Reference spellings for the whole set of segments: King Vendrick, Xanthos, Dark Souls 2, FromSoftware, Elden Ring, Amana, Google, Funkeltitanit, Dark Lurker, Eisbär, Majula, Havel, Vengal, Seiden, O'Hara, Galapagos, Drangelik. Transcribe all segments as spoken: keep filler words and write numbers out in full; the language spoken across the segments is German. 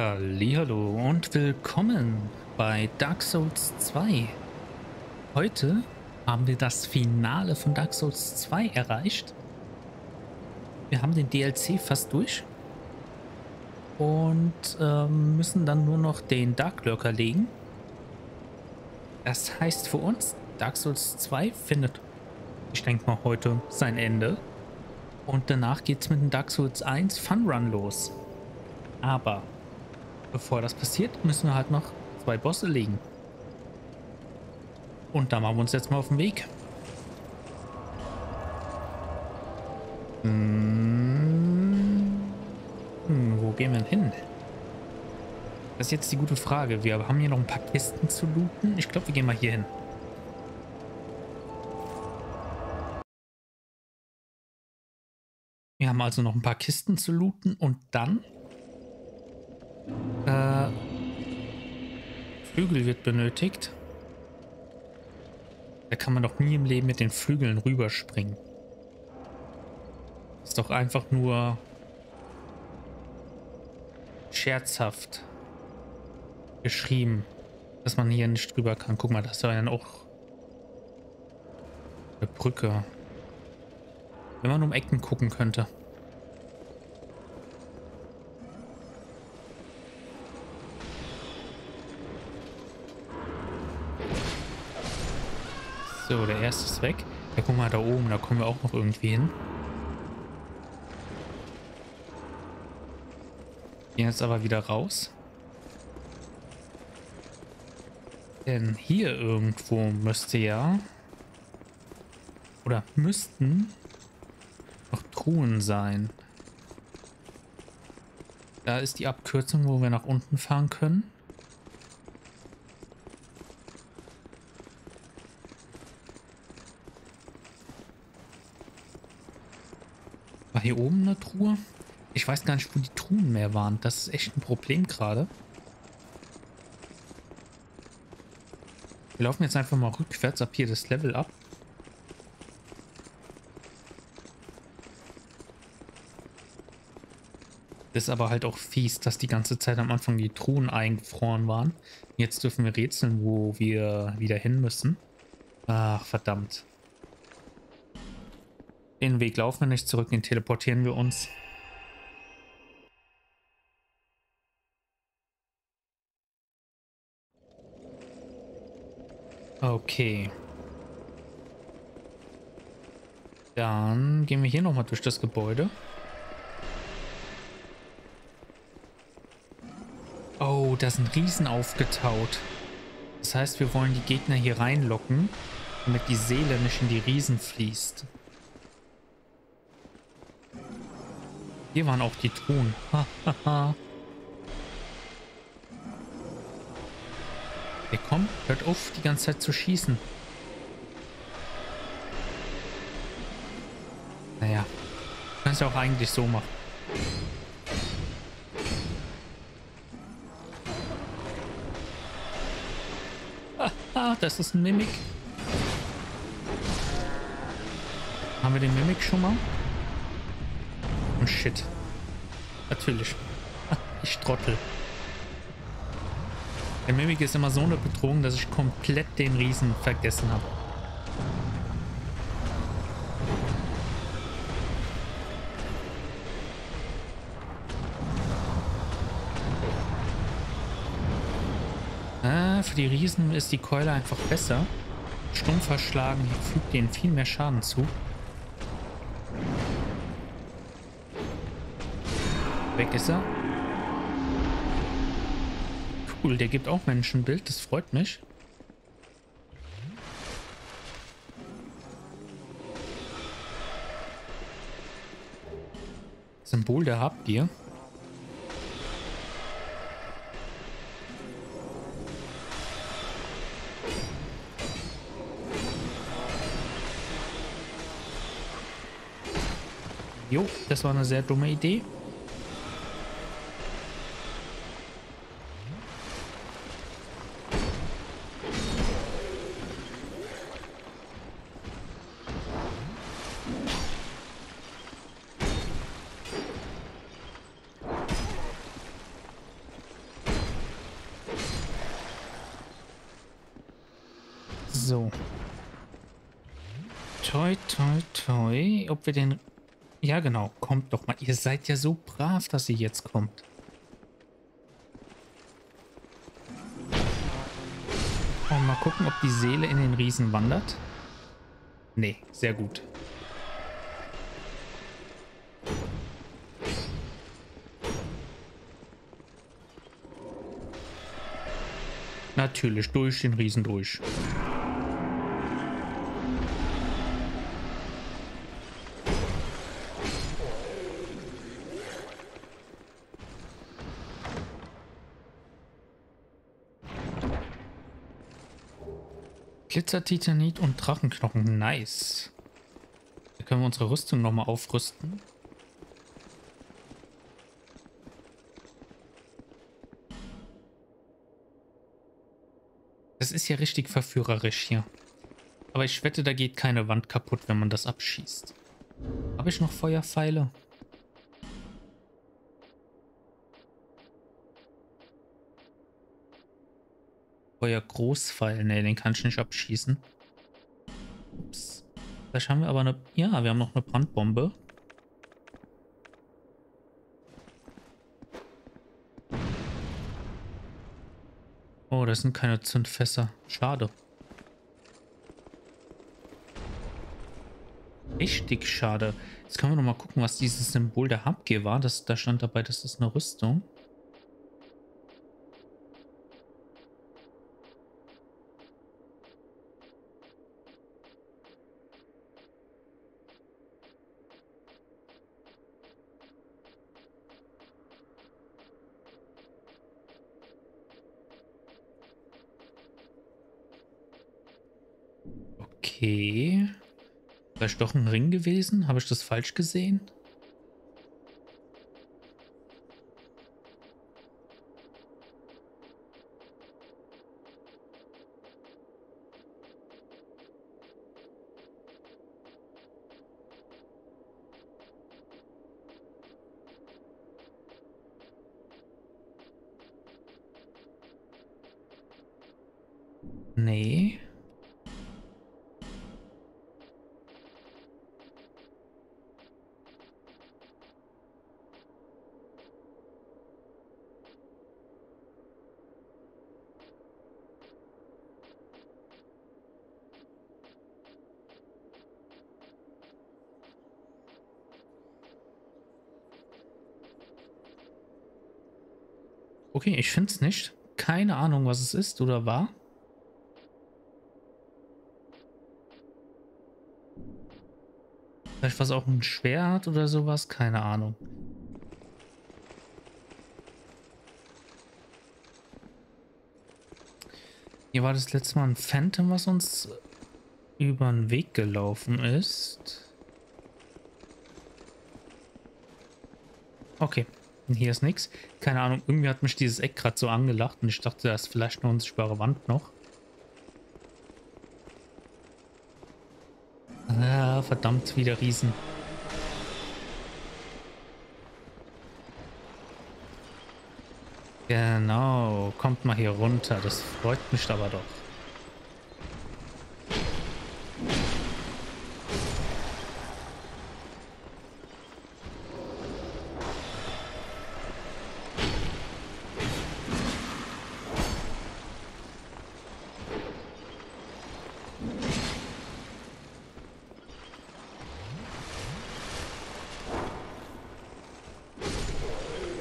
Hallihallo und willkommen bei Dark Souls zwei. Heute haben wir das Finale von Dark Souls zwei erreicht. Wir haben den D L C fast durch und ähm, müssen dann nur noch den Dark Lurker legen. Das heißt für uns, Dark Souls zwei findet, ich denke mal, heute sein Ende. Und danach geht es mit dem Dark Souls eins Fun Run los. Aber bevor das passiert, müssen wir halt noch zwei Bosse legen. Und da machen wir uns jetzt mal auf den Weg. Hm, wo gehen wir denn hin? Das ist jetzt die gute Frage. Wir haben hier noch ein paar Kisten zu looten. Ich glaube, wir gehen mal hier hin. Wir haben also noch ein paar Kisten zu looten und dann... Äh, Flügel wird benötigt. Da kann man doch nie im Leben mit den Flügeln rüberspringen. Ist doch einfach nur scherzhaft geschrieben, dass man hier nicht rüber kann. Guck mal, das war ja auch eine Brücke. Wenn man um Ecken gucken könnte. So, der erste ist weg. Ja, guck mal da oben, da kommen wir auch noch irgendwie hin. Gehen jetzt aber wieder raus. Denn hier irgendwo müsste ja... Oder müssten... noch Truhen sein. Da ist die Abkürzung, wo wir nach unten fahren können. Hier oben eine Truhe. Ich weiß gar nicht, wo die Truhen mehr waren. Das ist echt ein Problem gerade. Wir laufen jetzt einfach mal rückwärts ab hier das Level ab. Das ist aber halt auch fies, dass die ganze Zeit am Anfang die Truhen eingefroren waren. Jetzt dürfen wir rätseln, wo wir wieder hin müssen. Ach, verdammt. Den Weg laufen wir nicht zurück, den teleportieren wir uns. Okay. Dann gehen wir hier nochmal durch das Gebäude. Oh, da sind Riesen aufgetaut. Das heißt, wir wollen die Gegner hier reinlocken, damit die Seele nicht in die Riesen fließt. Hier waren auch die Truhen. Hey, komm, hört auf, die ganze Zeit zu schießen. Naja, kannst du auch eigentlich so machen. Haha, das ist ein Mimik. Haben wir den Mimik schon mal? Shit. Natürlich. Ich trottel. Der Mimik ist immer so eine Bedrohung, dass ich komplett den Riesen vergessen habe. Ah, für die Riesen ist die Keule einfach besser. Stumpf verschlagen fügt denen viel mehr Schaden zu. Weg ist er. Cool, der gibt auch Menschenbild, das freut mich. Symbol der Habgier. Jo, das war eine sehr dumme Idee. So. Toi, toi, toi. Ob wir den... Ja, genau. Kommt doch mal. Ihr seid ja so brav, dass sie jetzt kommt. Und mal gucken, ob die Seele in den Riesen wandert. Nee, sehr gut. Natürlich, durch den Riesen durch. Glitzer, Titanit und Drachenknochen. Nice. Da können wir unsere Rüstung nochmal aufrüsten. Das ist ja richtig verführerisch hier. Aber ich wette, da geht keine Wand kaputt, wenn man das abschießt. Habe ich noch Feuerpfeile? Feuergroßpfeil. Ne, den kann ich nicht abschießen. Ups. Vielleicht haben wir aber eine... Ja, wir haben noch eine Brandbombe. Oh, das sind keine Zündfässer. Schade. Richtig schade. Jetzt können wir noch mal gucken, was dieses Symbol der Habgier war. Das, da stand dabei, das ist eine Rüstung. Okay. Vielleicht doch ein Ring gewesen? Habe ich das falsch gesehen? Nee. Okay, ich finde es nicht. Keine Ahnung, was es ist oder war. Vielleicht war es auch ein Schwert oder sowas. Keine Ahnung. Hier war das letzte Mal ein Phantom, was uns über den Weg gelaufen ist. Okay. Hier ist nichts. Keine Ahnung, irgendwie hat mich dieses Eck gerade so angelacht und ich dachte, da ist vielleicht eine unsichtbare Wand noch. Ah, verdammt, wieder Riesen. Genau, kommt mal hier runter. Das freut mich aber doch.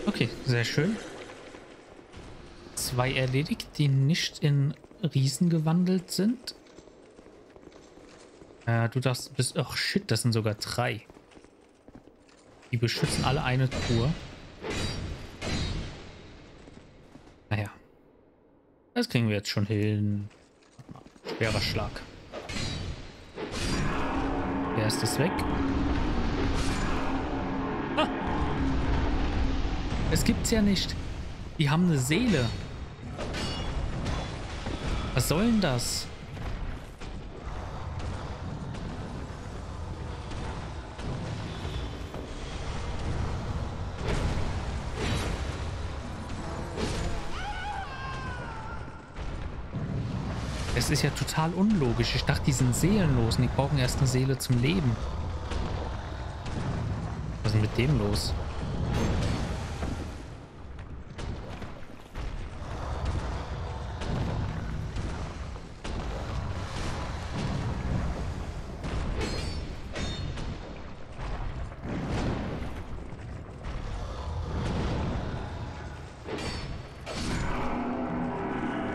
Okay, sehr schön. Zwei erledigt, die nicht in Riesen gewandelt sind. Äh, du darfst bis... Ach shit, das sind sogar drei. Die beschützen alle eine Truhe. Naja. Das kriegen wir jetzt schon hin. Schwerer Schlag. Der ist das weg. Es gibt's ja nicht. Die haben eine Seele. Was soll denn das? Es Das ist ja total unlogisch. Ich dachte, die sind seelenlos und die brauchen erst eine Seele zum Leben. Was ist denn mit dem los?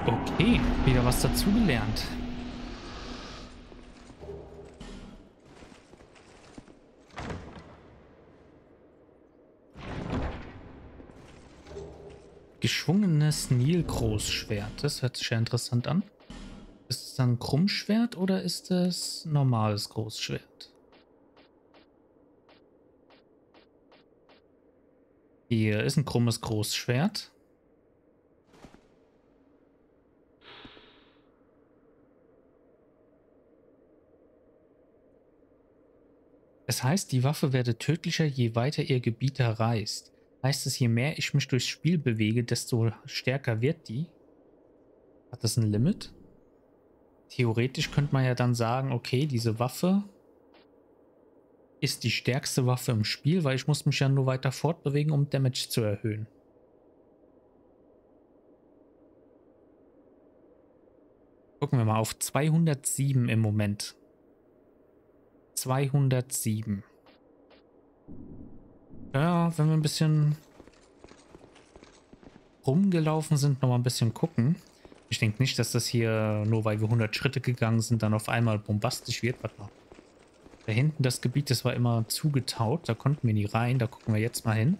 Okay, wieder was dazugelernt. Geschwungenes Nilgroßschwert. Das hört sich ja interessant an. Ist es dann ein Krummschwert oder ist es normales Großschwert? Hier ist ein krummes Großschwert. Das heißt, die Waffe werde tödlicher, je weiter ihr Gebieter reist. Heißt es, je mehr ich mich durchs Spiel bewege, desto stärker wird die? Hat das ein Limit? Theoretisch könnte man ja dann sagen, okay, diese Waffe ist die stärkste Waffe im Spiel, weil ich muss mich ja nur weiter fortbewegen, um Damage zu erhöhen. Gucken wir mal auf zweihundertsieben im Moment. zweihundertsieben. Ja, wenn wir ein bisschen rumgelaufen sind, nochmal ein bisschen gucken. Ich denke nicht, dass das hier, nur weil wir hundert Schritte gegangen sind, dann auf einmal bombastisch wird. Warte mal. Da hinten das Gebiet, das war immer zugetaut. Da konnten wir nie rein. Da gucken wir jetzt mal hin.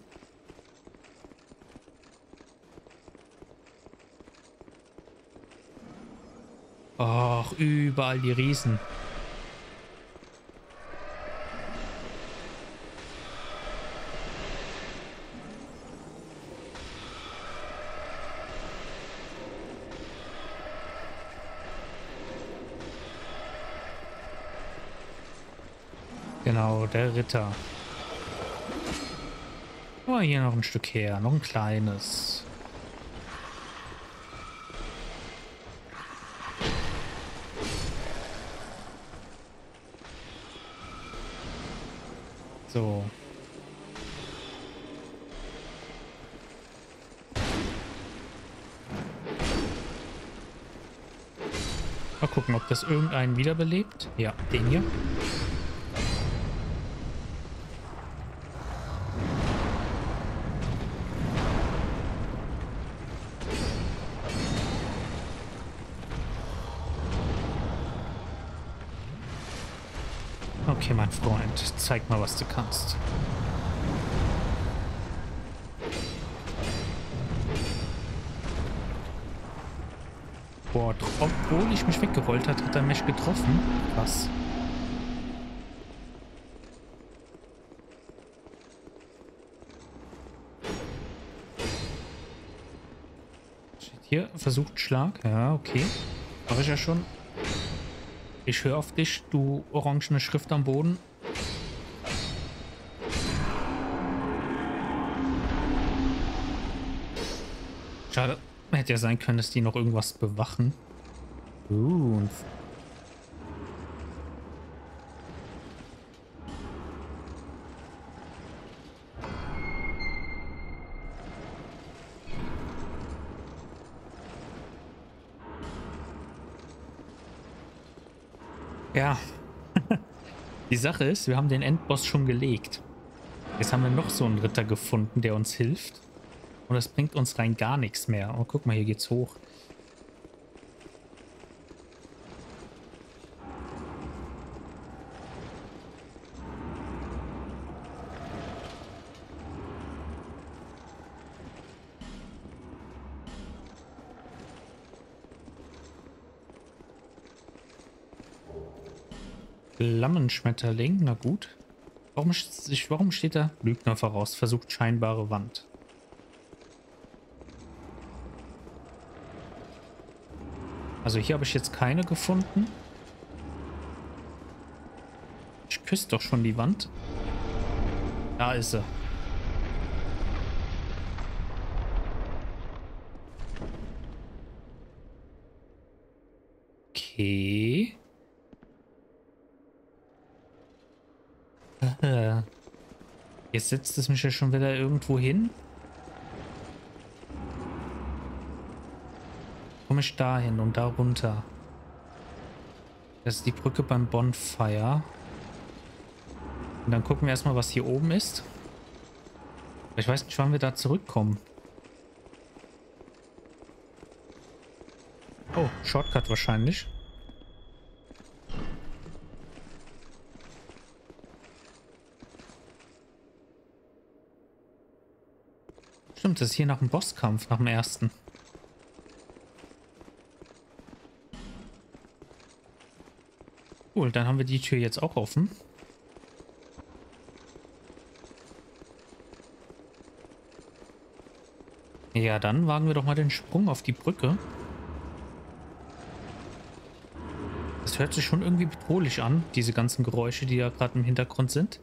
Och, überall die Riesen. Genau, der Ritter. Oh, hier noch ein Stück her, noch ein kleines. So. Mal gucken, ob das irgendeinen wiederbelebt. Ja, den hier. Okay, mein Freund, zeig mal, was du kannst. Boah, obwohl ich mich weggerollt hat, hat er mich getroffen. Was? Steht hier, versucht Schlag. Ja, okay. Mach ich ja schon. Ich höre auf dich, du orangene Schrift am Boden. Schade. Hätte ja sein können, dass die noch irgendwas bewachen. Uh, und ja, die Sache ist, wir haben den Endboss schon gelegt. Jetzt haben wir noch so einen Ritter gefunden, der uns hilft. Und das bringt uns rein gar nichts mehr. Oh, guck mal, hier geht's hoch. Flammenschmetterling, na gut. Warum, warum steht da Lügner voraus? Versucht scheinbare Wand. Also hier habe ich jetzt keine gefunden. Ich küsse doch schon die Wand. Da ist sie. Okay. Jetzt setzt es mich ja schon wieder irgendwo hin. Komme ich da hin und da runter. Das ist die Brücke beim Bonfire. Und dann gucken wir erstmal, was hier oben ist. Ich weiß nicht, wann wir da zurückkommen. Oh, Shortcut wahrscheinlich. Stimmt, das ist hier nach dem Bosskampf, nach dem ersten. Cool, dann haben wir die Tür jetzt auch offen. Ja, dann wagen wir doch mal den Sprung auf die Brücke. Das hört sich schon irgendwie bedrohlich an, diese ganzen Geräusche, die da gerade im Hintergrund sind.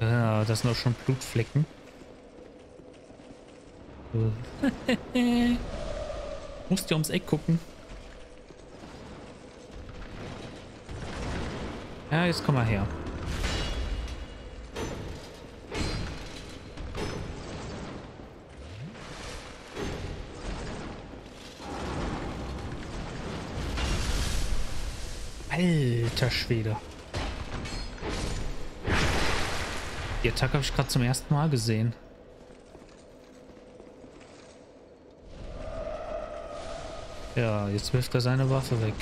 Ah, das sind auch schon Blutflecken. Musst ja ums Eck gucken. Ja, jetzt komm mal her. Alter Schwede. Die Attacke habe ich gerade zum ersten Mal gesehen. Ja, jetzt wirft er seine Waffe weg.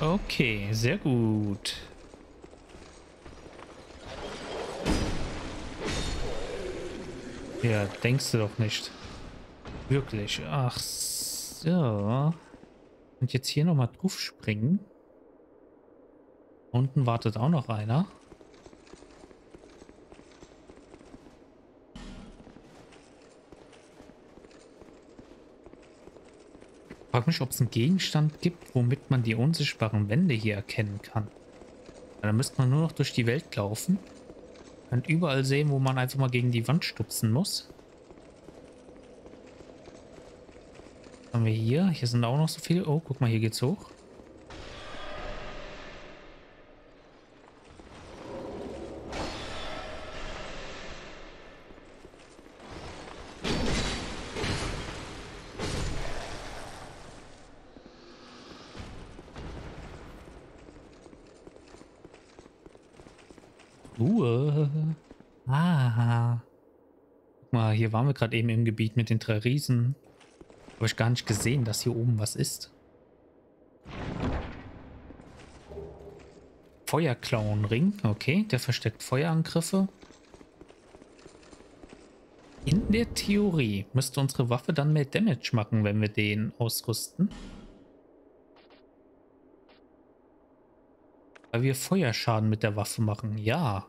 Okay, sehr gut. Ja, denkst du doch nicht. Wirklich. Ach so. Und jetzt hier nochmal drauf springen. Unten wartet auch noch einer. Ich frage mich, ob es einen Gegenstand gibt, womit man die unsichtbaren Wände hier erkennen kann. Ja, dann müsste man nur noch durch die Welt laufen. Man kann überall sehen, wo man einfach mal gegen die Wand stupsen muss. Was haben wir hier? Hier sind auch noch so viele. Oh, guck mal, hier geht's hoch. Hier waren wir gerade eben im Gebiet mit den drei Riesen. Habe ich gar nicht gesehen, dass hier oben was ist. Feuerklauenring. Okay, der versteckt Feuerangriffe. In der Theorie müsste unsere Waffe dann mehr Damage machen, wenn wir den ausrüsten. Weil wir Feuerschaden mit der Waffe machen. Ja.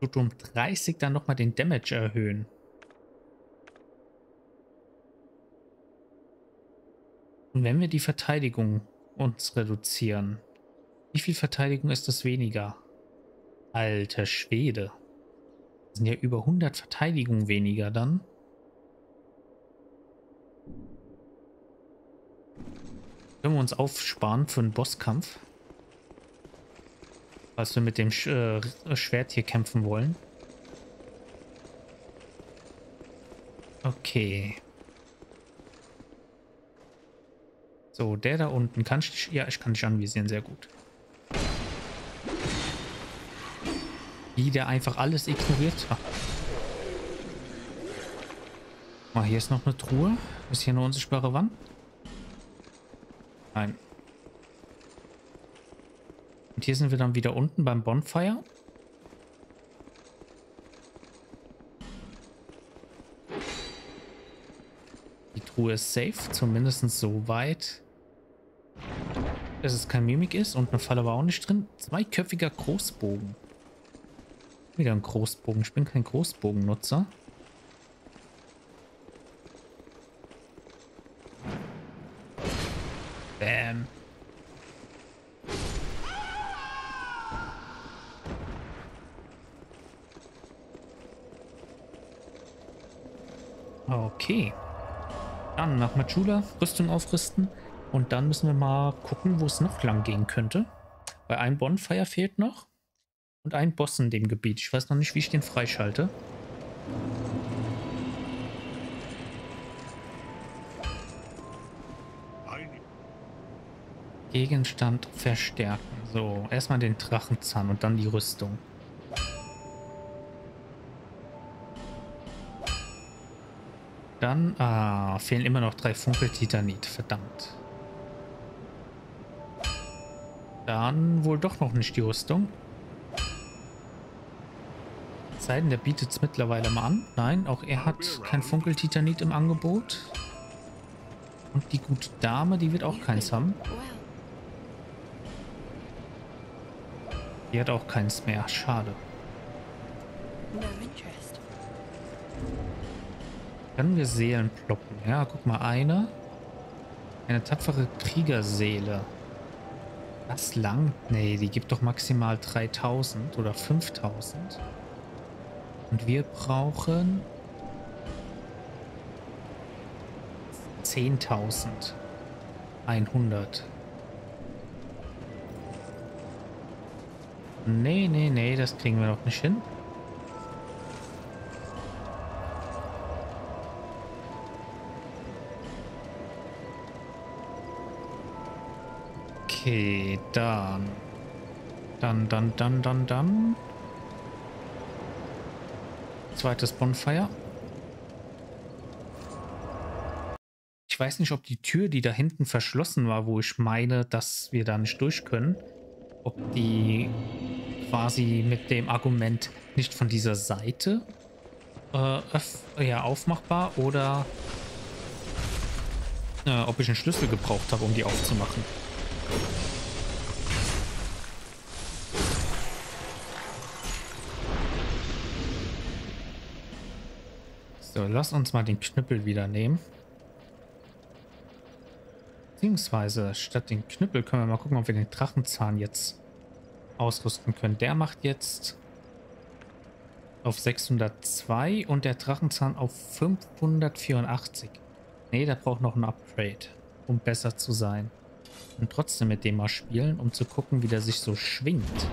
Tut um dreißig dann nochmal den Damage erhöhen. Und wenn wir die Verteidigung uns reduzieren, wie viel Verteidigung ist das weniger? Alter Schwede. Das sind ja über hundert Verteidigungen weniger dann. Können wir uns aufsparen für einen Bosskampf? Falls wir mit dem Sch äh, Schwert hier kämpfen wollen. Okay. So, der da unten. Kann ich dich? Ja, ich kann dich anvisieren. Sehr gut. Wie der einfach alles ignoriert hat. Ah, hier ist noch eine Truhe. Ist hier eine unsichtbare Wand? Nein. Und hier sind wir dann wieder unten beim Bonfire. Die Truhe ist safe. Zumindest so weit, dass es kein Mimik ist, und eine Falle war auch nicht drin. Zweiköpfiger Großbogen. Wieder ein Großbogen. Ich bin kein Großbogennutzer. Bam. Okay. Dann nach Machula Rüstung aufrüsten. Und dann müssen wir mal gucken, wo es noch lang gehen könnte. Weil ein Bonfire fehlt noch. Und ein Boss in dem Gebiet. Ich weiß noch nicht, wie ich den freischalte. Gegenstand verstärken. So, erstmal den Drachenzahn und dann die Rüstung. Dann, ah, fehlen immer noch drei Funkeltitanit, verdammt. Dann wohl doch noch nicht die Rüstung. Seiden, der bietet es mittlerweile mal an. Nein, auch er hat kein Funkeltitanit im Angebot. Und die gute Dame, die wird auch keins haben. Die hat auch keins mehr, schade. Können wir Seelen ploppen? Ja, guck mal, eine. Eine tapfere Kriegerseele. Das lang? Nee, die gibt doch maximal dreitausend oder fünftausend. Und wir brauchen zehntausendeinhundert. Nee, nee, nee, das kriegen wir doch nicht hin. Okay, dann. Dann, dann, dann, dann, dann. Zweites Bonfire. Ich weiß nicht, ob die Tür, die da hinten verschlossen war, wo ich meine, dass wir da nicht durch können, ob die quasi mit dem Argument nicht von dieser Seite äh, ja, aufmachbar oder äh, ob ich einen Schlüssel gebraucht habe, um die aufzumachen. So, lass uns mal den Knüppel wieder nehmen. Beziehungsweise statt den Knüppel können wir mal gucken, ob wir den Drachenzahn jetzt ausrüsten können. Der macht jetzt auf sechshundertzwei und der Drachenzahn auf fünfhundertvierundachtzig. Ne, der braucht noch ein Upgrade, um besser zu sein. Und trotzdem mit dem mal spielen, um zu gucken, wie der sich so schwingt.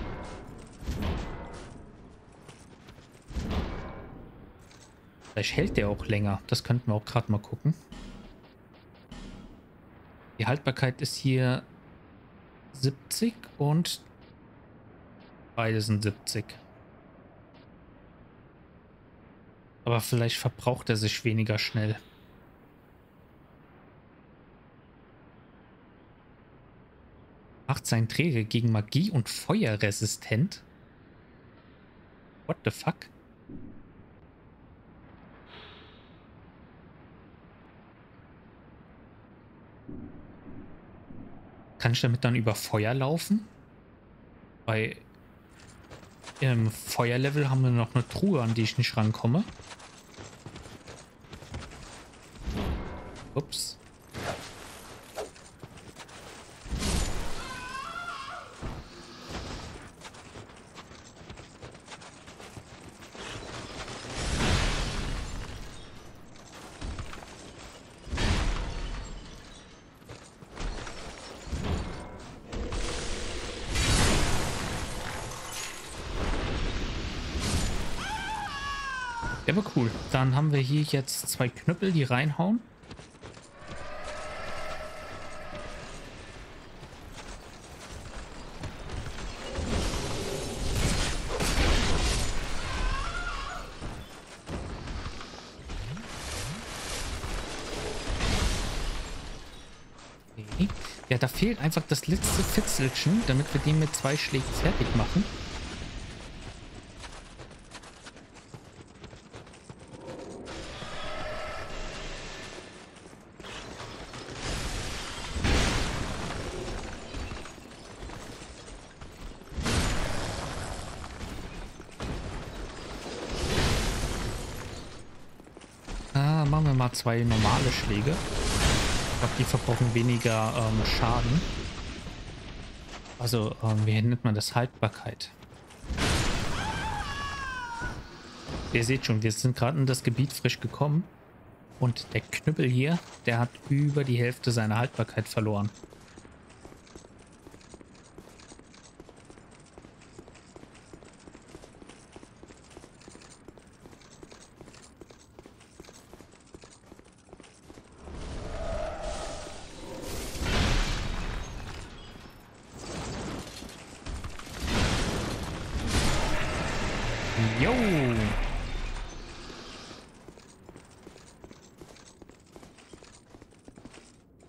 Vielleicht hält der auch länger. Das könnten wir auch gerade mal gucken. Die Haltbarkeit ist hier siebzig und beide sind siebzig. Aber vielleicht verbraucht er sich weniger schnell. Macht sein Träger gegen Magie und Feuer resistent? What the fuck? Kann ich damit dann über Feuer laufen? Bei im Feuerlevel haben wir noch eine Truhe, an die ich nicht rankomme. Ups. Cool. Dann haben wir hier jetzt zwei Knüppel, die reinhauen. Okay. Ja, da fehlt einfach das letzte Fitzelchen, damit wir den mit zwei Schlägen fertig machen. Zwei normale Schläge. Ich glaube, die verbrauchen weniger ähm, Schaden. Also, ähm, wie nennt man das? Haltbarkeit. Ihr seht schon, wir sind gerade in das Gebiet frisch gekommen. Und der Knüppel hier, der hat über die Hälfte seiner Haltbarkeit verloren.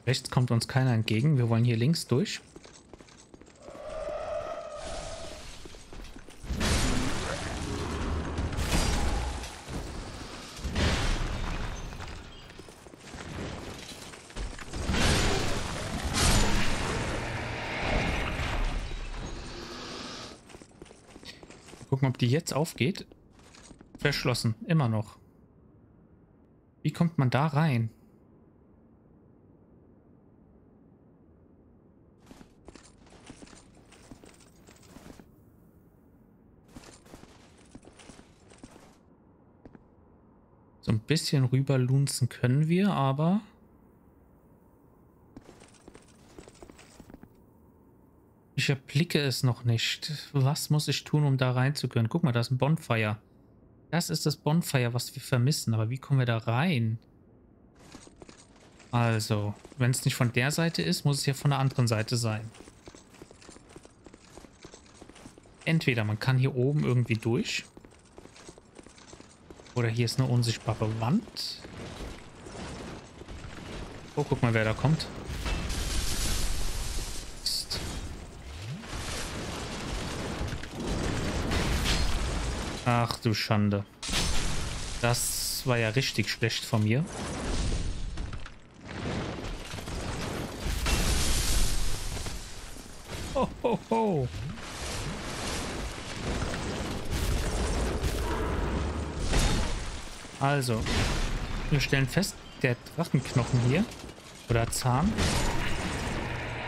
Rechts kommt uns keiner entgegen. Wir wollen hier links durch. Gucken, ob die jetzt aufgeht. Verschlossen, immer noch. Wie kommt man da rein? So ein bisschen rüber lunzen können wir, aber... Ich erblicke es noch nicht. Was muss ich tun, um da rein zu können? Guck mal, da ist ein Bonfire. Das ist das Bonfire, was wir vermissen. Aber wie kommen wir da rein? Also, wenn es nicht von der Seite ist, muss es ja von der anderen Seite sein. Entweder man kann hier oben irgendwie durch... Oder hier ist eine unsichtbare Wand. Oh, guck mal, wer da kommt. Psst. Ach du Schande. Das war ja richtig schlecht von mir. Ho, ho, ho. Also, wir stellen fest, der Drachenknochen hier, oder Zahn,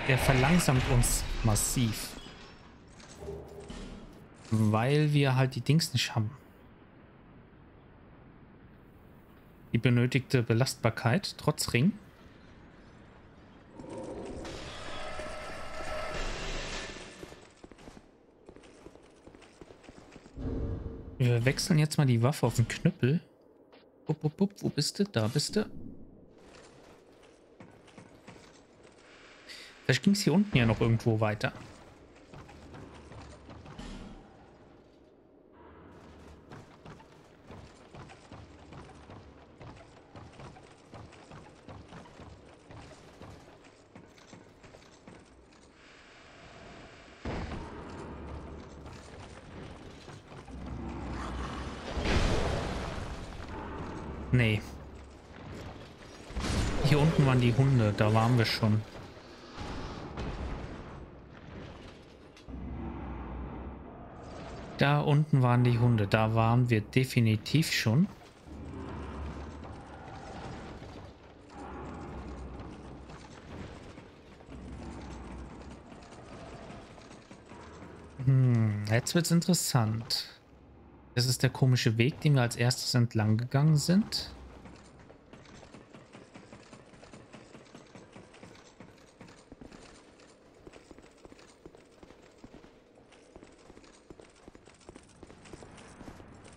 der verlangsamt uns massiv. Weil wir halt die Dings nicht haben. Die benötigte Belastbarkeit, trotz Ring. Wir wechseln jetzt mal die Waffe auf den Knüppel. Upp, upp, upp, wo bist du? Da bist du. Vielleicht ging es hier unten ja noch irgendwo weiter. Nee. Hier unten waren die Hunde, da waren wir schon. Da unten waren die Hunde, da waren wir definitiv schon. Hm, jetzt wird's interessant. Das ist der komische Weg, den wir als erstes entlang gegangen sind.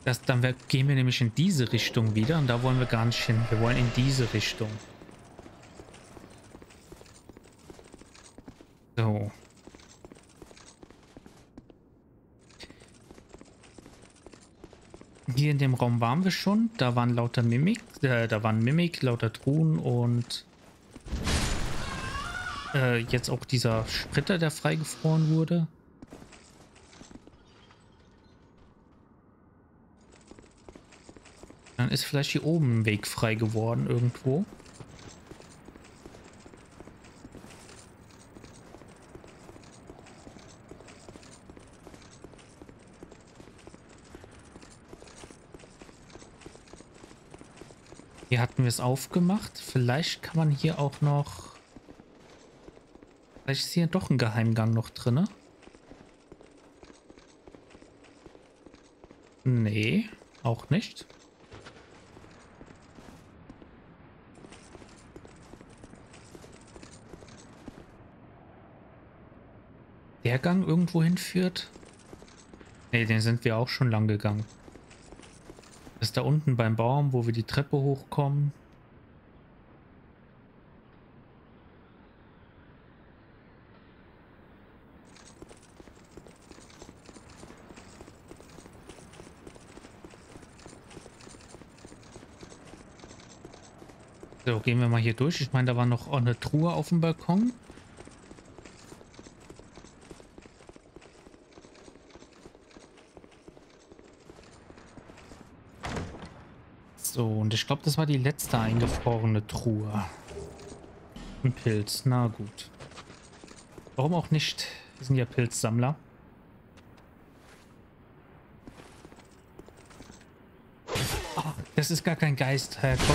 Das, dann wir, gehen wir nämlich in diese Richtung wieder und da wollen wir gar nicht hin. Wir wollen in diese Richtung. So. Hier in dem Raum waren wir schon. Da waren lauter Mimik, äh, da waren Mimik, lauter Truhen und äh, jetzt auch dieser Splitter, der freigefroren wurde. Dann ist vielleicht hier oben ein Weg frei geworden irgendwo. Hier hatten wir es aufgemacht. Vielleicht kann man hier auch noch... Vielleicht ist hier doch ein Geheimgang noch drin. Nee, auch nicht. der Gang irgendwo hinführt? Ne, den sind wir auch schon lang gegangen. Das ist da unten beim Baum, wo wir die Treppe hochkommen. So, gehen wir mal hier durch. Ich meine, da war noch eine Truhe auf dem Balkon. So, und ich glaube, das war die letzte eingefrorene Truhe. Ein Pilz, na gut. Warum auch nicht? Wir sind ja Pilzsammler. Ach, das ist gar kein Geist, Herrgott.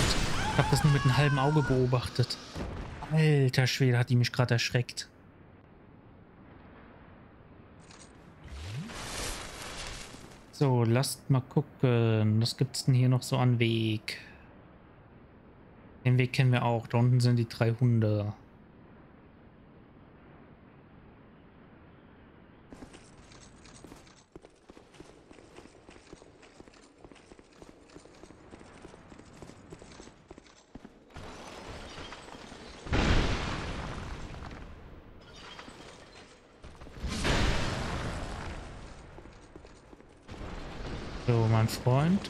Ich habe das nur mit einem halben Auge beobachtet. Alter Schwede, hat die mich gerade erschreckt. So, lasst mal gucken. Was gibt's denn hier noch so an Weg? Den Weg kennen wir auch. Da unten sind die drei Hunde. Freund.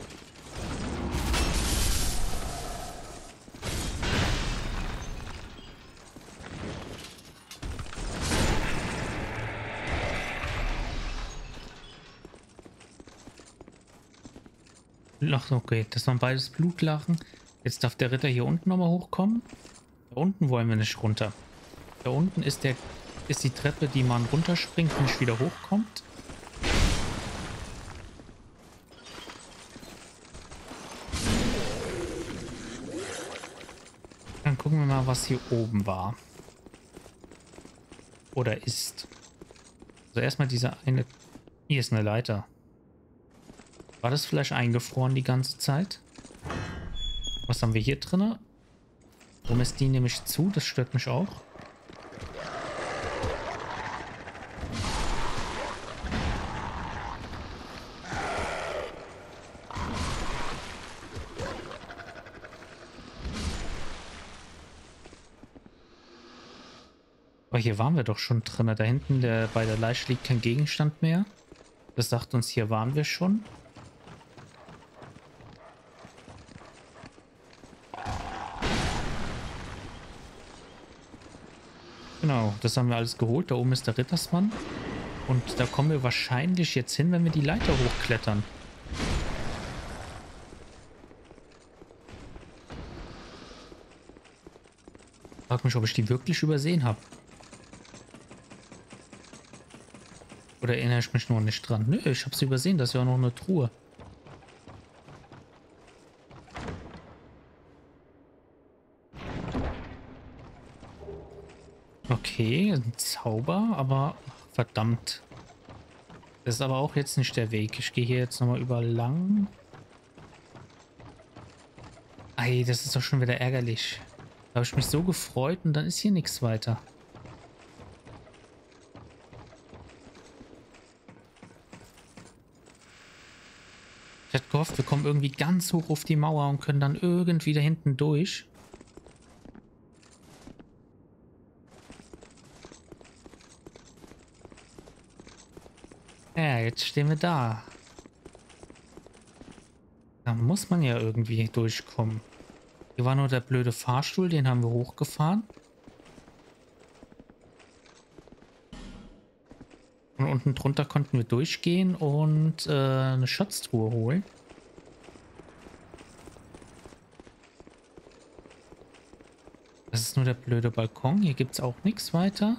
Ach, okay. Das waren beides Blutlachen. Jetzt darf der Ritter hier unten nochmal hochkommen. Da unten wollen wir nicht runter. Da unten ist der, ist die Treppe, die man runterspringt und nicht wieder hochkommt. Gucken wir mal, was hier oben war. Oder ist. Also erstmal diese eine... Hier ist eine Leiter. War das vielleicht eingefroren die ganze Zeit? Was haben wir hier drin? Warum ist die nämlich zu? Das stört mich auch. Hier waren wir doch schon drin. Da hinten der, bei der Leiche liegt kein Gegenstand mehr. Das sagt uns, hier waren wir schon. Genau, das haben wir alles geholt. Da oben ist der Rittersmann. Und da kommen wir wahrscheinlich jetzt hin, wenn wir die Leiter hochklettern. Ich frage mich, ob ich die wirklich übersehen habe. Oder erinnere ich mich noch nicht dran? Nö, ich hab's übersehen, das ist ja noch eine Truhe. Okay, ein Zauber, aber ach, verdammt. Das ist aber auch jetzt nicht der Weg. Ich gehe hier jetzt nochmal über lang. Ei, das ist doch schon wieder ärgerlich. Da habe ich mich so gefreut und dann ist hier nichts weiter. Wir kommen irgendwie ganz hoch auf die Mauer und können dann irgendwie da hinten durch. Ja, jetzt stehen wir da. Da muss man ja irgendwie durchkommen. Hier war nur der blöde Fahrstuhl, den haben wir hochgefahren. Und unten drunter konnten wir durchgehen und äh, eine Schatztruhe holen. Das ist nur der blöde Balkon. Hier gibt es auch nichts weiter.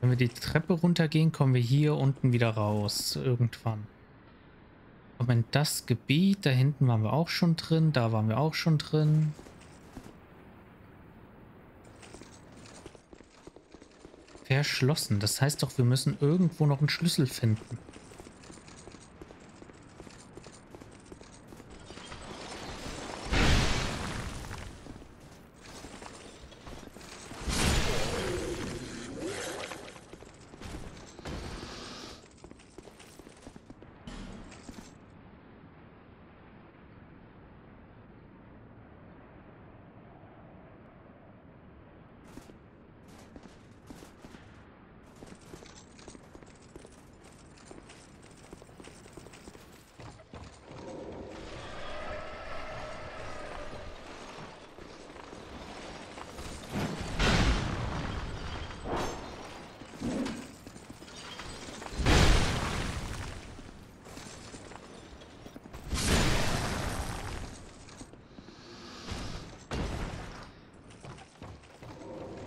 Wenn wir die Treppe runtergehen, kommen wir hier unten wieder raus. Irgendwann. Aber in das Gebiet, da hinten waren wir auch schon drin. Da waren wir auch schon drin. Verschlossen. Das heißt doch, wir müssen irgendwo noch einen Schlüssel finden.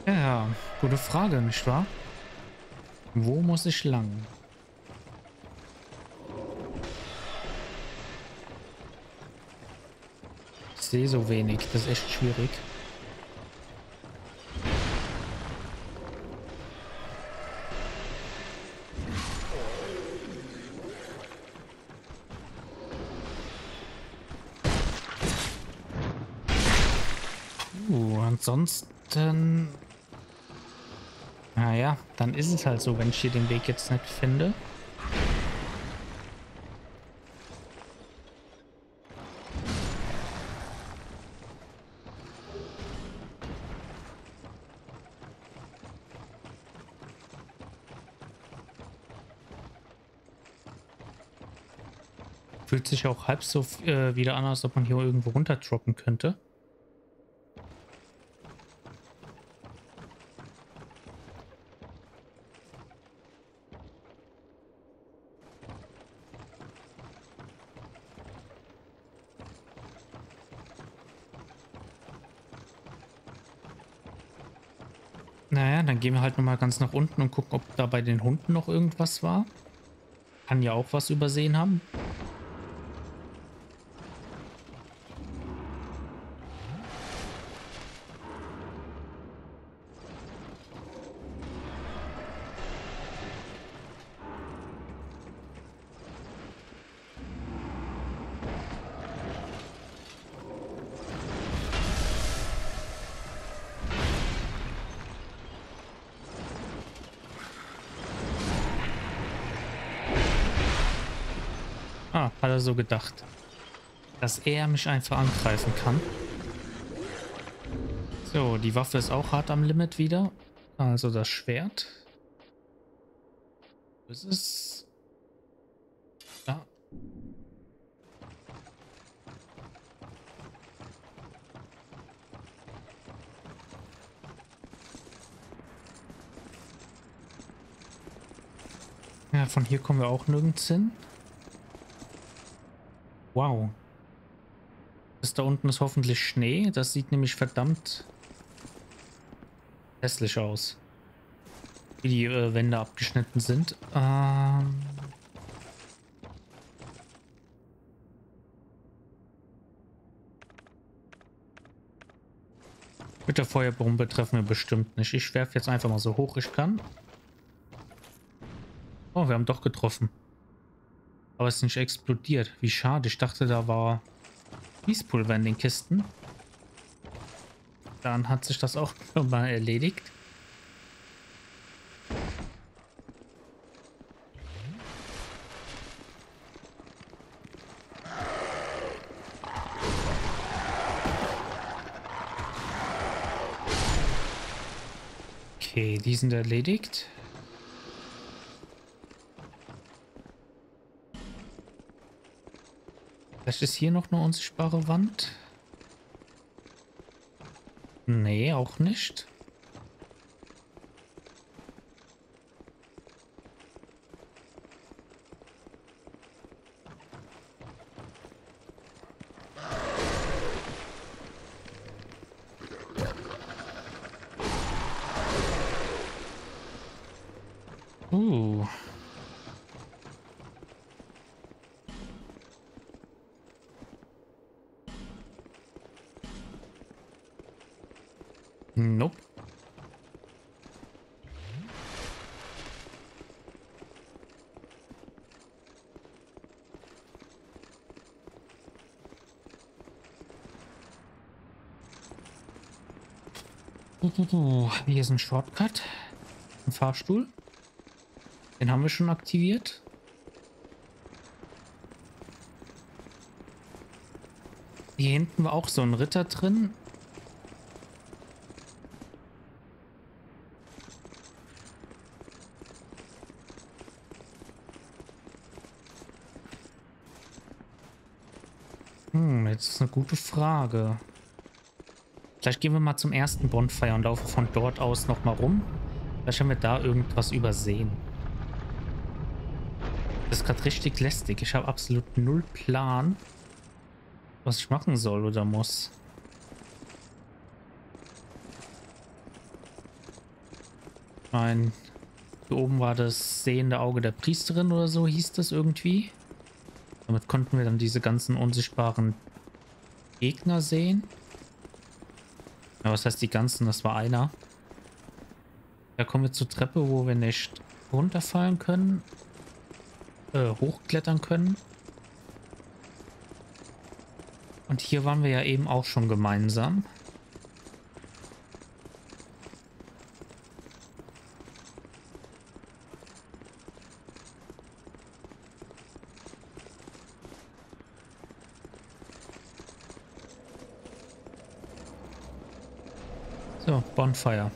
Ja, gute Frage, nicht wahr? Wo muss ich lang? Ich sehe so wenig, das ist echt schwierig. Uh, ansonsten... Naja, dann ist es halt so, wenn ich hier den Weg jetzt nicht finde. Fühlt sich auch halb so äh, wieder an, als ob man hier irgendwo runter droppen könnte. Naja, dann gehen wir halt nochmal ganz nach unten und gucken, ob da bei den Hunden noch irgendwas war. Kann ja auch was übersehen haben. Ah, hat er so gedacht, dass er mich einfach angreifen kann. So, die Waffe ist auch hart am Limit wieder. Also das Schwert. Das ist... Da. Ja, von hier kommen wir auch nirgends hin. Wow. Das da unten ist hoffentlich Schnee. Das sieht nämlich verdammt hässlich aus. Wie die äh, Wände abgeschnitten sind. Ähm Mit der Feuerbombe treffen wir bestimmt nicht. Ich werfe jetzt einfach mal so hoch ich kann. Oh, wir haben doch getroffen. Aber es ist nicht explodiert. Wie schade. Ich dachte, da war Miespulver in den Kisten. Dann hat sich das auch mal erledigt. Okay, die sind erledigt. Vielleicht ist hier noch eine unsichtbare Wand. Nee, auch nicht. Uh. Nope. Hier ist ein Shortcut. Ein Fahrstuhl. Den haben wir schon aktiviert. Hier hinten war auch so ein Ritter drin. Hm, jetzt ist eine gute Frage. Vielleicht gehen wir mal zum ersten Bonfire und laufen von dort aus nochmal rum. Vielleicht haben wir da irgendwas übersehen. Das ist gerade richtig lästig. Ich habe absolut null Plan, was ich machen soll oder muss. Ich meine, hier oben war das sehende Auge der Priesterin oder so hieß das irgendwie. Damit konnten wir dann diese ganzen unsichtbaren Gegner sehen. Ja, was heißt die ganzen? Das war einer. Da kommen wir zur Treppe, wo wir nicht runterfallen können. Äh, hochklettern können. Und hier waren wir ja eben auch schon gemeinsam. So, Bonfire.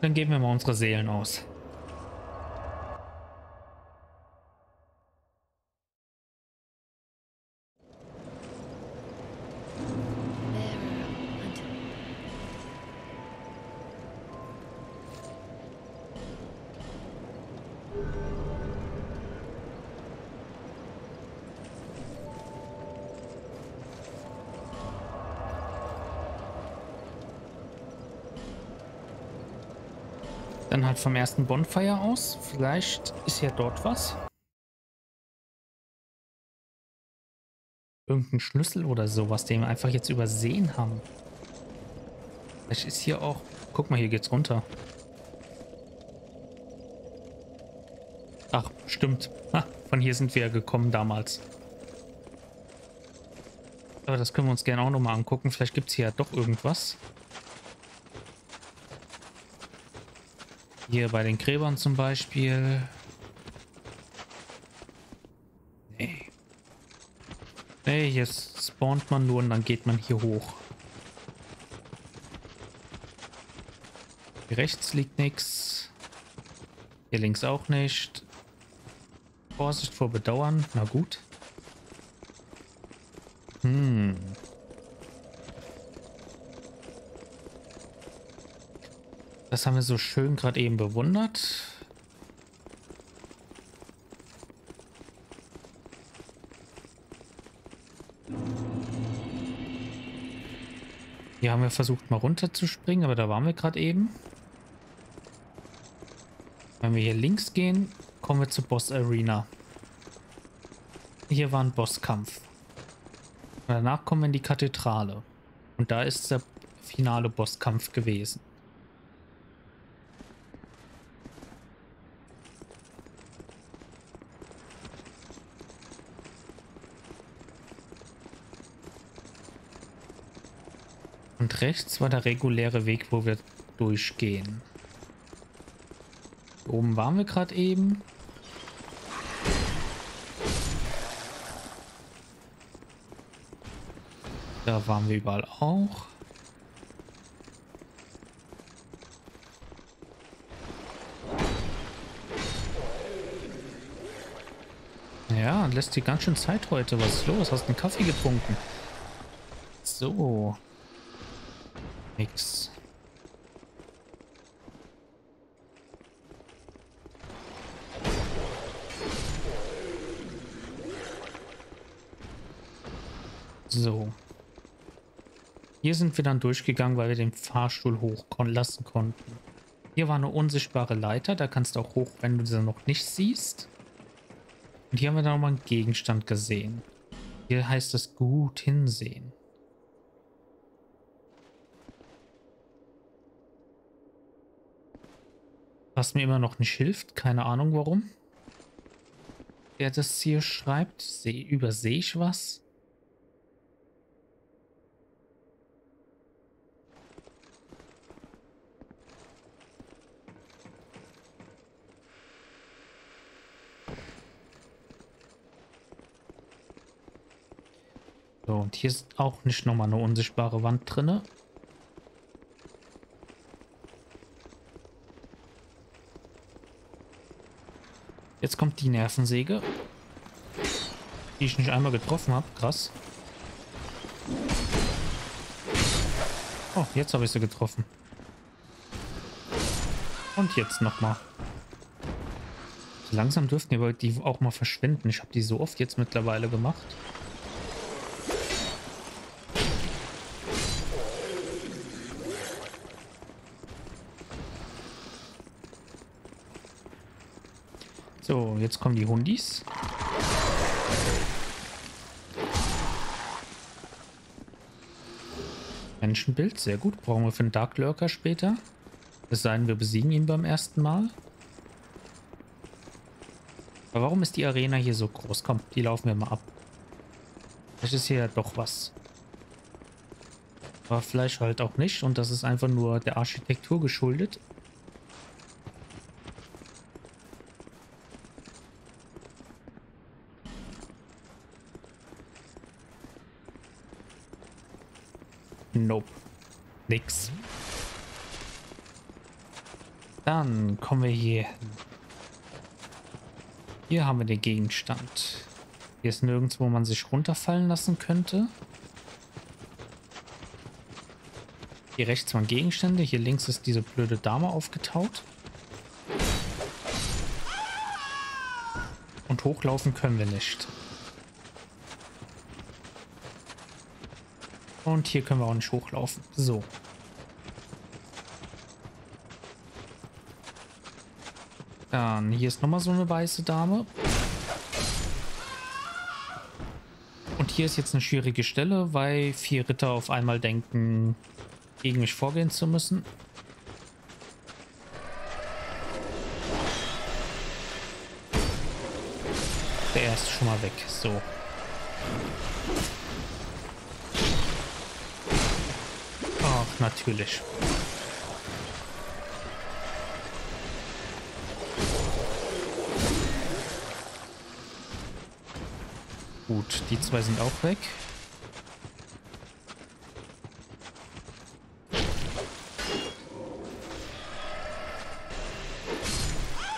Dann geben wir mal unsere Seelen aus. Dann halt vom ersten Bonfire aus. Vielleicht ist ja dort was. Irgendein Schlüssel oder sowas, den wir einfach jetzt übersehen haben. Vielleicht ist hier auch... Guck mal, hier geht's runter. Ach, stimmt. Ha, von hier sind wir gekommen damals. Aber das können wir uns gerne auch nochmal angucken. Vielleicht gibt es hier ja doch irgendwas. Hier bei den Gräbern zum Beispiel. Nee. Nee, jetzt spawnt man nur und dann geht man hier hoch. Hier rechts liegt nichts. Hier links auch nicht. Vorsicht vor Bedauern. Na gut. Hm. Das haben wir so schön gerade eben bewundert. Hier haben wir versucht mal runterzuspringen, aber da waren wir gerade eben. Wenn wir hier links gehen, kommen wir zur Boss Arena. Hier war ein Bosskampf. Und danach kommen wir in die Kathedrale. Und da ist der finale Bosskampf gewesen. Und rechts war der reguläre Weg, wo wir durchgehen. Hier oben waren wir gerade eben. Da waren wir überall auch. Ja, lässt dir ganz schön Zeit heute. Was ist los? Hast du einen Kaffee getrunken? So. Nix. So. Hier sind wir dann durchgegangen, weil wir den Fahrstuhl hoch lassen konnten. Hier war eine unsichtbare Leiter, da kannst du auch hoch, wenn du sie noch nicht siehst. Und hier haben wir dann nochmal einen Gegenstand gesehen. Hier heißt es gut hinsehen. Was mir immer noch nicht hilft, keine Ahnung warum. der das hier schreibt? Seh, übersehe ich was? So, und hier ist auch nicht nochmal eine unsichtbare Wand drinne. Jetzt kommt die Nervensäge, die ich nicht einmal getroffen habe. Krass. Oh, jetzt habe ich sie getroffen. Und jetzt nochmal. So langsam dürften aber die auch mal verschwinden. Ich habe die so oft jetzt mittlerweile gemacht. So, jetzt kommen die Hundis. Menschenbild, sehr gut. Brauchen wir für den Dark Lurker später. Es sei denn, wir besiegen ihn beim ersten Mal. Aber warum ist die Arena hier so groß? Komm, die laufen wir mal ab. Das ist hier ja doch was. Aber vielleicht halt auch nicht. Und das ist einfach nur der Architektur geschuldet. Nope. Nix. Dann kommen wir hier hin. Hier haben wir den Gegenstand. Hier ist nirgends, wo man sich runterfallen lassen könnte. Hier rechts waren Gegenstände. Hier links ist diese blöde Dame aufgetaut. Und hochlaufen können wir nicht. Und hier können wir auch nicht hochlaufen. So. Dann hier ist nochmal so eine weiße Dame. Und hier ist jetzt eine schwierige Stelle, weil vier Ritter auf einmal denken, gegen mich vorgehen zu müssen. Der erste schon mal weg. So. Natürlich. Gut, die zwei sind auch weg.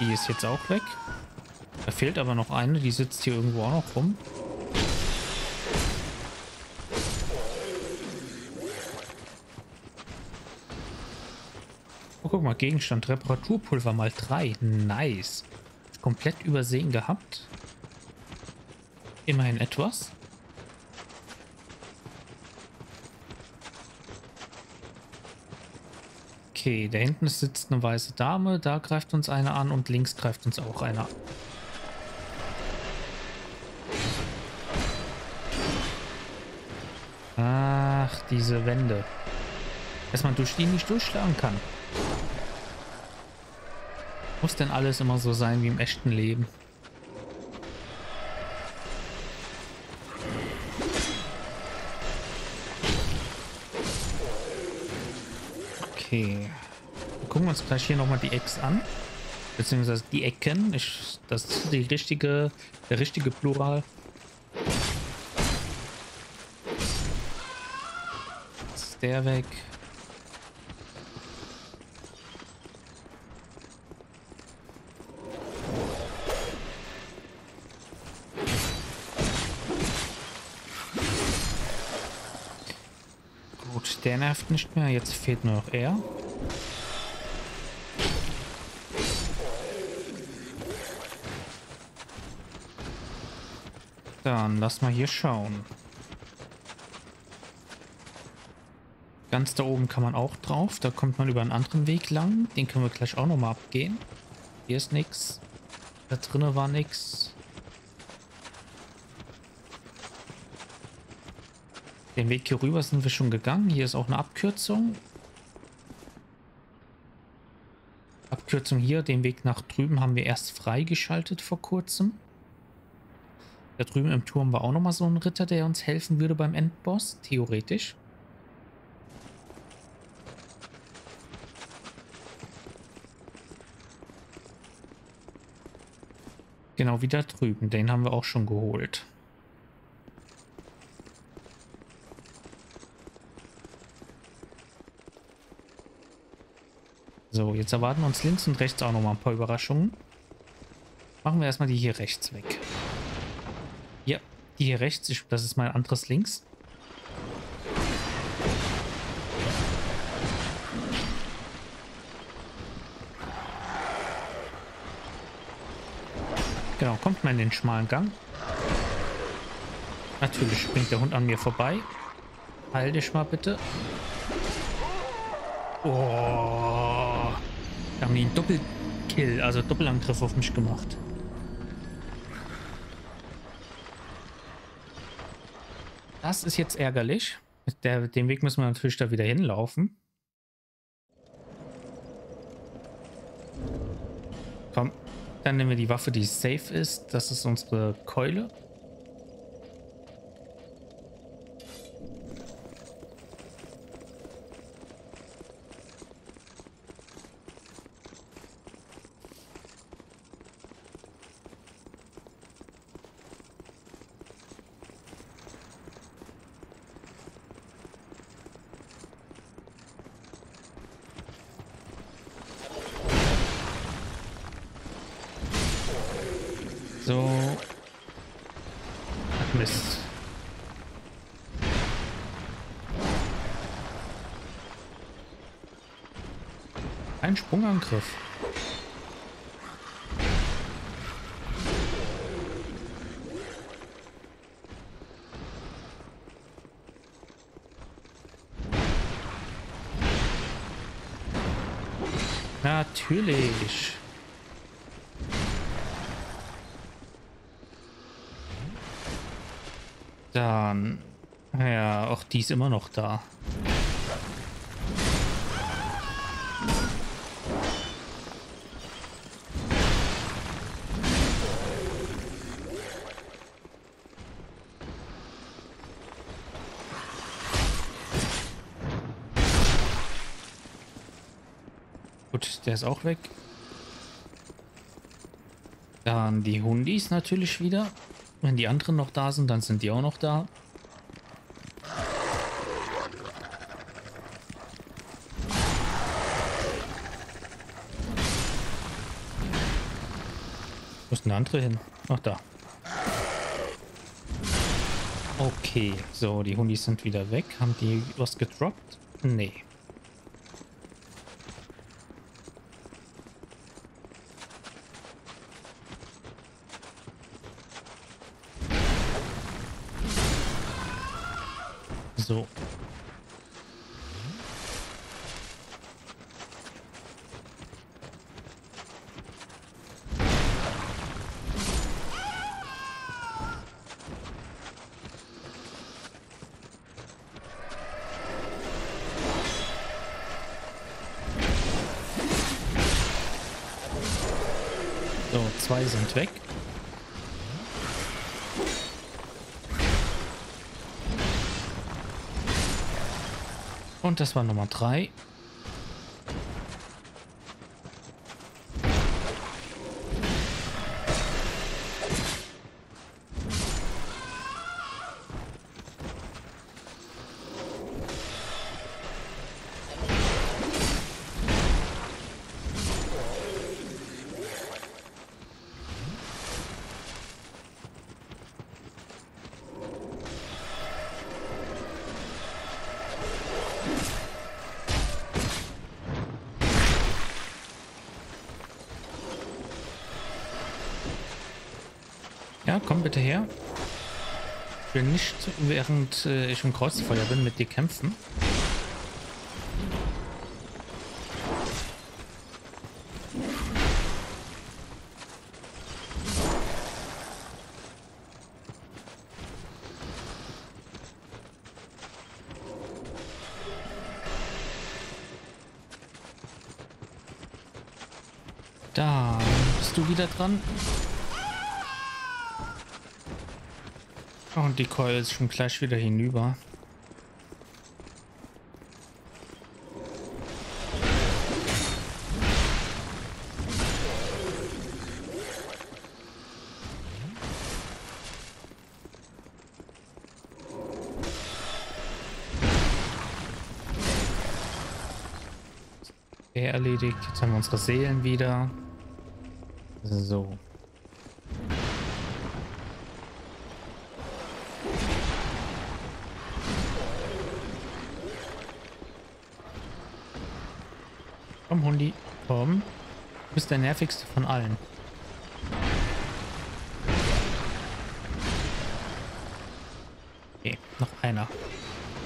Die ist jetzt auch weg. Da fehlt aber noch eine, die sitzt hier irgendwo auch noch rum. Guck mal, Gegenstand, Reparaturpulver mal drei. Nice. Komplett übersehen gehabt. Immerhin etwas. Okay, da hinten sitzt eine weiße Dame. Da greift uns eine an und links greift uns auch eine an. Ach, diese Wände. Dass man durch die nicht durchschlagen kann. Muss denn alles immer so sein wie im echten Leben? Okay. Wir gucken uns gleich hier nochmal die Ecks an. Beziehungsweise die Ecken. Ich, das ist die richtige, der richtige Plural. Jetzt ist der weg. Der nervt nicht mehr, jetzt fehlt nur noch er. Dann lass mal hier schauen. Ganz da oben kann man auch drauf, da kommt man über einen anderen Weg lang. Den können wir gleich auch nochmal abgehen. Hier ist nichts. Da drinnen war nichts. Den Weg hier rüber sind wir schon gegangen. Hier ist auch eine Abkürzung. Abkürzung hier. Den Weg nach drüben haben wir erst freigeschaltet vor kurzem. Da drüben im Turm war auch nochmal so ein Ritter, der uns helfen würde beim Endboss, theoretisch. Genau, wie da drüben. Den haben wir auch schon geholt. So, jetzt erwarten uns links und rechts auch nochmal ein paar Überraschungen. Machen wir erstmal die hier rechts weg. Ja, die hier rechts, ich, das ist mein anderes links. Genau, kommt man in den schmalen Gang. Natürlich springt der Hund an mir vorbei. Heil dich mal bitte. Oh, da haben die einen Doppelkill, also Doppelangriff auf mich gemacht. Das ist jetzt ärgerlich. Mit der, dem Weg müssen wir natürlich da wieder hinlaufen. Komm. Dann nehmen wir die Waffe, die safe ist. Das ist unsere Keule. Sprungangriff. Natürlich. Dann, ja, auch die ist immer noch da. Der ist auch weg. Dann die Hundis natürlich wieder. Wenn die anderen noch da sind, dann sind die auch noch da. Wo ist eine andere hin? Ach, da. Okay, so, die Hundis sind wieder weg. Haben die was gedroppt? Nee. So. So, zwei sind weg. Und das war Nummer drei. Komm bitte her. Ich will nicht, während äh, ich im Kreuzfeuer bin, mit dir kämpfen. Da bist du wieder dran. Und die Keule ist schon gleich wieder hinüber. Okay, erledigt. Jetzt haben wir unsere Seelen wieder. So. Komm, Hundi, komm. Du bist der nervigste von allen. Okay, noch einer. Gut,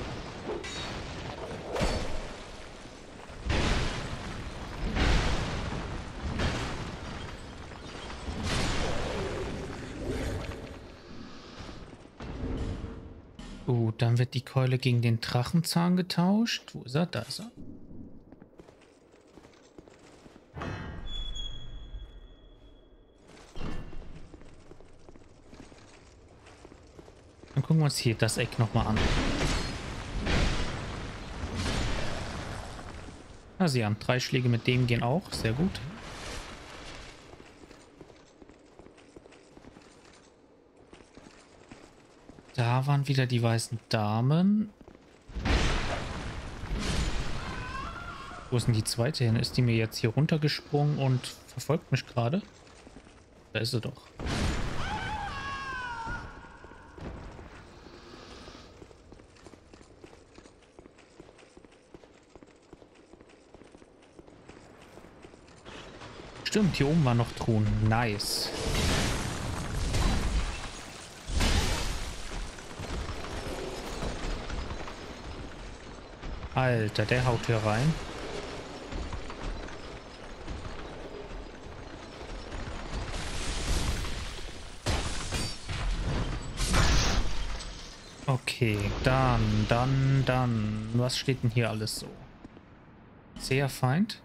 uh, dann wird die Keule gegen den Drachenzahn getauscht. Wo ist er? Da ist er. Dann gucken wir uns hier das Eck nochmal an. Ah, sie haben drei Schläge mit dem gehen auch. Sehr gut. Da waren wieder die weißen Damen. Wo ist denn die zweite hin? Ist die mir jetzt hier runtergesprungen und verfolgt mich gerade? Da ist sie doch. Stimmt, hier oben waren noch Truhen. Nice. Alter, der haut hier rein. Okay, dann, dann, dann. Was steht denn hier alles so? Zäher Feind?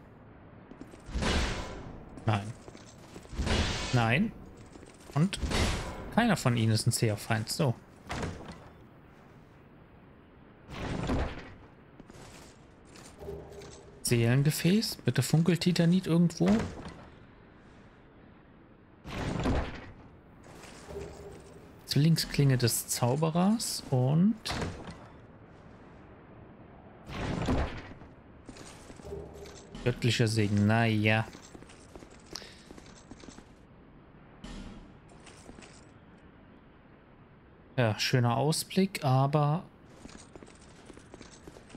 Nein. Nein. Und keiner von ihnen ist ein zäher Feind. So. Seelengefäß. Bitte funkelt Titanit irgendwo. Zwillingsklinge des Zauberers und göttlicher Segen. Naja. Ja, schöner Ausblick, aber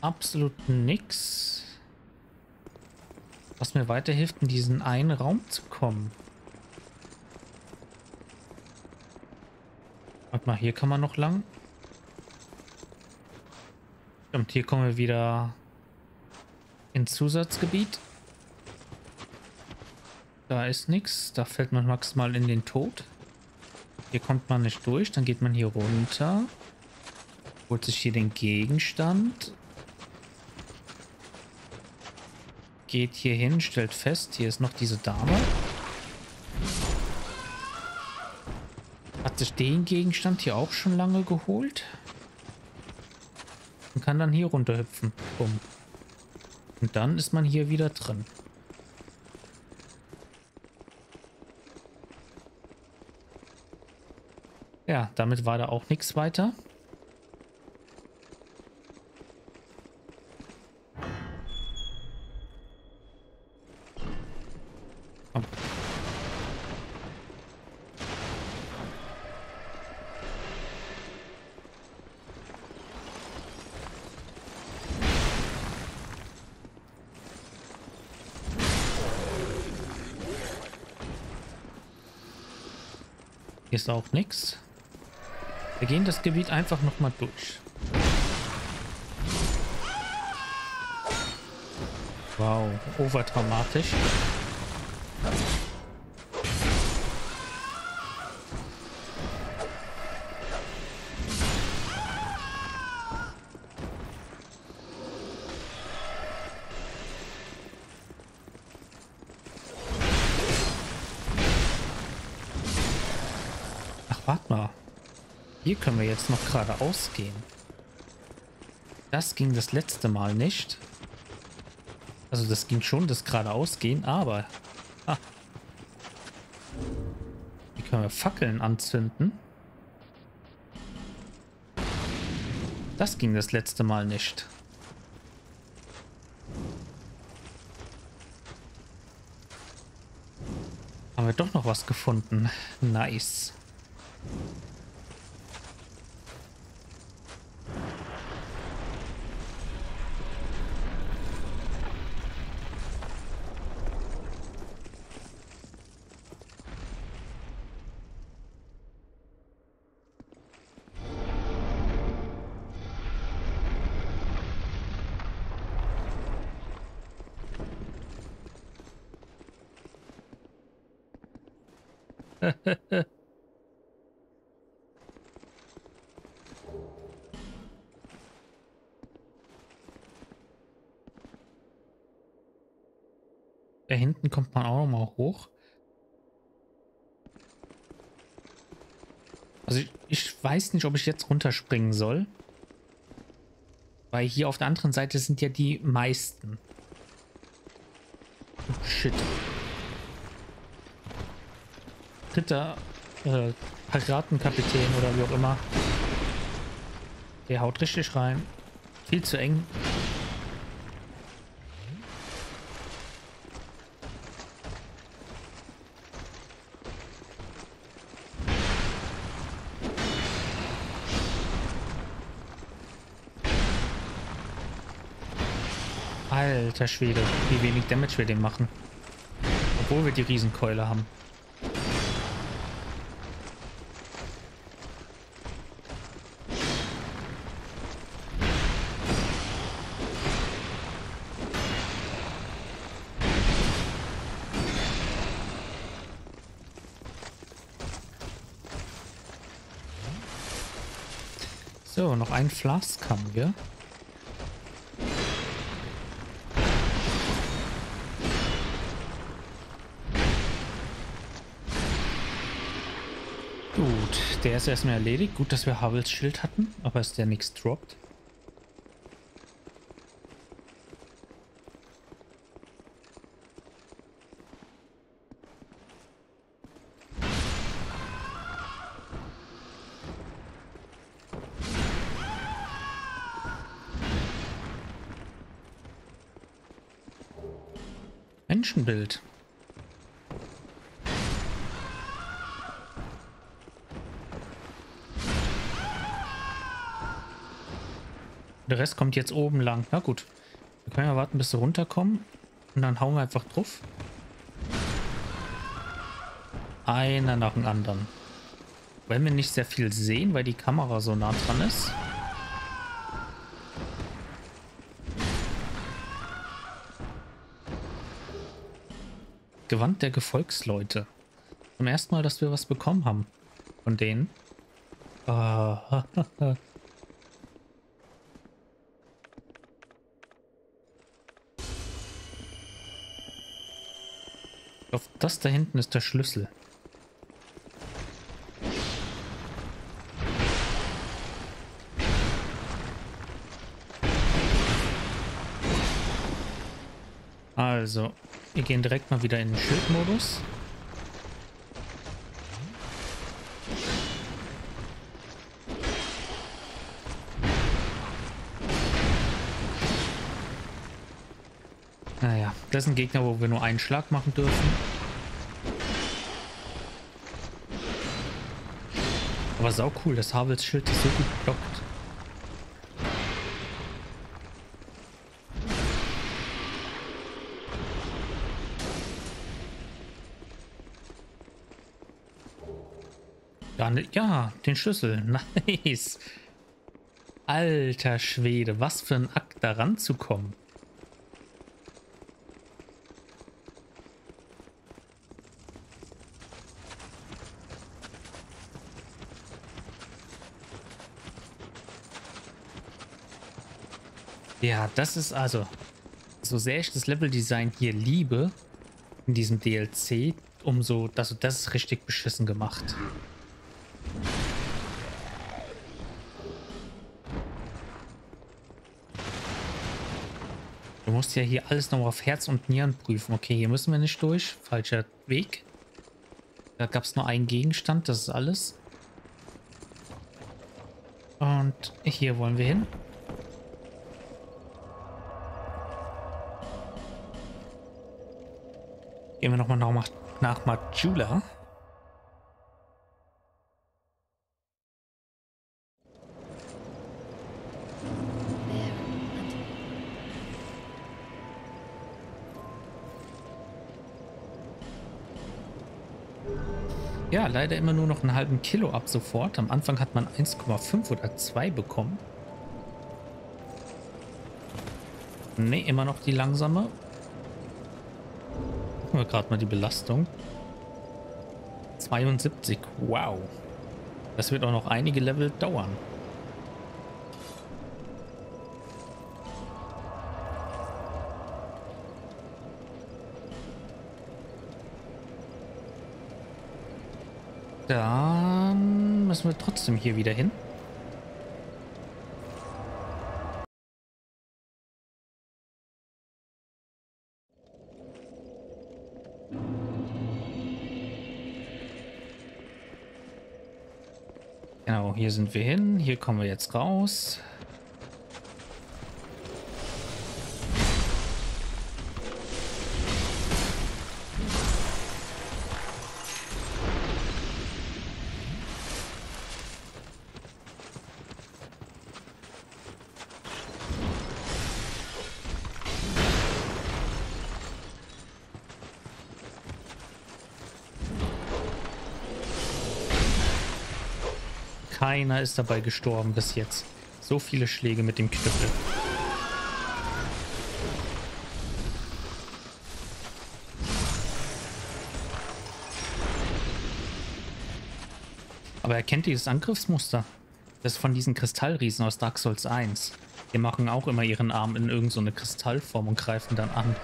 absolut nix. Was mir weiterhilft, in diesen einen Raum zu kommen. Warte mal, hier kann man noch lang. Stimmt, hier kommen wir wieder ins Zusatzgebiet. Da ist nichts, da fällt man maximal in den Tod. Hier kommt man nicht durch, dann geht man hier runter. Holt sich hier den Gegenstand. Geht hier hin, stellt fest, hier ist noch diese Dame. Hat sich den Gegenstand hier auch schon lange geholt. Und kann dann hier runterhüpfen. Bumm. Und dann ist man hier wieder drin. Ja, damit war da auch nichts weiter. Ist auch nichts. Wir gehen das Gebiet einfach noch mal durch. Wow, overdramatisch. Hier können wir jetzt noch geradeaus gehen. Das ging das letzte Mal nicht. Also das ging schon, das geradeaus gehen, aber... Ah. Hier können wir Fackeln anzünden. Das ging das letzte Mal nicht. Haben wir doch noch was gefunden. Nice. Da hinten kommt man auch nochmal hoch. Also ich, ich weiß nicht, ob ich jetzt runterspringen soll. Weil hier auf der anderen Seite sind ja die meisten. Oh, shit. Dritter äh, Piratenkapitän oder wie auch immer. Der haut richtig rein. Viel zu eng. Alter Schwede, wie wenig Damage wir dem machen. Obwohl wir die Riesenkeule haben. So, noch ein Flask haben wir. Gut, der ist erstmal erledigt. Gut, dass wir Havels Schild hatten, aber ist der nichts droppt. Menschenbild. Der Rest kommt jetzt oben lang. Na gut. Wir können ja warten, bis sie runterkommen. Und dann hauen wir einfach drauf. Einer nach dem anderen. Wenn wir nicht sehr viel sehen, weil die Kamera so nah dran ist. Gewand der Gefolgsleute. Zum ersten Mal, dass wir was bekommen haben. Von denen. Ah, auf das da hinten ist der Schlüssel. Also... Wir gehen direkt mal wieder in den Schildmodus. Naja, das ist ein Gegner, wo wir nur einen Schlag machen dürfen. Aber sau cool, das Havels Schild ist so gut geblockt. Ja, den Schlüssel. Nice. Alter Schwede, was für ein Akt, da ranzukommen. Ja, das ist also, so sehr ich das Leveldesign hier liebe, in diesem D L C, umso, also das ist richtig beschissen gemacht. musst ja hier alles noch auf Herz und Nieren prüfen. Okay, hier müssen wir nicht durch. Falscher Weg. Da gab es nur einen Gegenstand, das ist alles. Und hier wollen wir hin. Gehen wir nochmal nach, nach Majula. Ja, leider immer nur noch einen halben Kilo ab sofort. Am Anfang hat man eins Komma fünf oder zwei bekommen. Ne, immer noch die langsame. Gucken wir gerade mal die Belastung. zweiundsiebzig, wow. Das wird auch noch einige Level dauern. Dann müssen wir trotzdem hier wieder hin. Genau, hier sind wir hin. Hier kommen wir jetzt raus. Keiner ist dabei gestorben bis jetzt. So viele Schläge mit dem Knüppel. Aber erkennt ihr das Angriffsmuster? Das ist von diesen Kristallriesen aus Dark Souls eins. Die machen auch immer ihren Arm in irgend so eine Kristallform und greifen dann an.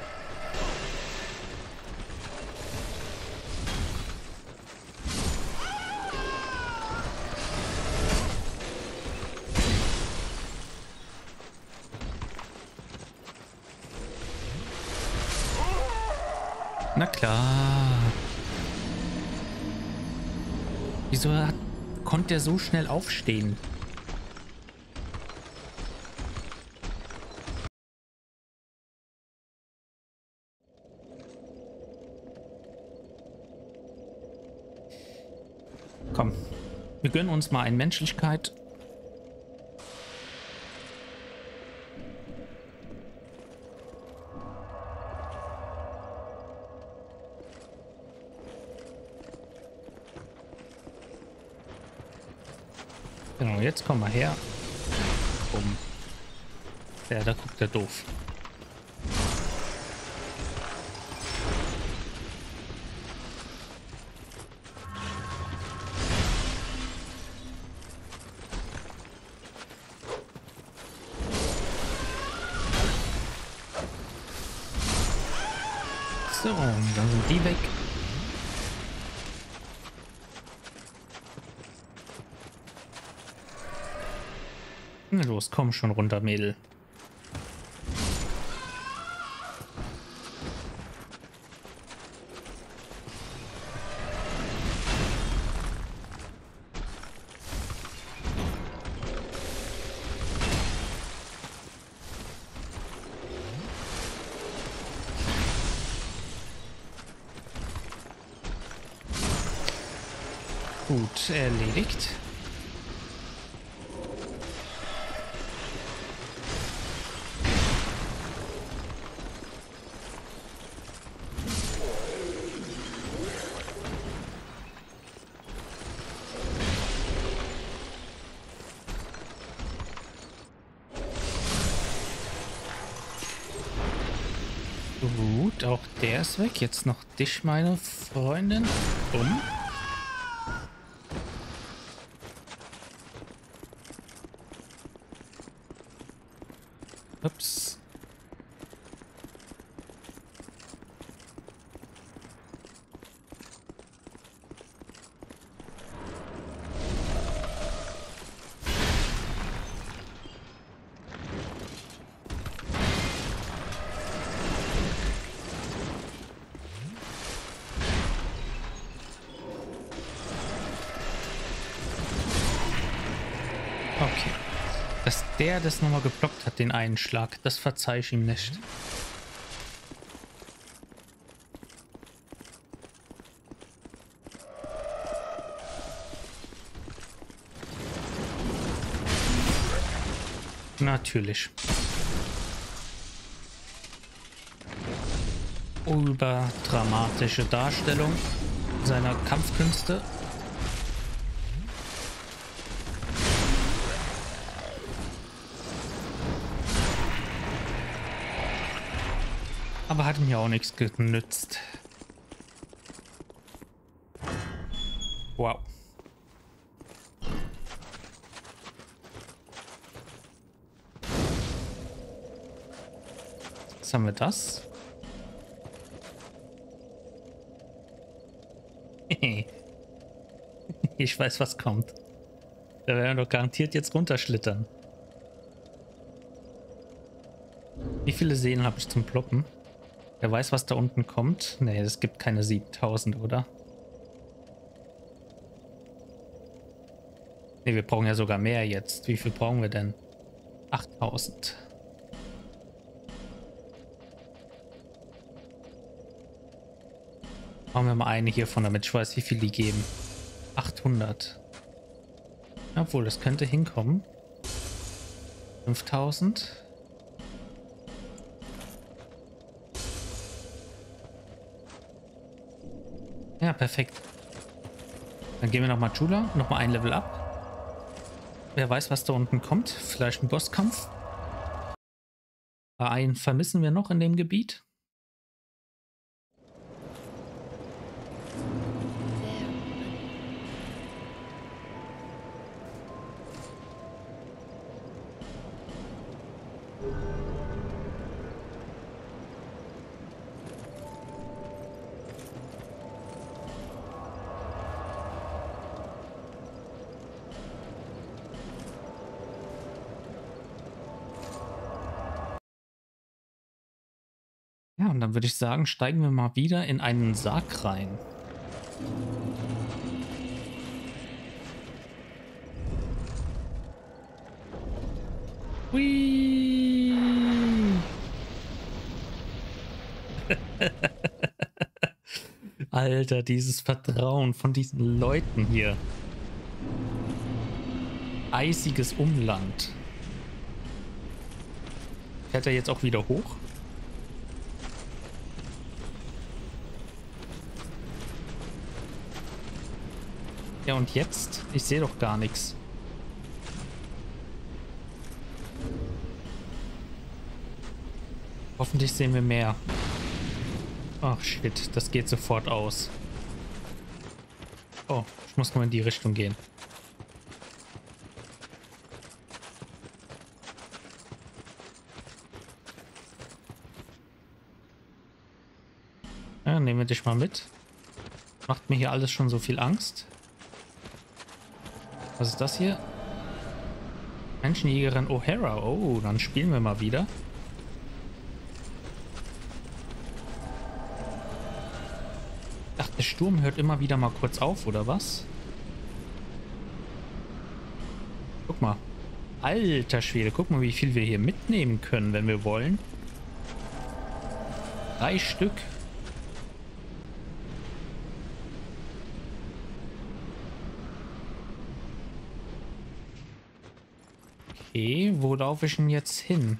Na klar. Wieso hat, konnte er so schnell aufstehen? Komm, wir gönnen uns mal eine Menschlichkeit. Genau, jetzt komm mal her. Um. Ja, da guckt er doof. So, dann sind die weg. Los, komm schon runter, Mädel. Gut, erledigt. Gut, auch der ist weg. Jetzt noch dich, meine Freundin. Um. Ups. Okay. Dass der das nochmal geblockt hat, den einen Schlag, das verzeih ich ihm nicht. Natürlich. Überdramatische Darstellung seiner Kampfkünste. Aber hat mir auch nichts genützt. Wow. Jetzt haben wir das. Ich weiß, was kommt. Da werden wir doch garantiert jetzt runterschlittern. Wie viele Seen habe ich zum Ploppen? Wer weiß, was da unten kommt? Nee, es gibt keine siebentausend, oder? Nee, wir brauchen ja sogar mehr jetzt. Wie viel brauchen wir denn? achttausend. Machen wir mal eine hiervon, damit ich weiß, wie viel die geben. achthundert. Obwohl, das könnte hinkommen. fünftausend. Ja, perfekt. Dann gehen wir nochmal Chula, nochmal ein Level ab. Wer weiß, was da unten kommt. Vielleicht ein Bosskampf. Einen vermissen wir noch in dem Gebiet. Dann würde ich sagen, steigen wir mal wieder in einen Sarg rein. Hui! Alter, dieses Vertrauen von diesen Leuten hier. Eisiges Umland. Fährt er jetzt auch wieder hoch? Ja, und jetzt? Ich sehe doch gar nichts. Hoffentlich sehen wir mehr. Ach, shit. Das geht sofort aus. Oh, ich muss nur in die Richtung gehen. Ja, nehmen wir dich mal mit. Macht mir hier alles schon so viel Angst. Was ist das hier? Menschenjägerin O'Hara. Oh, dann spielen wir mal wieder. Ach, der Sturm hört immer wieder mal kurz auf, oder was? Guck mal. Alter Schwede, guck mal, wie viel wir hier mitnehmen können, wenn wir wollen. Drei Stück. Okay, wo laufe ich denn jetzt hin?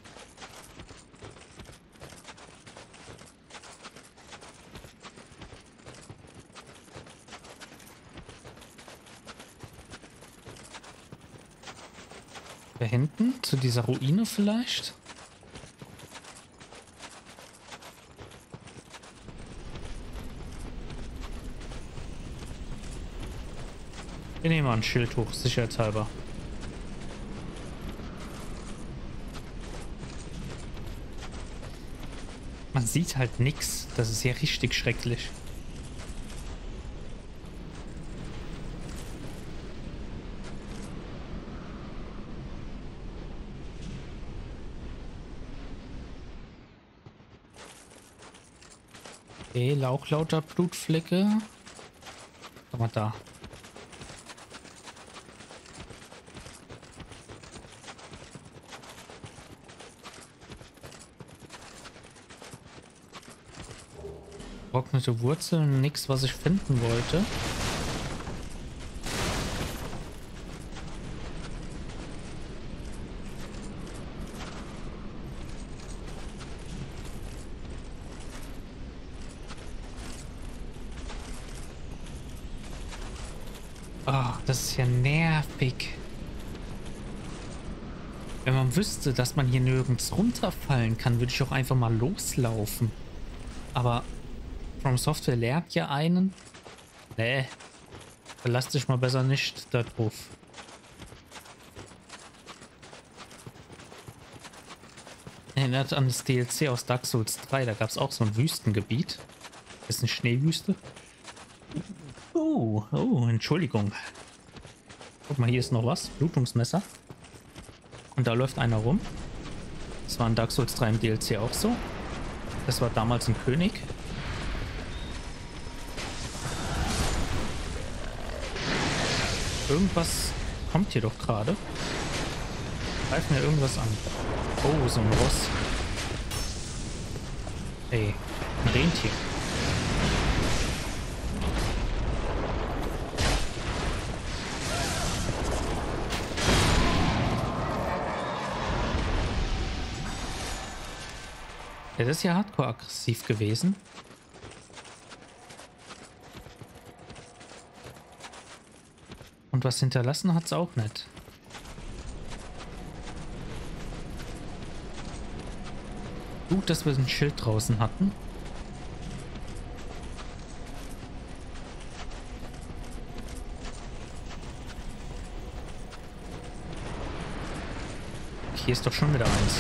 Da hinten? Zu dieser Ruine vielleicht? Wir nehmen mal ein Schild hoch, sicherheitshalber. Man sieht halt nichts. Das ist ja richtig schrecklich. Okay, lauchlauter Blutflecke. Guck mal da. Getrocknete Wurzeln, nichts, was ich finden wollte. Ach, das ist ja nervig. Wenn man wüsste, dass man hier nirgends runterfallen kann, würde ich auch einfach mal loslaufen. Aber FromSoftware lehrt ja einen. Nee, verlass dich mal besser nicht darauf. Erinnert an das D L C aus Dark Souls drei, da gab es auch so ein Wüstengebiet. Das ist eine Schneewüste. Oh, oh, Entschuldigung. Guck mal, hier ist noch was. Blutungsmesser. Und da läuft einer rum. Das war in Dark Souls drei im D L C auch so. Das war damals ein König. Irgendwas kommt hier doch gerade. Greift mir irgendwas an. Oh, so ein Ross. Ey, ein Rentier. Ja, das ist ja hardcore aggressiv gewesen. Und was hinterlassen hat es auch nicht. Gut, dass wir ein Schild draußen hatten. Hier ist doch schon wieder eins.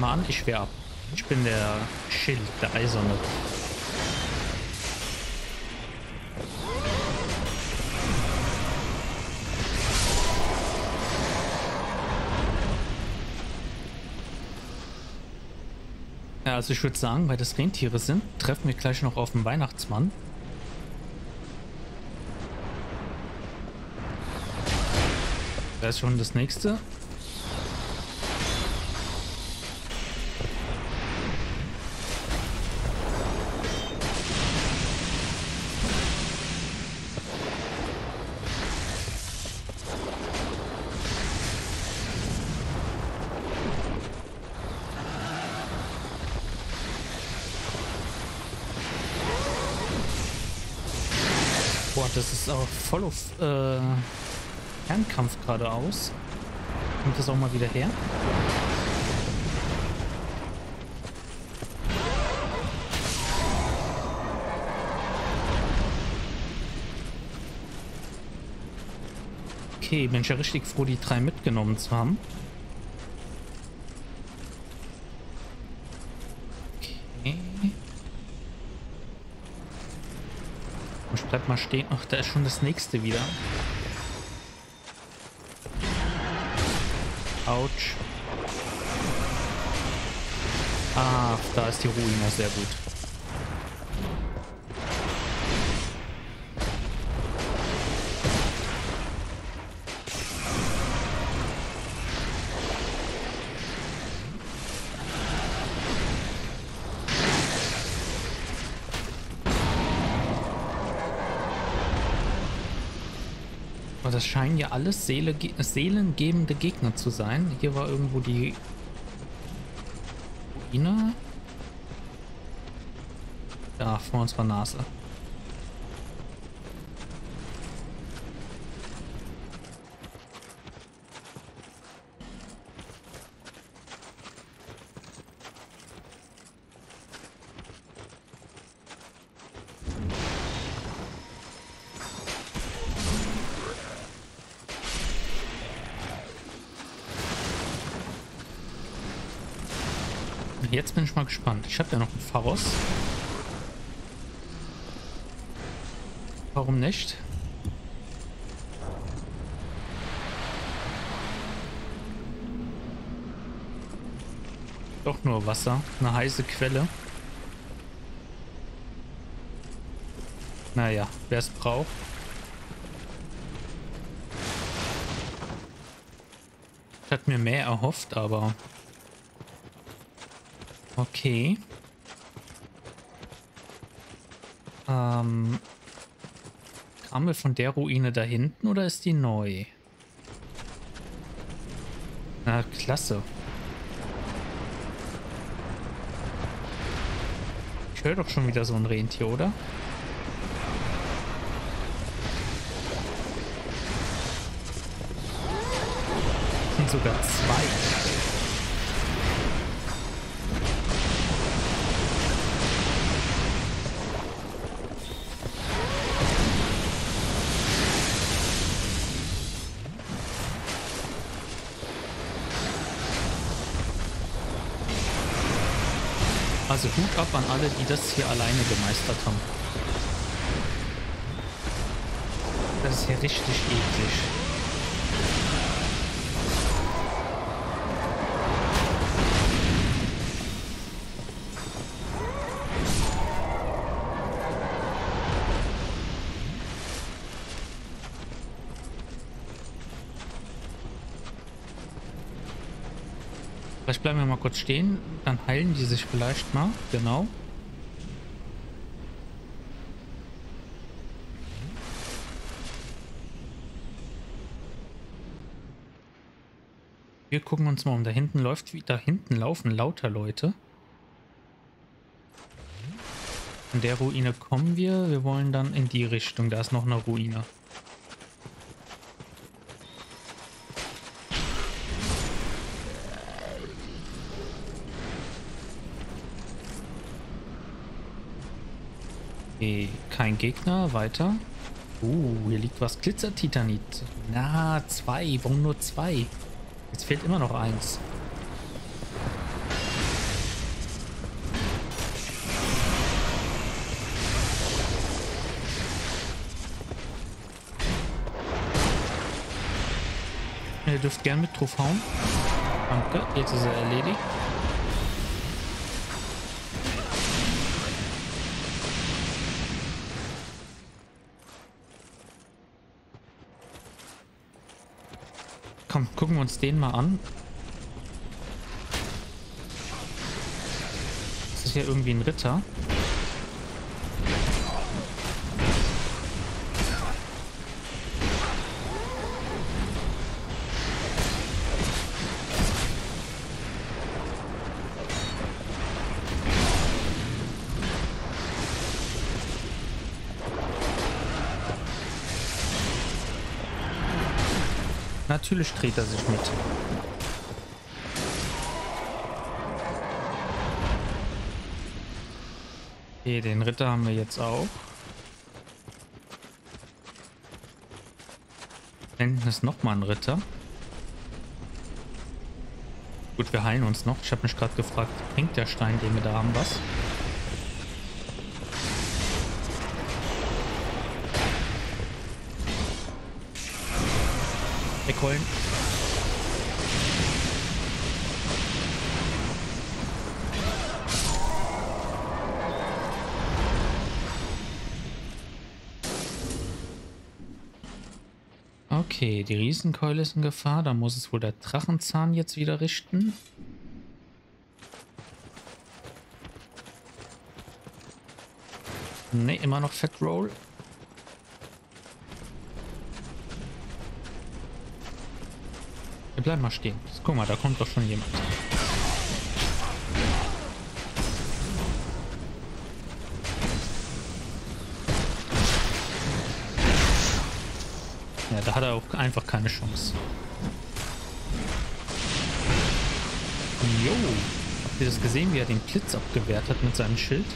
Mal an, ich wehr ab. Ich bin der Schild, der Eiserne. Ja, also ich würde sagen, weil das Rentiere sind, treffen wir gleich noch auf den Weihnachtsmann. Da ist schon das nächste. Das ist auch voll auf äh, Fernkampf geradeaus. Kommt das auch mal wieder her? Okay, bin ich ja richtig froh, die drei mitgenommen zu haben. Mal stehen. Ach, da ist schon das nächste wieder. Autsch. Ach, da ist die Ruine, sehr gut. Das scheinen ja alles Seele, seelengebende Gegner zu sein. Hier war irgendwo die Ruine. Da, vor unserer Nase. Jetzt bin ich mal gespannt. Ich habe ja noch einen Pharos. Warum nicht? Doch nur Wasser. Eine heiße Quelle. Naja, wer es braucht. Ich hatte mir mehr erhofft, aber... Okay. Ähm... Kamen wir von der Ruine da hinten oder ist die neu? Na, klasse. Ich höre doch schon wieder so ein Rentier, oder? Das sind sogar zwei. Also Hut ab an alle, die das hier alleine gemeistert haben. Das ist ja richtig eklig. Vielleicht bleiben wir mal kurz stehen, dann heilen die sich vielleicht mal, genau. Wir gucken uns mal um, da hinten läuft, da hinten laufen lauter Leute. Von der Ruine kommen wir, wir wollen dann in die Richtung, da ist noch eine Ruine. Kein Gegner, weiter. Uh, hier liegt was. Glitzertitanit. Na, zwei. Warum nur zwei? Jetzt fehlt immer noch eins. Ihr dürft gern mit drauf hauen. Danke, jetzt ist er erledigt. Komm, gucken wir uns den mal an. Das ist hier irgendwie ein Ritter. Natürlich dreht er sich mit. Okay, den Ritter haben wir jetzt auch. Da hinten ist nochmal ein Ritter. Gut, wir heilen uns noch. Ich habe mich gerade gefragt, bringt der Stein, den wir da haben, was? Wegholen. Okay, die Riesenkeule ist in Gefahr. Da muss es wohl der Drachenzahn jetzt wieder richten. Ne, immer noch Fat Roll. Bleib mal stehen. Guck mal, da kommt doch schon jemand. Ja, da hat er auch einfach keine Chance. Jo. Habt ihr das gesehen, wie er den Blitz abgewehrt hat mit seinem Schild?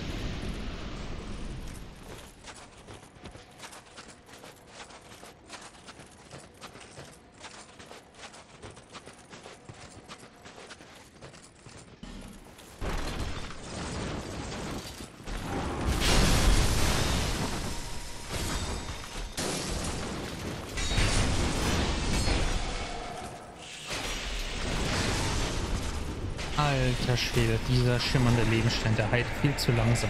Alter Schwede, dieser schimmernde Lebensstein, der heilt viel zu langsam.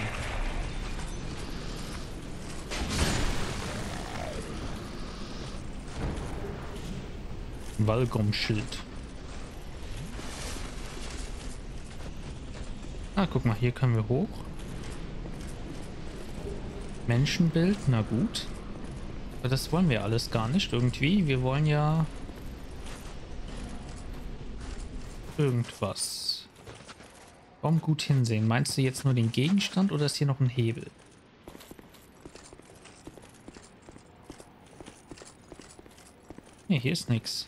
Valgum-Schild. Ah, guck mal, hier können wir hoch. Menschenbild, na gut. Aber das wollen wir alles gar nicht irgendwie. Wir wollen ja... irgendwas. Warum gut hinsehen? Meinst du jetzt nur den Gegenstand oder ist hier noch ein Hebel? Ne, hier ist nichts.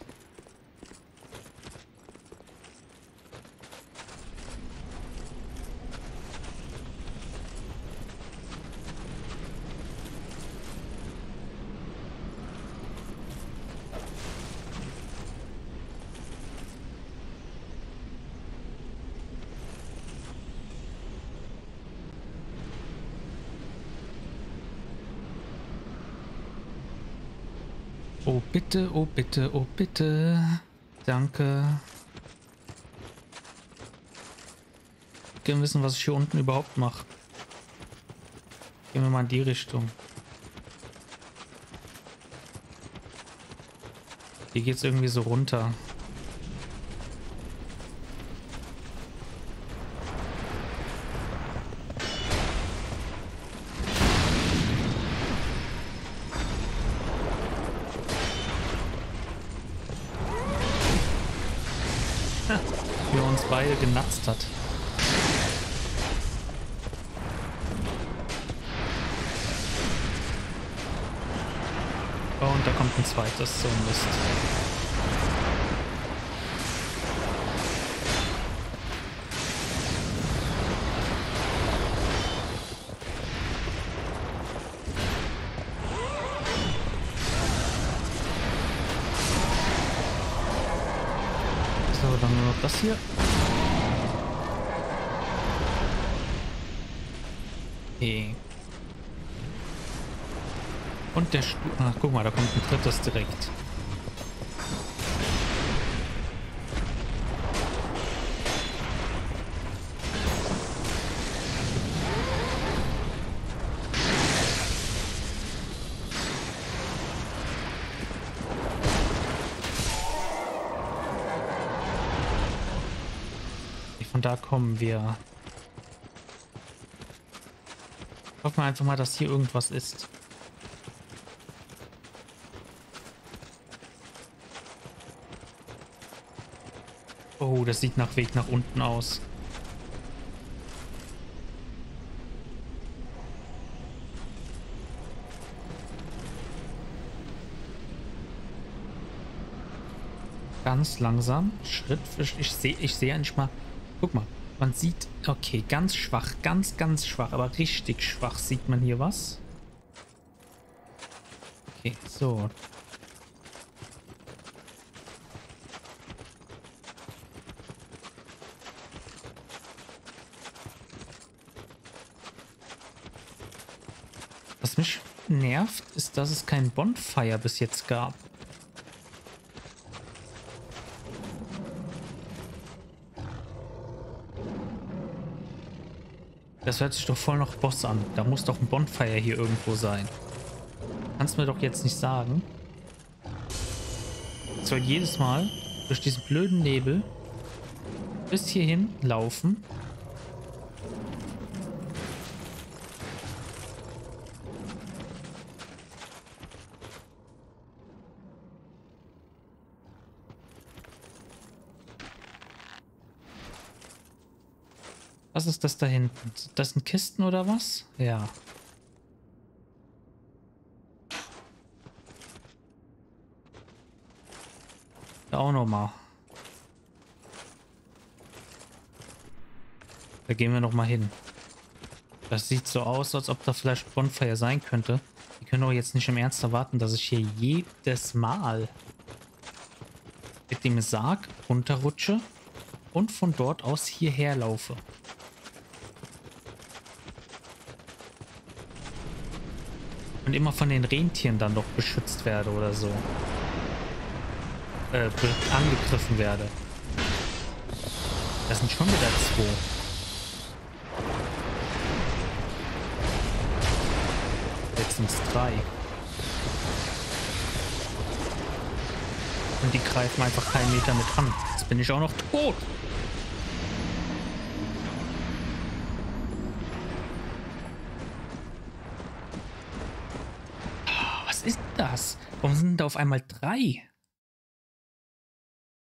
Oh bitte, oh bitte, oh bitte. Danke. Ich will wissen, was ich hier unten überhaupt mache. Gehen wir mal in die Richtung. Hier geht's irgendwie so runter. Genatzt hat. Oh, und da kommt ein zweites, so ein Mist. So, dann nur noch das hier. Und der Stuhl. Ach, guck mal, da kommt ein drittes direkt. Von da kommen wir. Hoffen wir einfach mal, dass hier irgendwas ist. Oh, das sieht nach Weg nach unten aus. Ganz langsam, Schritt für Schritt. Ich sehe ich sehe nicht mal. Guck mal. Man sieht, okay, ganz schwach, ganz, ganz schwach, aber richtig schwach sieht man hier was. Okay, so. Was mich nervt, ist, dass es kein Bonfire bis jetzt gab. Das hört sich doch voll nach Boss an. Da muss doch ein Bonfire hier irgendwo sein. Kannst mir doch jetzt nicht sagen. Ich soll jedes Mal durch diesen blöden Nebel bis hierhin laufen. Was ist das da hinten? Das sind Kisten oder was? Ja. Da auch nochmal. Da gehen wir nochmal hin. Das sieht so aus, als ob da vielleicht Bonfire sein könnte. Die können doch jetzt nicht im Ernst erwarten, dass ich hier jedes Mal mit dem Sarg runterrutsche und von dort aus hierher laufe. Und immer von den Rentieren dann doch beschützt werde oder so. Äh, angegriffen werde. Das sind schon wieder zwei. Jetzt sind es drei. Und die greifen einfach keinen Meter mit an. Jetzt bin ich auch noch tot. Was ist das? Warum sind da auf einmal drei?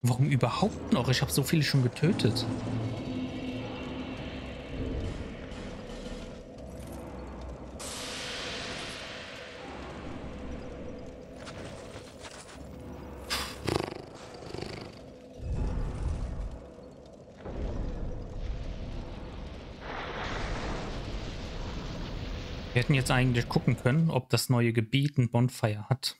Warum überhaupt noch? Ich habe so viele schon getötet. Wir hätten jetzt eigentlich gucken können, ob das neue Gebiet ein Bonfire hat.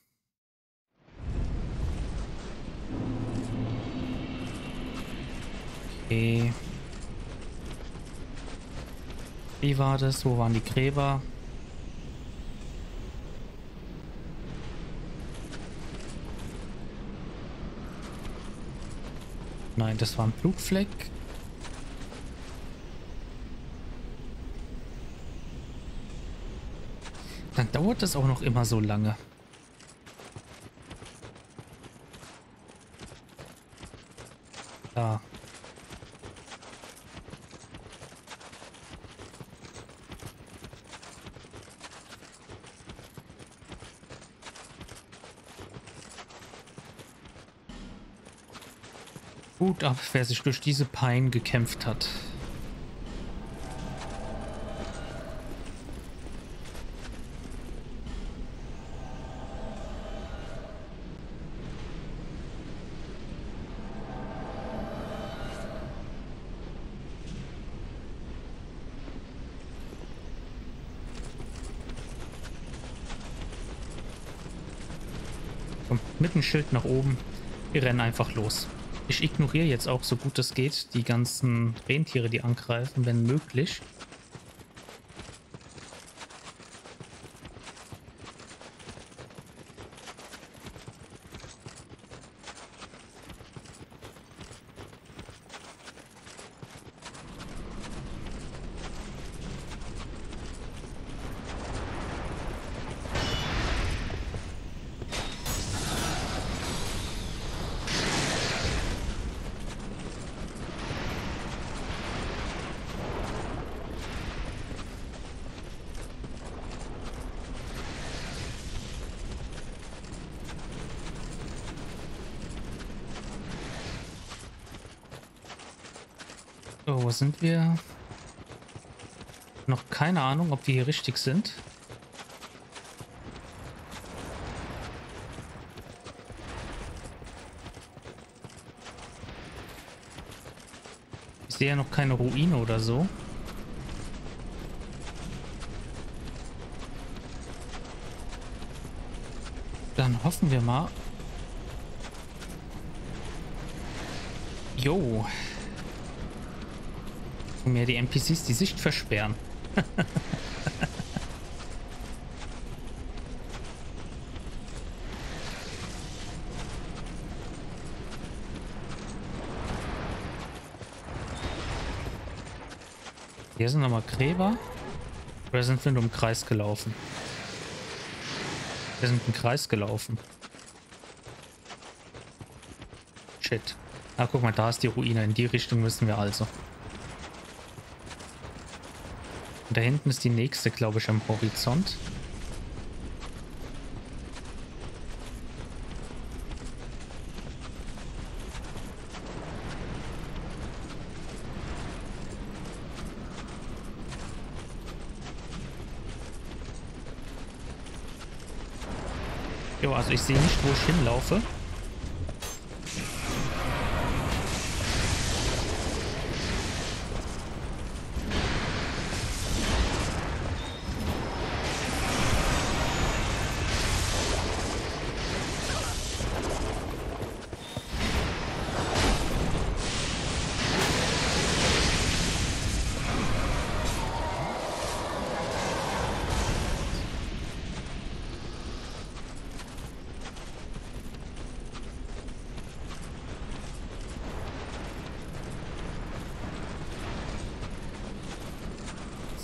Okay. Wie war das? Wo waren die Gräber? Nein, das war ein Blutfleck. Dann dauert das auch noch immer so lange. Da. Gut ab, wer sich durch diese Pein gekämpft hat. Mit dem Schild nach oben. Wir rennen einfach los. Ich ignoriere jetzt auch, so gut es geht, die ganzen Rentiere, die angreifen, wenn möglich. So, wo sind wir? Noch keine Ahnung, ob wir hier richtig sind. Ich sehe ja noch keine Ruine oder so. Dann hoffen wir mal. Jo. Mehr die N P Cs die Sicht versperren. Hier sind nochmal Gräber. Oder sind wir nur im Kreis gelaufen? Wir sind im Kreis gelaufen. Shit. Ah, guck mal, da ist die Ruine. In die Richtung müssen wir also. Und da hinten ist die nächste, glaube ich, am Horizont. Jo, also ich sehe nicht, wo ich hinlaufe.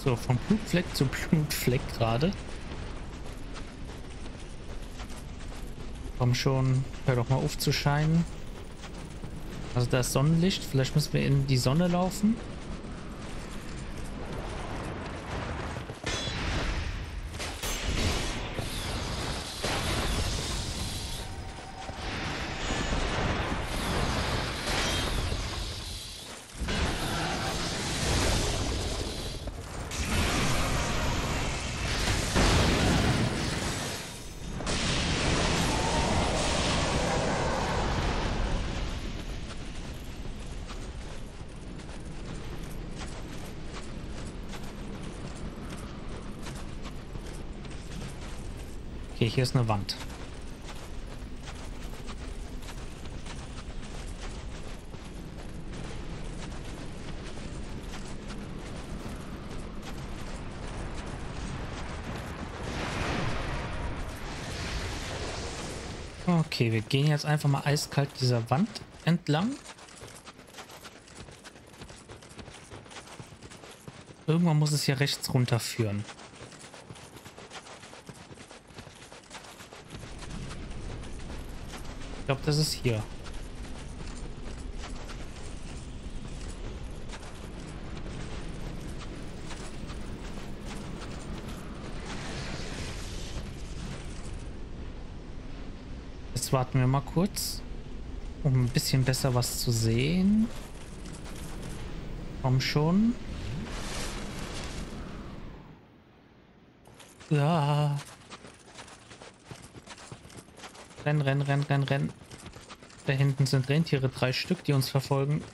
So, vom Blutfleck zum Blutfleck gerade. Komm schon, hör doch mal auf zu scheinen. Also da ist Sonnenlicht, vielleicht müssen wir in die Sonne laufen. Hier ist eine Wand. Okay, wir gehen jetzt einfach mal eiskalt dieser Wand entlang. Irgendwann muss es hier rechts runterführen. Ich glaube, das ist hier. Jetzt warten wir mal kurz, um ein bisschen besser was zu sehen. Komm schon. Ja. Renn, renn, renn, renn, renn. Da hinten sind Rentiere, drei Stück, die uns verfolgen.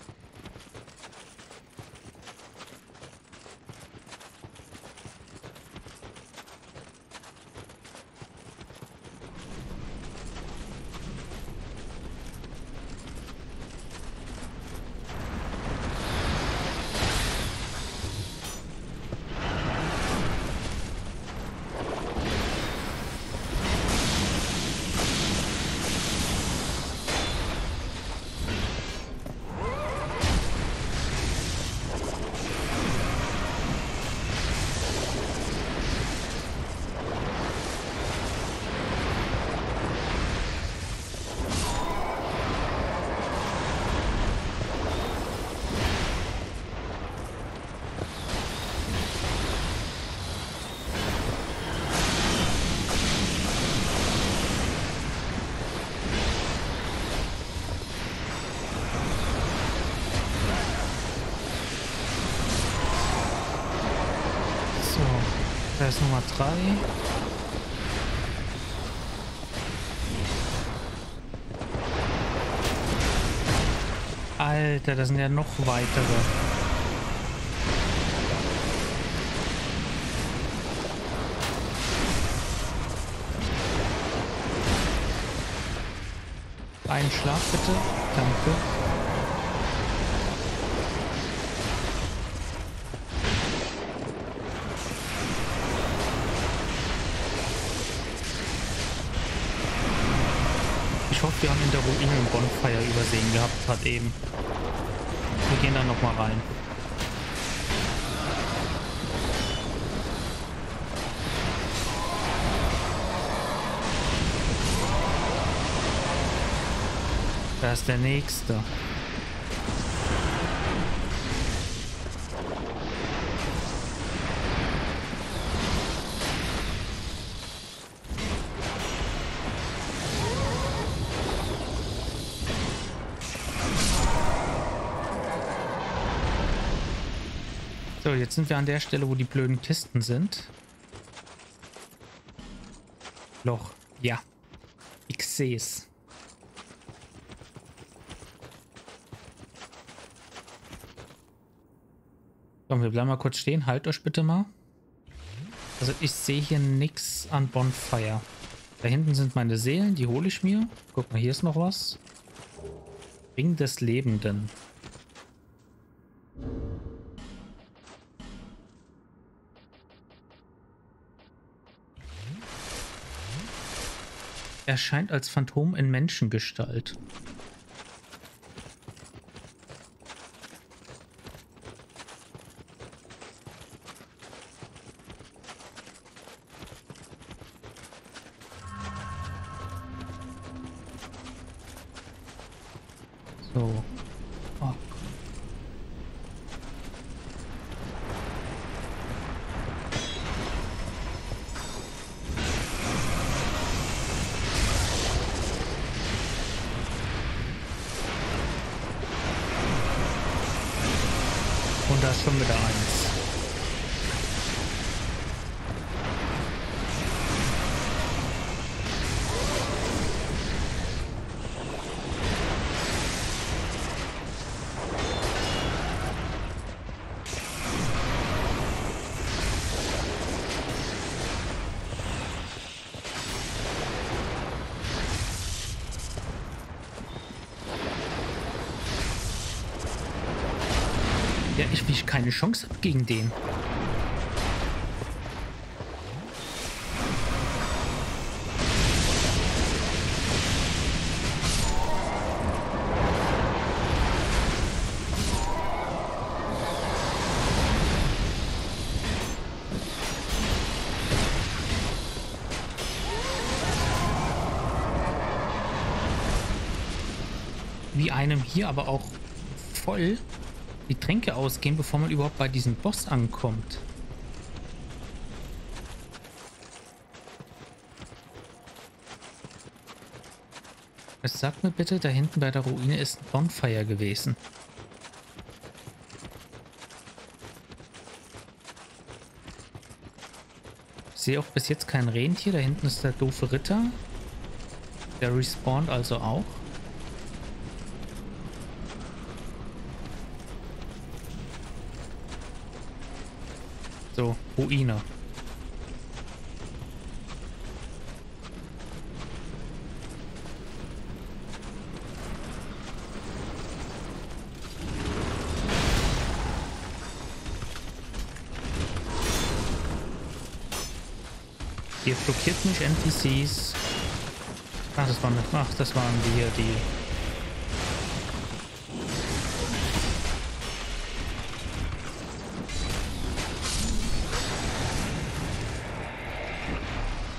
Nummer drei. Alter, das sind ja noch weitere. Einen Schlag bitte. Danke. Wir haben in der Ruine einen Bonfire übersehen gehabt, hat eben. Wir gehen da nochmal rein. Da ist der nächste. Jetzt sind wir an der Stelle, wo die blöden Kisten sind. Loch. Ja. Ich sehe es. Komm, wir bleiben mal kurz stehen. Halt euch bitte mal. Also ich sehe hier nichts an Bonfire. Da hinten sind meine Seelen. Die hole ich mir. Guck mal, hier ist noch was. Ring des Lebenden. Erscheint als Phantom in Menschengestalt. So. Oh. Und da ist schon wieder eins. Keine Chance ab gegen den. Wie einem hier aber auch voll die Tränke ausgehen, bevor man überhaupt bei diesem Boss ankommt. Es sagt mir bitte, da hinten bei der Ruine ist ein Bonfire gewesen. Ich sehe auch bis jetzt kein Rentier. Da hinten ist der doofe Ritter. Der respawnt also auch. So, Ruine. Ihr blockiert mich N P Cs. Ach, das waren, ach, das waren die hier, die...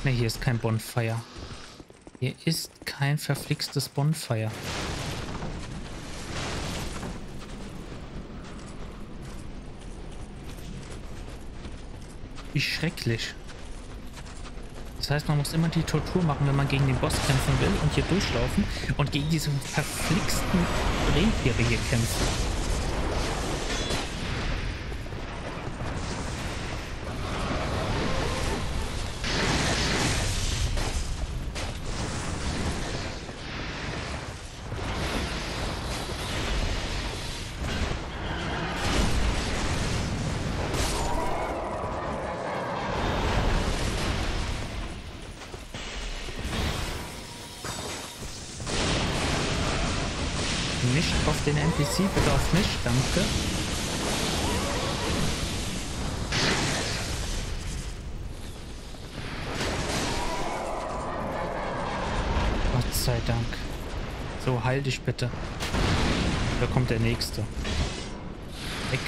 Ne, hier ist kein Bonfire. Hier ist kein verflixtes Bonfire. Wie schrecklich. Das heißt, man muss immer die Tortur machen, wenn man gegen den Boss kämpfen will und hier durchlaufen und gegen diese verflixten Rentiere hier kämpfen. Den N P C bitte auf mich, danke. Gott sei Dank. So, heil dich bitte. Da kommt der nächste. Weg.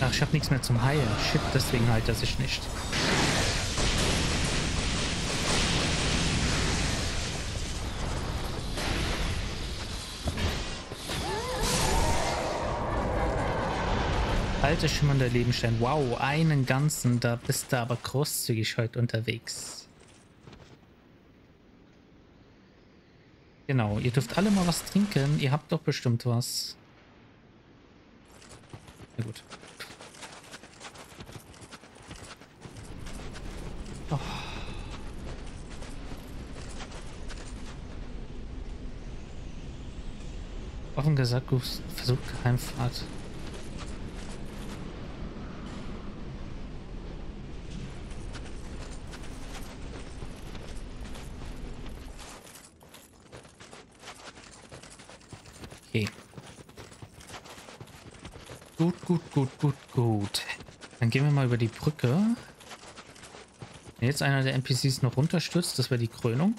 Ach, ich habe nichts mehr zum Heilen. Shit, deswegen heilt er sich nicht. Alter schimmernder Lebenstein. Wow, einen ganzen. Da bist du aber großzügig heute unterwegs. Genau, ihr dürft alle mal was trinken. Ihr habt doch bestimmt was. Na gut. Oh. Offen gesagt, versucht Geheimfahrt. Gut, gut, gut, gut, gut. Dann gehen wir mal über die Brücke. Wenn jetzt einer der N P Cs noch runterstürzt, das wäre die Krönung.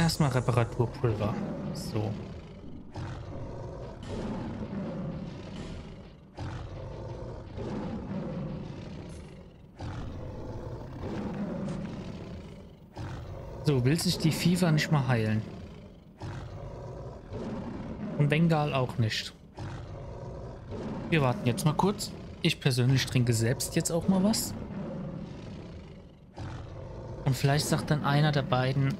Erstmal Reparaturpulver. So. So, will sich die Fever nicht mal heilen. Und Bengal auch nicht. Wir warten jetzt mal kurz. Ich persönlich trinke selbst jetzt auch mal was. Und vielleicht sagt dann einer der beiden,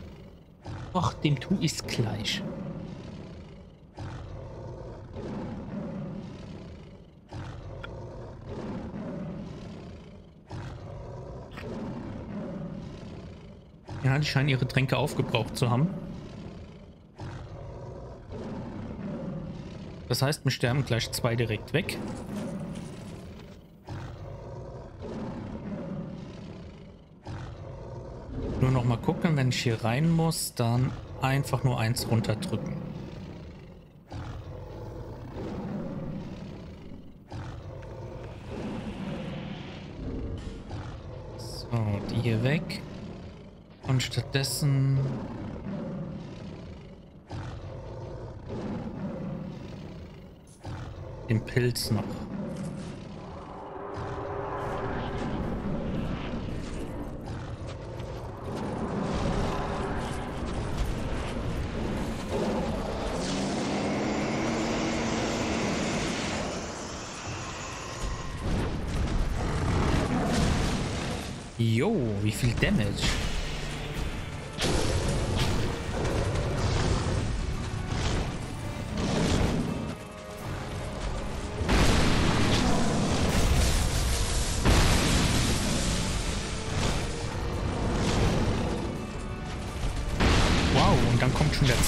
ach, dem tu ich's gleich. Ja, die scheinen ihre Tränke aufgebraucht zu haben. Das heißt, wir sterben gleich zwei direkt weg. Nur noch mal gucken, wenn ich hier rein muss, dann einfach nur eins runterdrücken. So, die hier weg. Und stattdessen... den Pilz noch. Jo, wie viel Damage?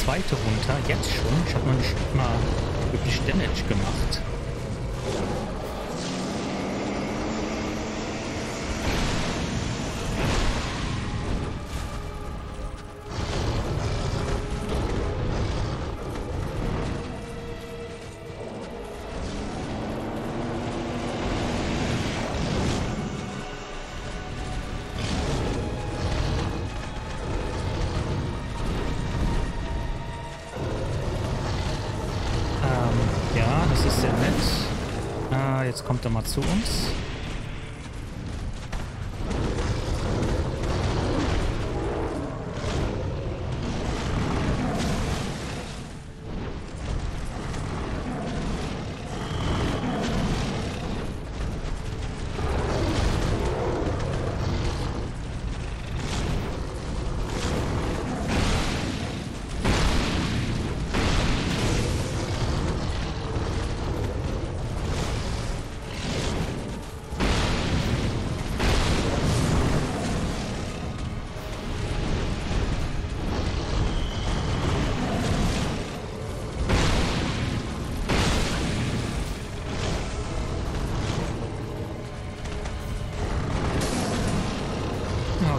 Zweite runter, jetzt schon. Ich habe noch nicht mal wirklich Damage gemacht. Jetzt kommt er mal zu uns.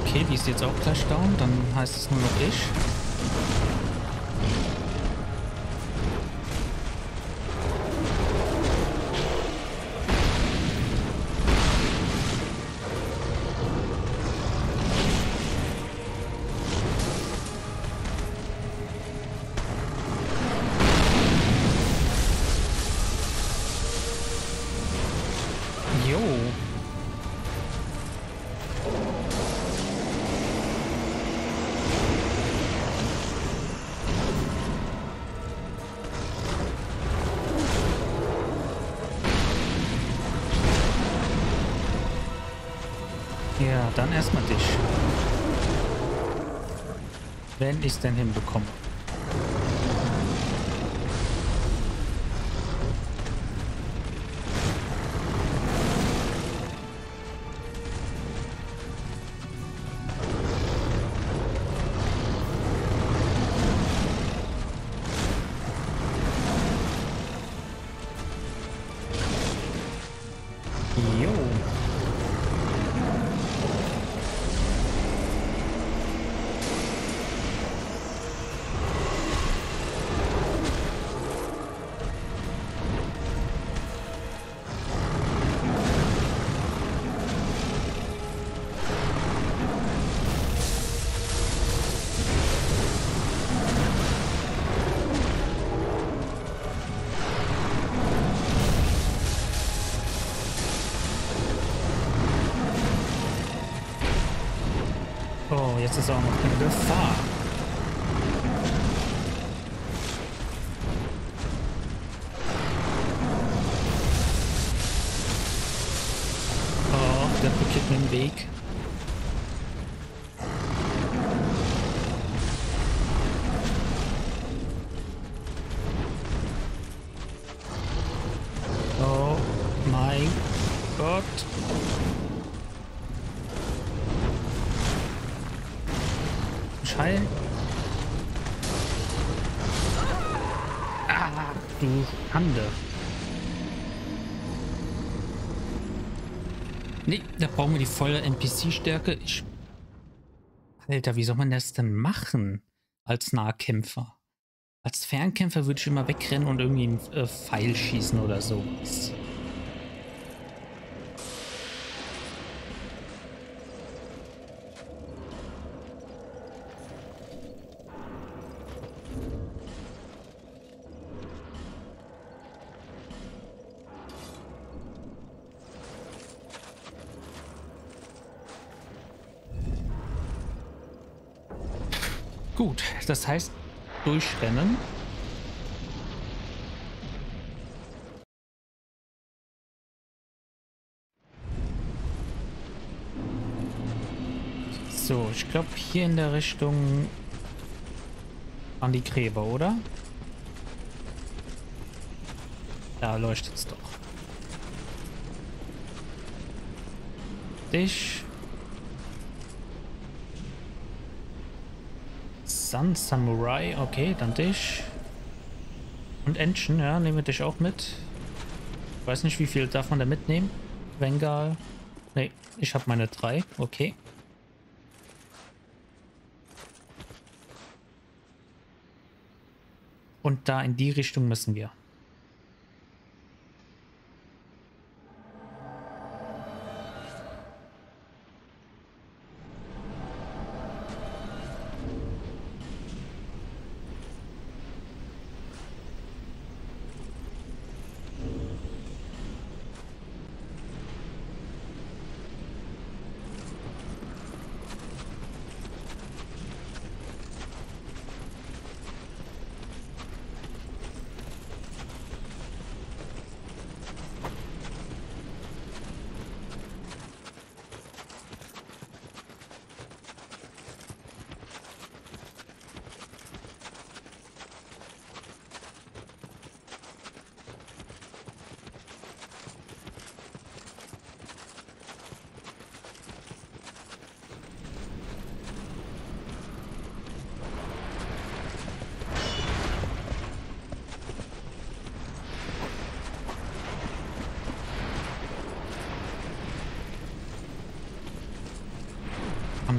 Okay, die ist jetzt auch gleich down, dann heißt es nur noch ich. Ja, dann erstmal dich. Wenn ich es denn hinbekomme. jetzt ist auch noch eine Gefahr. Oh, der blockiert mir den Weg. Nee, da brauchen wir die volle N P C-Stärke. Ich... Alter, wie soll man das denn machen? Als Nahkämpfer. Als Fernkämpfer würde ich immer wegrennen und irgendwie einen äh, Pfeil schießen oder so. Gut, das heißt durchrennen. So, ich glaube hier in der Richtung an die Gräber, oder? Da leuchtet es doch. Dich. Sun Samurai, okay, dann dich. Und Engine, ja, nehmen wir dich auch mit. Ich weiß nicht, wie viel darf man da mitnehmen. Vengal. Ne, ich habe meine drei, okay. Und da in die Richtung müssen wir.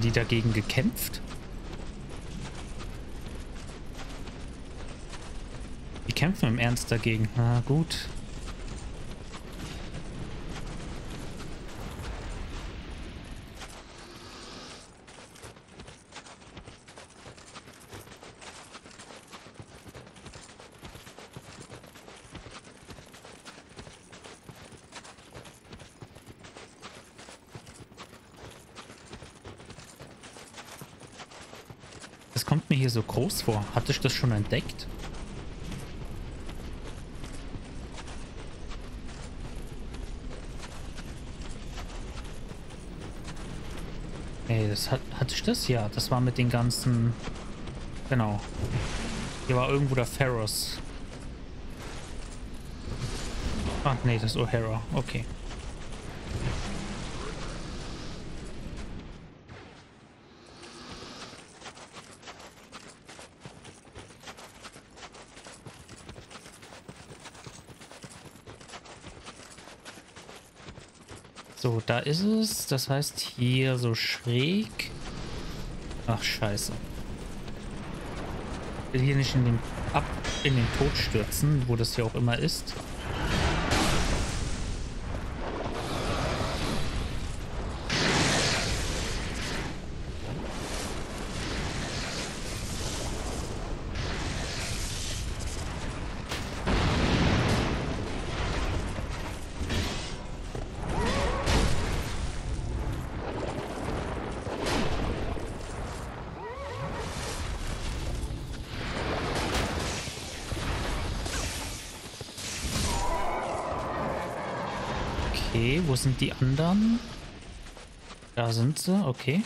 Die dagegen gekämpft? Die kämpfen im Ernst dagegen. Na gut. So groß vor. Hatte ich das schon entdeckt? Ey, das hat, hatte ich das? Ja, das war mit den ganzen... Genau. Hier war irgendwo der Pharos. Ach nee, das ist O'Hara. Okay. So, da ist es. Das heißt hier so schräg. Ach, scheiße. Ich will hier nicht in den, ab in den Tod stürzen, wo das hier auch immer ist. Okay, wo sind die anderen? Da sind sie, okay.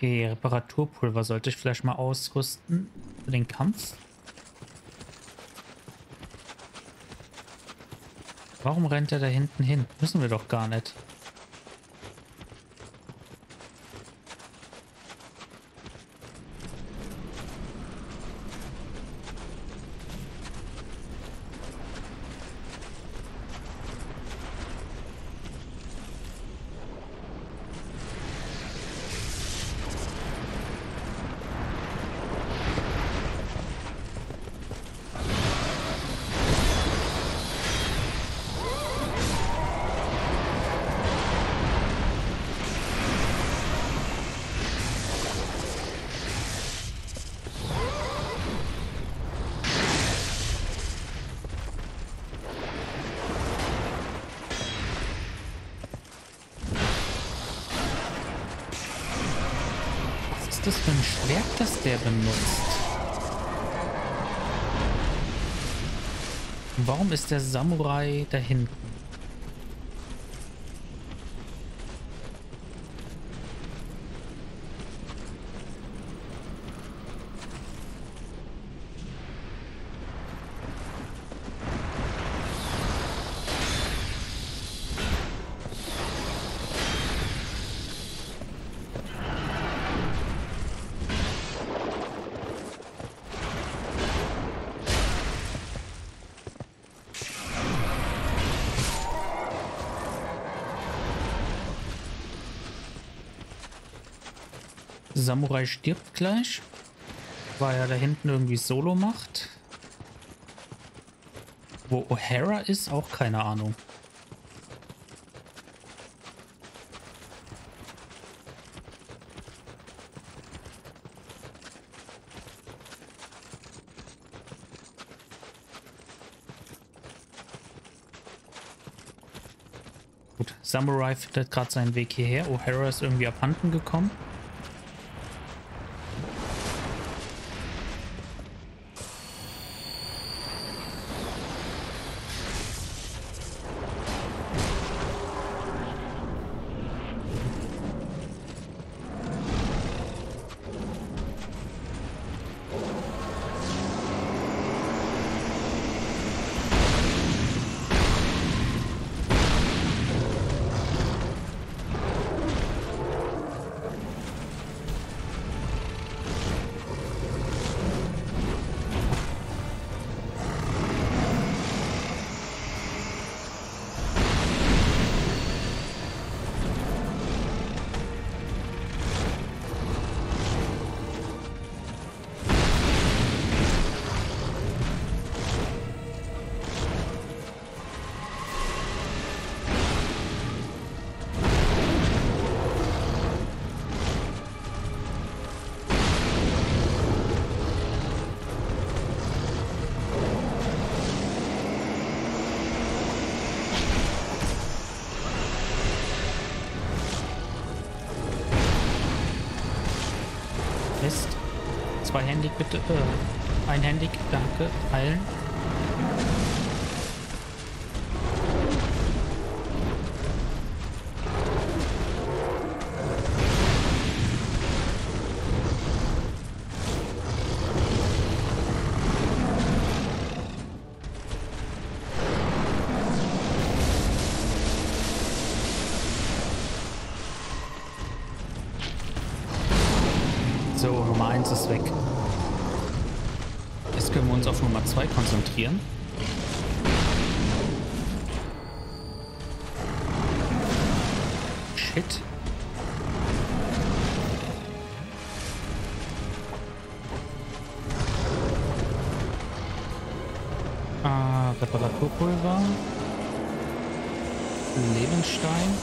Okay, Reparaturpulver sollte ich vielleicht mal ausrüsten für den Kampf. Warum rennt er da hinten hin? Müssen wir doch gar nicht. Was ist das für ein Schwert, das der benutzt? Warum ist der Samurai da hinten? Samurai stirbt gleich, weil er da hinten irgendwie Solo macht. Wo O'Hara ist, auch keine Ahnung. Gut, Samurai findet gerade seinen Weg hierher. O'Hara ist irgendwie abhanden gekommen. Zweihändig bitte, äh, einhändig, danke, heilen. So, Nummer eins ist weg. Jetzt können wir uns auf Nummer zwei konzentrieren. Shit. Ah. Ah, Reparaturpulver. Lebensstein.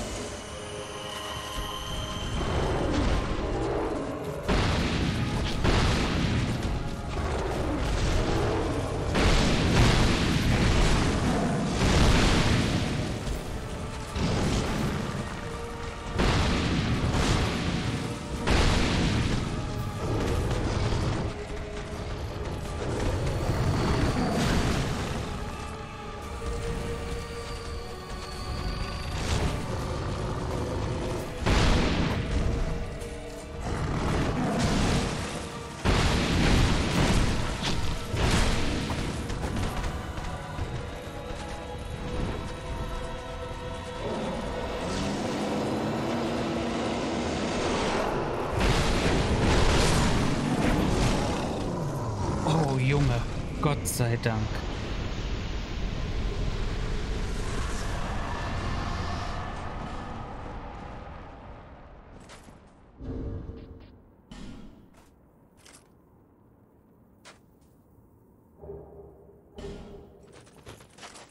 Gott sei Dank.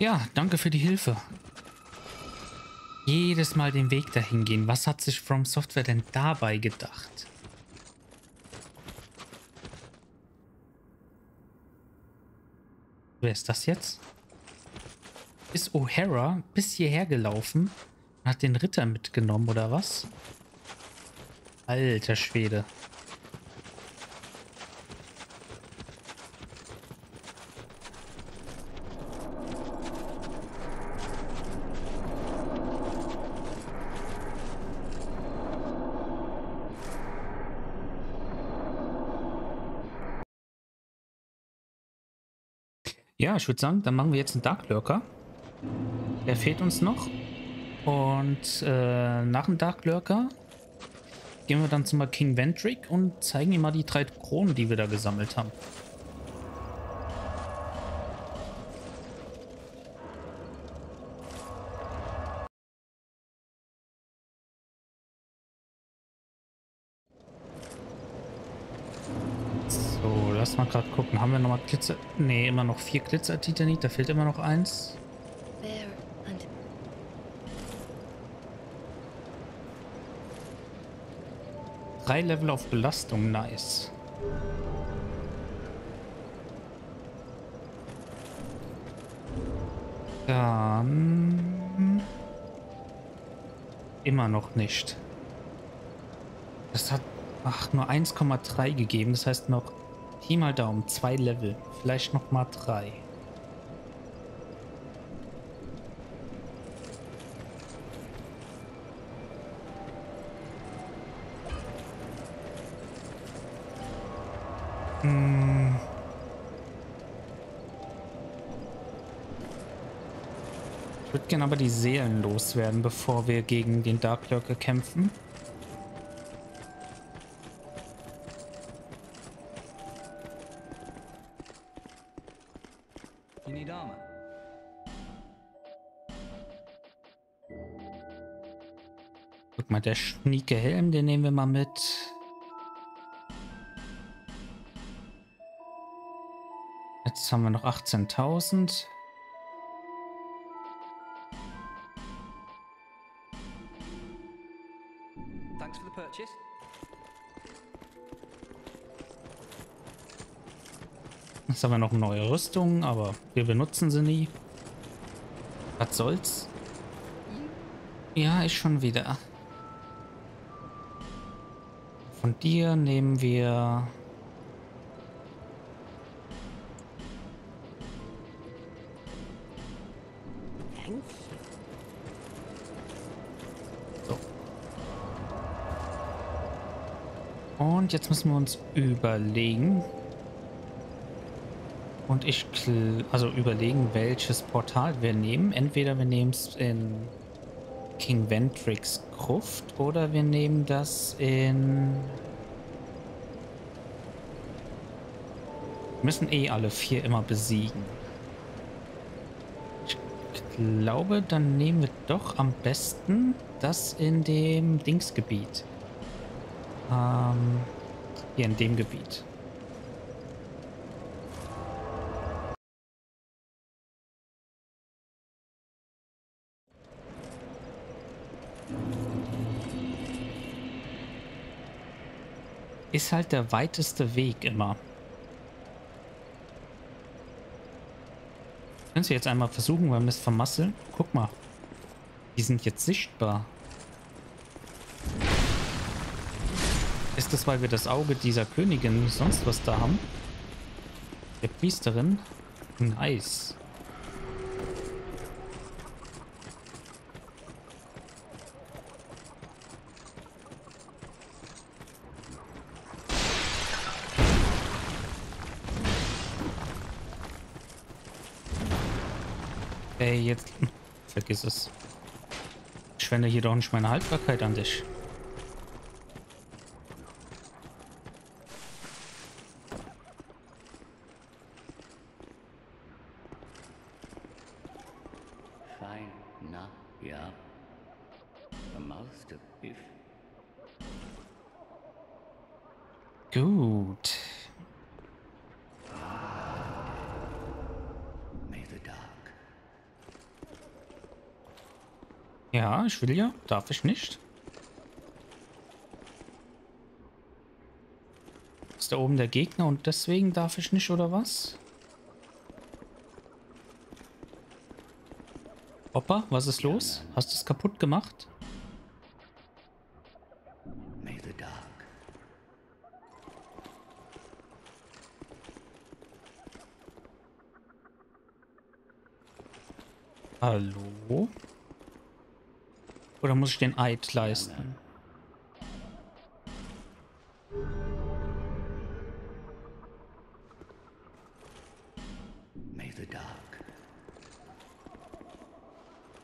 Ja, danke für die Hilfe. Jedes Mal den Weg dahin gehen. Was hat sich FromSoftware denn dabei gedacht? Wer ist das jetzt? Ist O'Hara bis hierher gelaufen und hat den Ritter mitgenommen, oder was? Alter Schwede. Ja, ich würde sagen, dann machen wir jetzt einen Dark Lurker. Der fehlt uns noch. Und äh, nach dem Dark Lurker gehen wir dann zum King Vendrick und zeigen ihm mal die drei Kronen, die wir da gesammelt haben. Mal gerade gucken, haben wir nochmal Glitzer... Ne, immer noch vier Glitzer-Titanit, da fehlt immer noch eins. Drei Level auf Belastung, nice. Dann... Immer noch nicht. Das hat... Ach, nur eins Komma drei gegeben, das heißt noch... Pi mal Daumen, zwei Level, vielleicht noch mal drei. Hm. Ich würde gerne aber die Seelen loswerden, bevor wir gegen den Dark Lurker kämpfen. Der schnieke Helm, den nehmen wir mal mit. Jetzt haben wir noch achtzehntausend. Thanks for the purchase. Jetzt haben wir noch neue Rüstungen, aber wir benutzen sie nie. Was soll's? Ja, ich schon wieder. Von dir nehmen wir so. Und jetzt müssen wir uns überlegen und ich also überlegen, welches Portal wir nehmen. Entweder wir nehmen es in King Ventricks Gruft oder wir nehmen das in... Wir müssen eh alle vier immer besiegen. Ich glaube, dann nehmen wir doch am besten das in dem Dingsgebiet. Ähm, hier in dem Gebiet. ist halt der weiteste Weg immer. Können Sie jetzt einmal versuchen, weil wir es vermasseln? Guck mal. Die sind jetzt sichtbar. Ist das, weil wir das Auge dieser Königin sonst was da haben? Der Priesterin? Nice. Ey, jetzt... Vergiss es. Ich wende hier doch nicht meine Haltbarkeit an dich. Gut. Ja, ich will ja. Darf ich nicht? Ist da oben der Gegner und deswegen darf ich nicht, oder was? Opa, was ist los? Hast du es kaputt gemacht? Hallo? Oder muss ich den Eid leisten?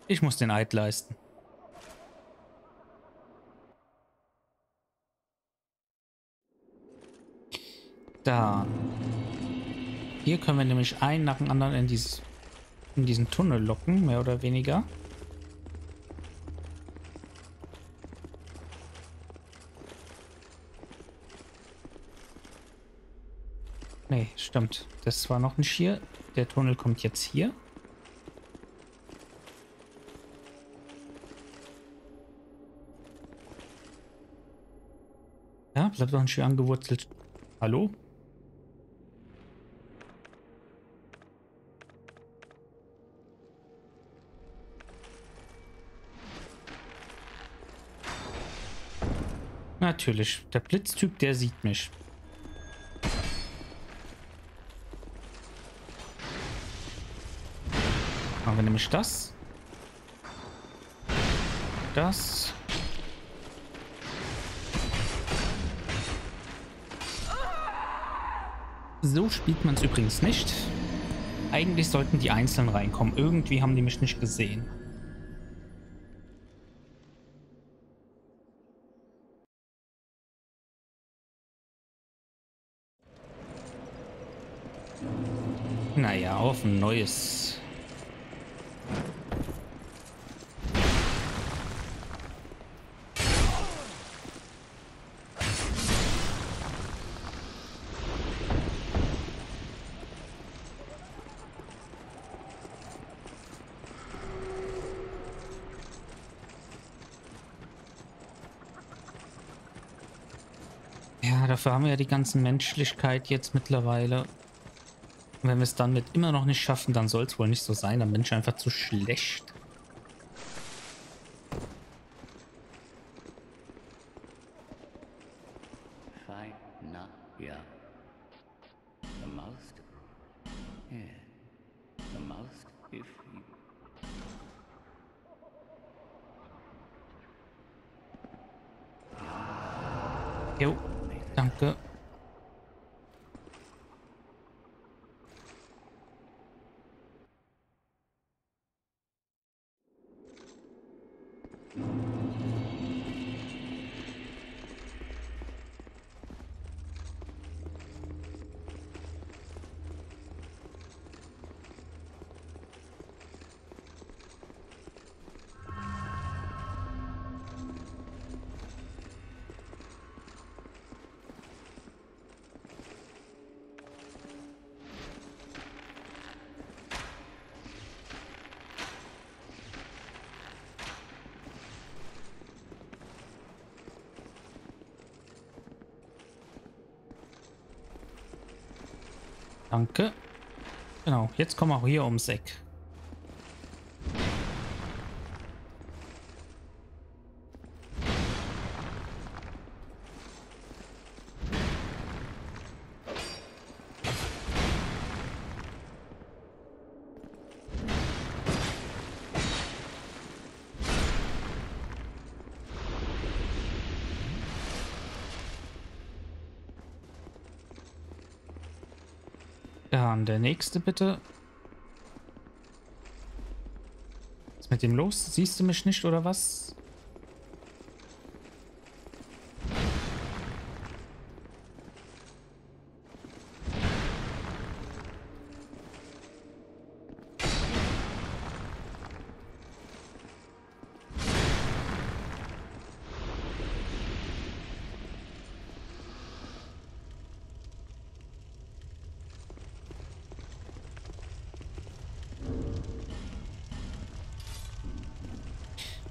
Ich muss den Eid leisten. Da. Hier können wir nämlich einen nach dem anderen in dieses... in diesen Tunnel locken, mehr oder weniger. Nee, stimmt. Das war noch nicht hier. Der Tunnel kommt jetzt hier. Ja, bleibt doch nicht hier angewurzelt. Hallo? Natürlich, der Blitztyp, der sieht mich. Machen wir nämlich das. Das. So spielt man es übrigens nicht. Eigentlich sollten die einzeln reinkommen. Irgendwie haben die mich nicht gesehen. Naja, auf ein neues. Ja, dafür haben wir ja die ganze Menschlichkeit jetzt mittlerweile. Und wenn wir es dann mit immer noch nicht schaffen, dann soll es wohl nicht so sein. Dann bin ich einfach zu schlecht. Jo, danke. Danke. Genau, jetzt kommen wir auch hier ums Eck. Dann der nächste bitte. Was ist mit dem los? Siehst du mich nicht oder was?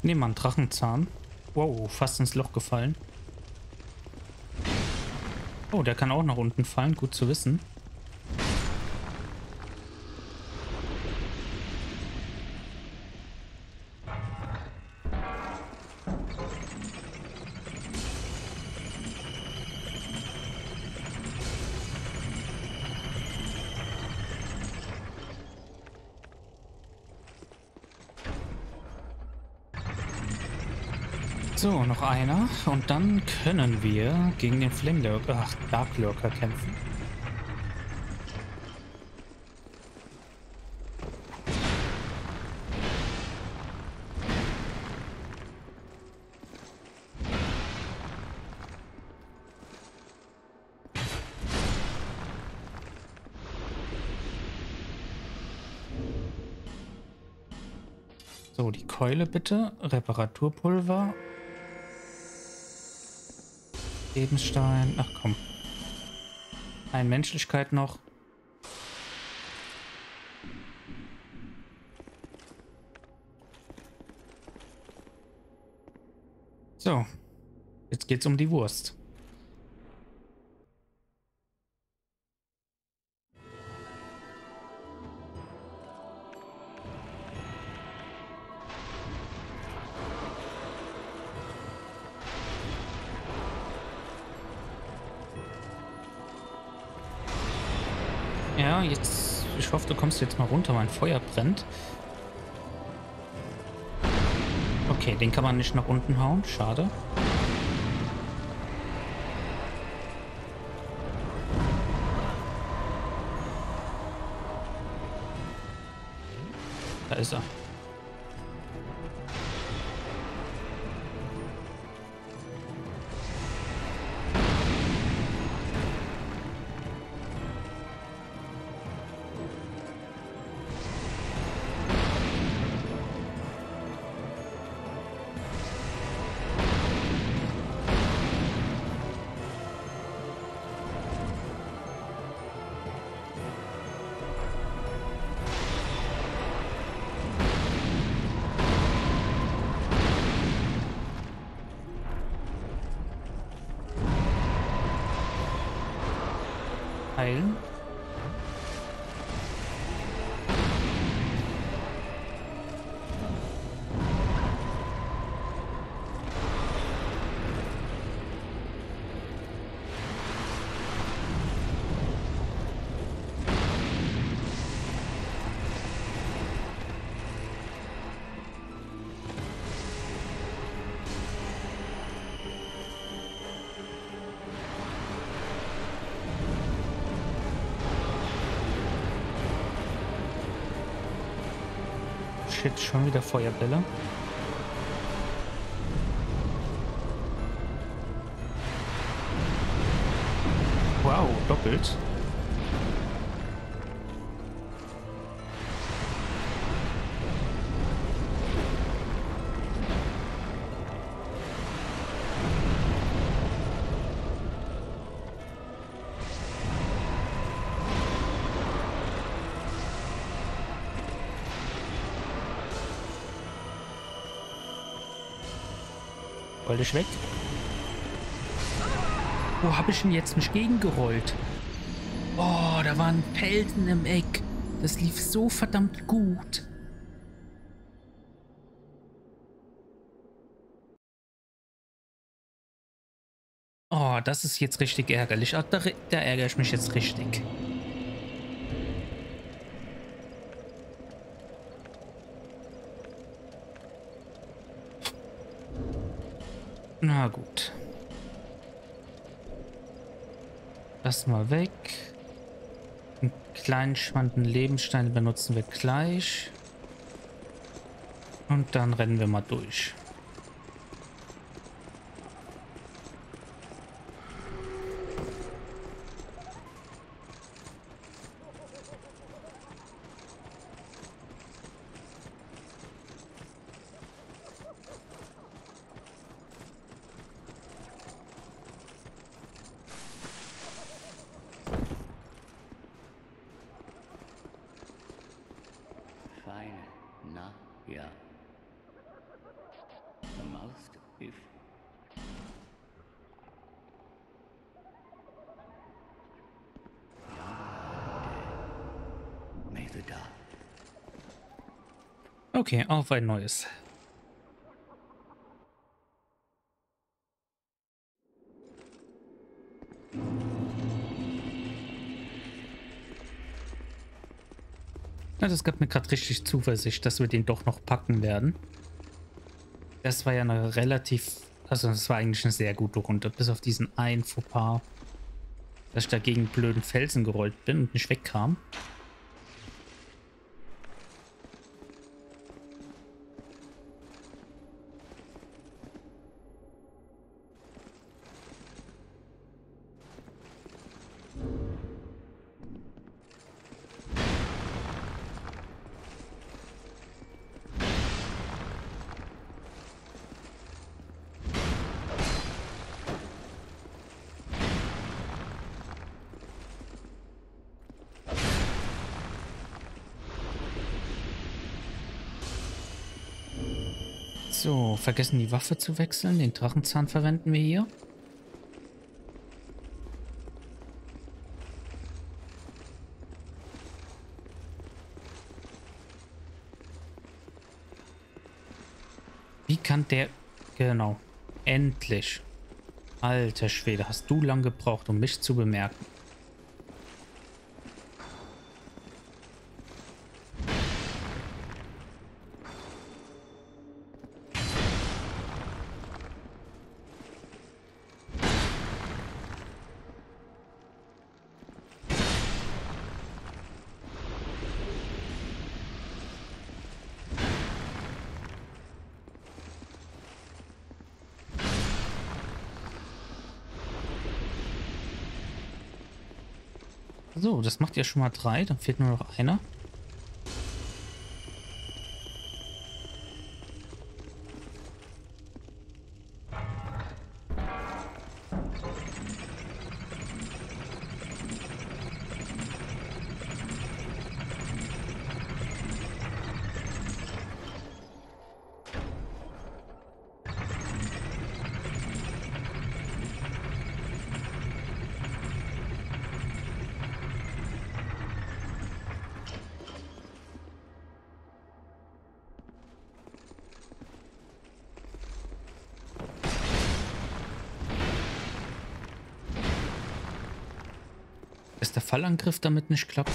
Nehmen wir einen Drachenzahn. Wow, fast ins Loch gefallen. Oh, der kann auch nach unten fallen. Gut zu wissen. So, noch einer und dann können wir gegen den Flamlurker, ach, Dark Lurker kämpfen. So, die Keule bitte, Reparaturpulver. Lebensstein. Ach komm. Ein Menschlichkeit noch. So. Jetzt geht's um die Wurst. Ja, jetzt, ich hoffe, du kommst jetzt mal runter, mein Feuer brennt. Okay, den kann man nicht nach unten hauen, schade. Da ist er. Shit, schon wieder Feuerbälle. Wow, doppelt. Wollte ich weg? Wo habe ich ihn jetzt nicht gegengerollt? Oh, da waren Felsen im Eck. Das lief so verdammt gut. Oh, das ist jetzt richtig ärgerlich. Da, da ärgere ich mich jetzt richtig. Na gut. Das mal weg. Einen kleinen schwanden Lebensstein benutzen wir gleich. Und dann rennen wir mal durch. Okay, auf ein neues. Na, das gab mir gerade richtig Zuversicht, dass wir den doch noch packen werden. Das war ja eine relativ... Also das war eigentlich eine sehr gute Runde, bis auf diesen einen Fauxpas, dass ich dagegen blöden Felsen gerollt bin und nicht wegkam. So, vergessen die Waffe zu wechseln. Den Drachenzahn verwenden wir hier. Wie kann der... Genau. Endlich. Alter Schwede, hast du lang gebraucht, um mich zu bemerken. So, das macht ja schon mal drei, dann fehlt nur noch einer. Dass der Fallangriff damit nicht klappt.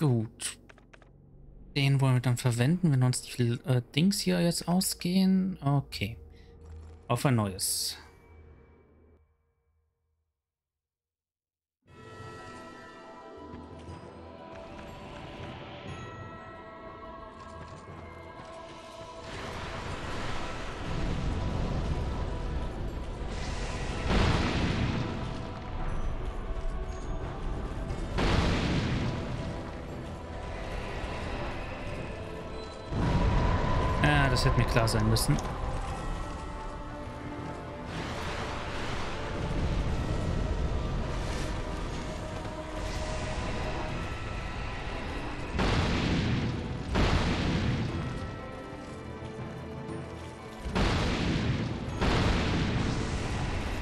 Gut. Den wollen wir dann verwenden, wenn uns die äh, Dings hier jetzt ausgehen. Okay. Auf ein neues. Ja, das hätte mir klar sein müssen.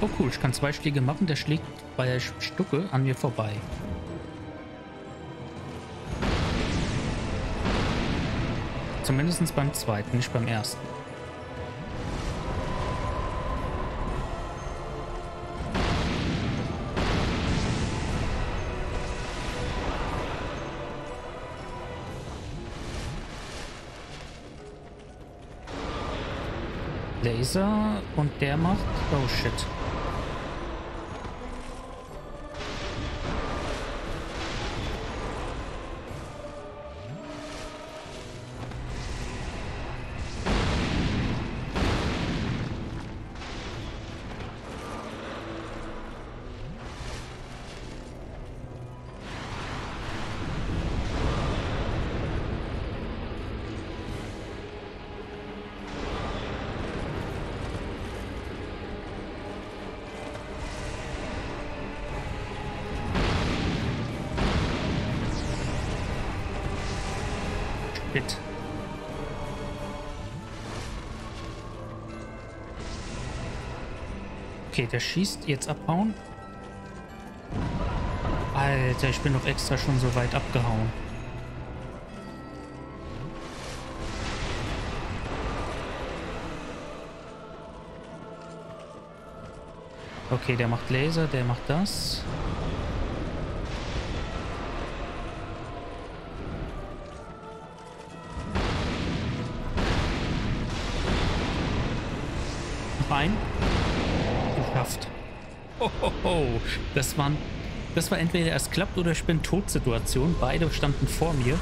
Oh cool, ich kann zwei Schläge machen, der schlägt bei der Stucke an mir vorbei. Zumindest beim zweiten, nicht beim ersten. Laser und der macht... Oh shit. Okay, der schießt. Jetzt abhauen. Alter, ich bin doch extra schon so weit abgehauen. Okay, der macht Laser, der macht das. Rein. Geschafft. Ho, ho, ho. Das waren, das war entweder es klappt oder ich bin tot Situation. Beide standen vor mir.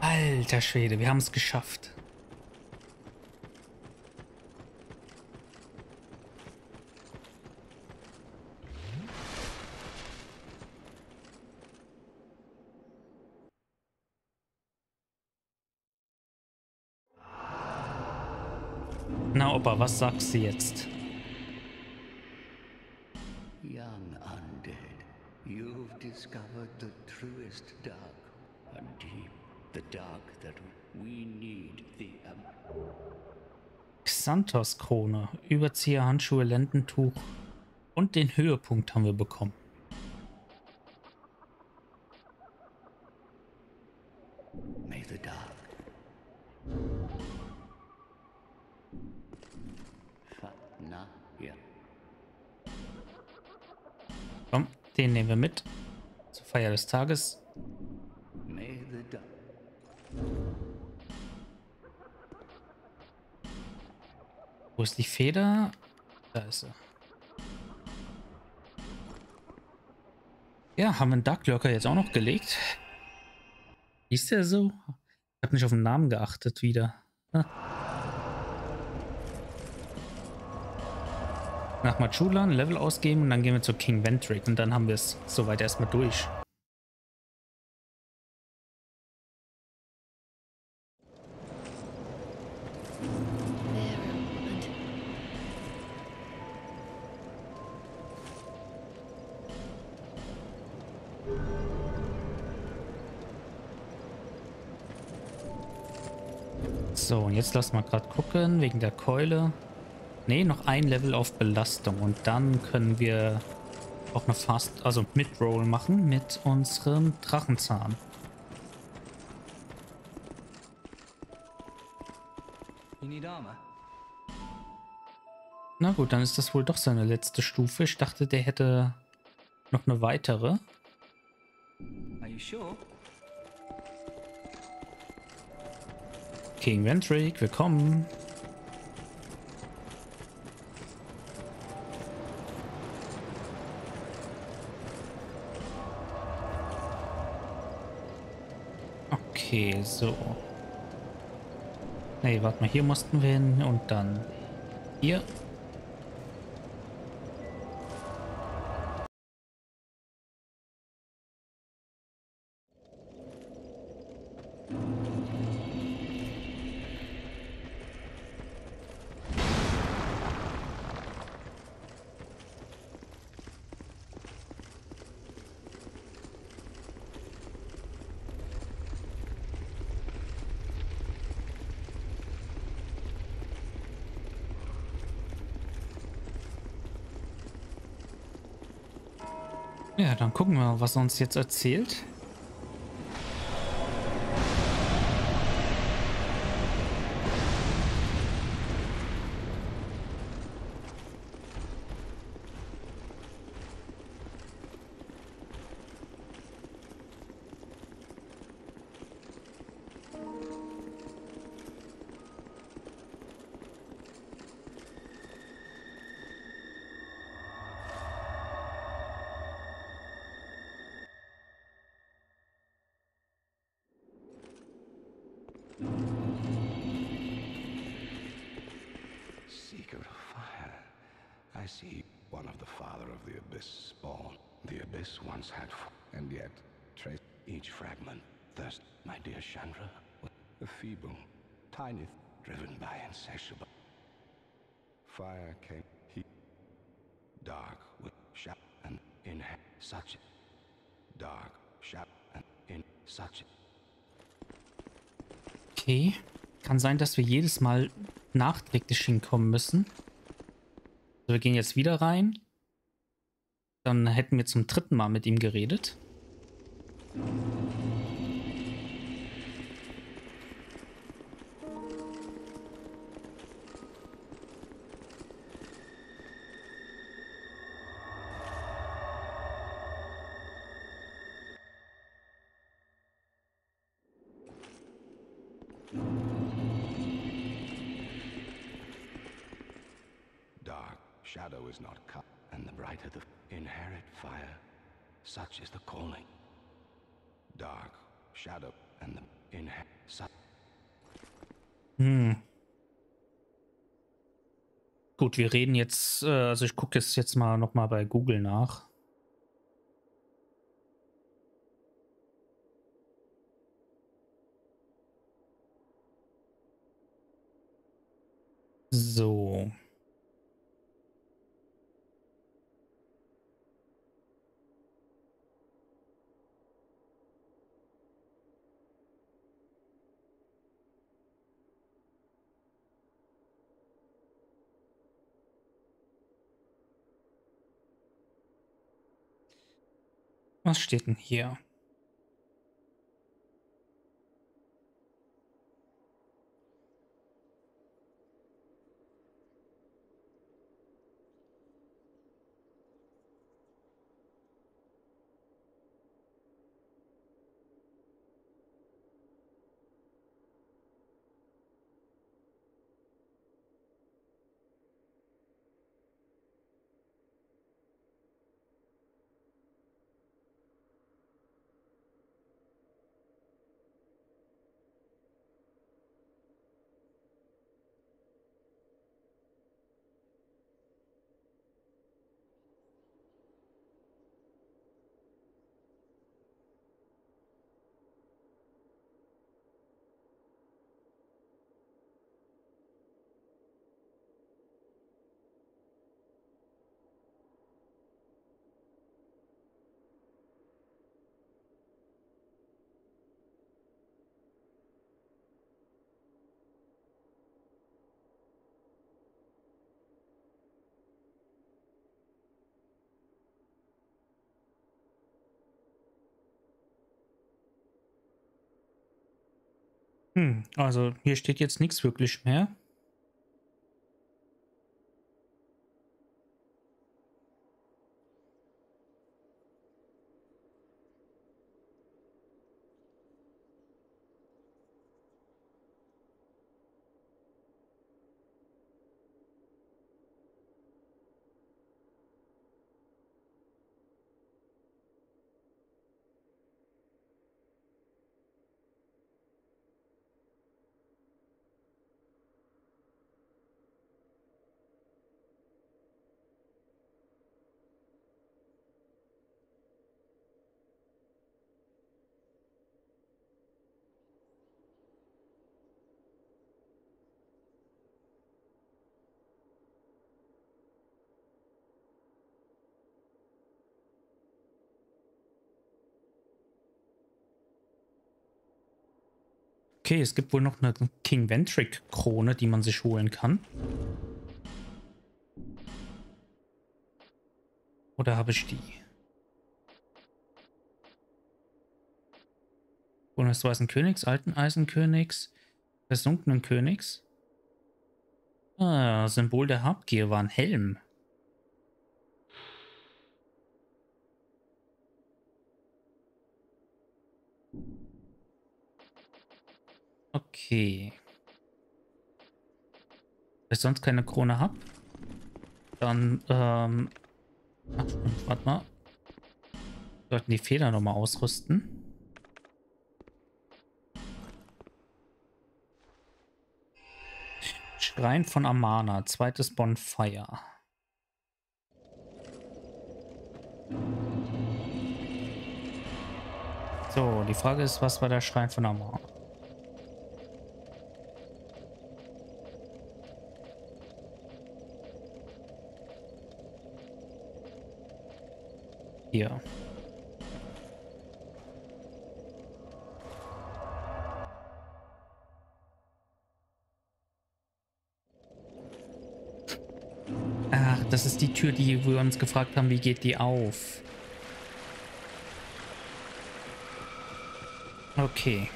Alter Schwede, wir haben es geschafft. Na, Opa, was sagst du jetzt? Young undead, you've discovered the truest dark and deep, the dark that we need. The Xanthos Krone, Überzieher, Handschuhe, Lendentuch und den Höhepunkt haben wir bekommen. May the dark. Komm, den nehmen wir mit zur Feier des Tages. Wo ist die Feder? Da ist sie. Ja, haben wir einen Dark Lurker jetzt auch noch gelegt. Hieß der so? Ich habe nicht auf den Namen geachtet wieder. Hm. Nach Machulan ein Level ausgeben und dann gehen wir zu King Vendrick und dann haben wir es soweit erstmal durch. So, und jetzt lass mal gerade gucken, wegen der Keule. Ne, noch ein Level auf Belastung und dann können wir auch eine Fast, also Mid-Roll machen mit unserem Drachenzahn. Na gut, dann ist das wohl doch seine letzte Stufe. Ich dachte, der hätte noch eine weitere. King Vendrick, willkommen. Okay, so. Ne, warte mal, hier mussten wir hin und dann hier. Ja, dann gucken wir mal, was er uns jetzt erzählt. Driven by insatiable fire came heat, dark with shot and in such dark shot and in such. Okay, kann sein, dass wir jedes Mal nachträglich hinkommen müssen. Also wir gehen jetzt wieder rein. Dann hätten wir zum dritten Mal mit ihm geredet. Shadow is not cut, and the brighter the inherit fire, such is the calling. Dark shadow and the inherit. Hm. Gut, wir reden jetzt, also ich gucke es jetzt mal nochmal bei Google nach. So. Was steht denn hier? Hm, also hier steht jetzt nichts wirklich mehr. Okay, es gibt wohl noch eine King Vendrick Krone, die man sich holen kann. Oder habe ich die? Krone des Weißen Königs, Alten Eisenkönigs, Versunkenen Königs. Ah, Symbol der Habgier war ein Helm. Okay. Wenn ich sonst keine Krone habe, dann, ähm, ach, warte mal. Wir sollten die Feder nochmal ausrüsten. Schrein von Amana, zweites Bonfire. So, die Frage ist, was war der Schrein von Amana? Hier. Ach, das ist die Tür, die wir uns gefragt haben, wie geht die auf? Okay.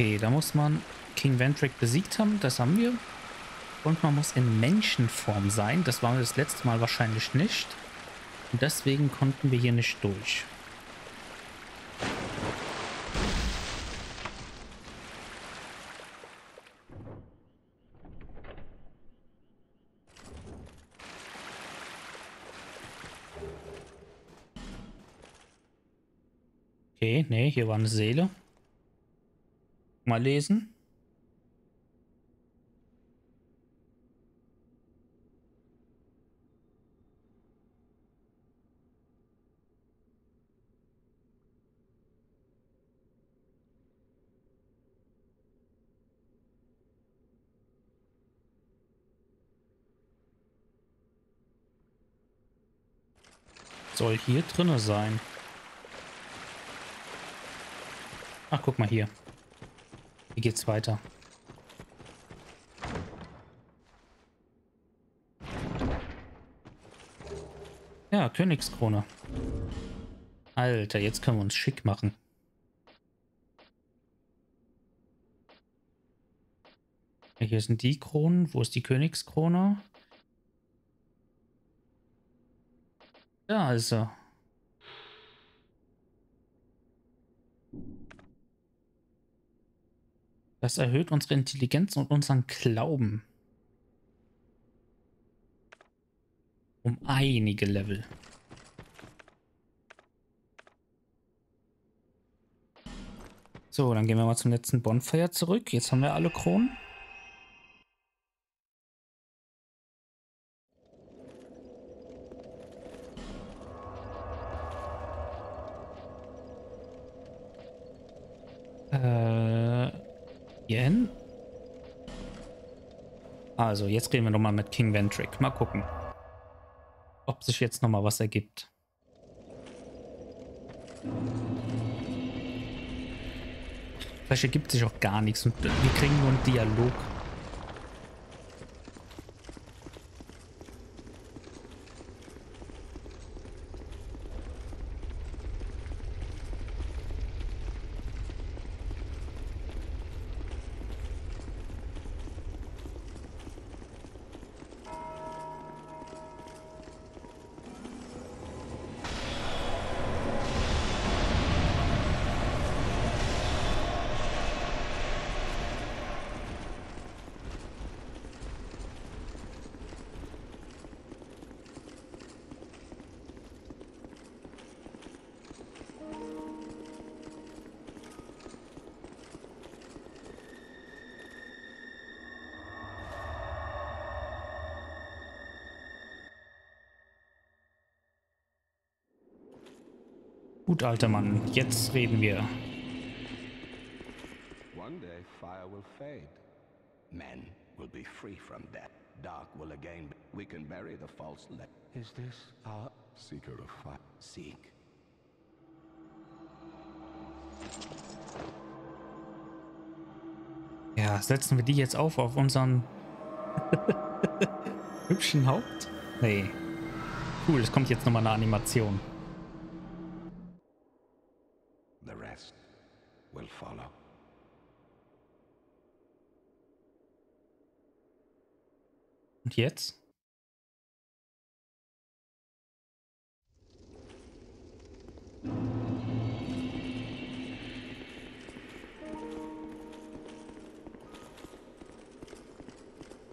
Okay, da muss man King Vendrick besiegt haben, das haben wir. Und man muss in Menschenform sein, das waren wir das letzte Mal wahrscheinlich nicht. Und deswegen konnten wir hier nicht durch. Okay, nee, hier war eine Seele. Mal lesen. Soll hier drinne sein. Ach, guck mal hier. Wie geht's weiter? Ja, Königskrone. Alter, jetzt können wir uns schick machen. Hier sind die Kronen. Wo ist die Königskrone? Da ist er. Das erhöht unsere Intelligenz und unseren Glauben. Um einige Level. So, dann gehen wir mal zum letzten Bonfire zurück. Jetzt haben wir alle Kronen. Hier hin. Also, jetzt reden wir nochmal mit King Vendrick. Mal gucken, ob sich jetzt nochmal was ergibt. Vielleicht ergibt sich auch gar nichts und wir kriegen nur einen Dialog. Gut, alter Mann, jetzt reden wir. One day fire will fade. Men will be free from death. Dark will again. We can bury the false light. Is this our seeker of fire? Seek. Ja, setzen wir die jetzt auf auf unseren hübschen Haupt? Nee. Cool, es kommt jetzt nochmal eine Animation. The rest will follow. Und jetzt?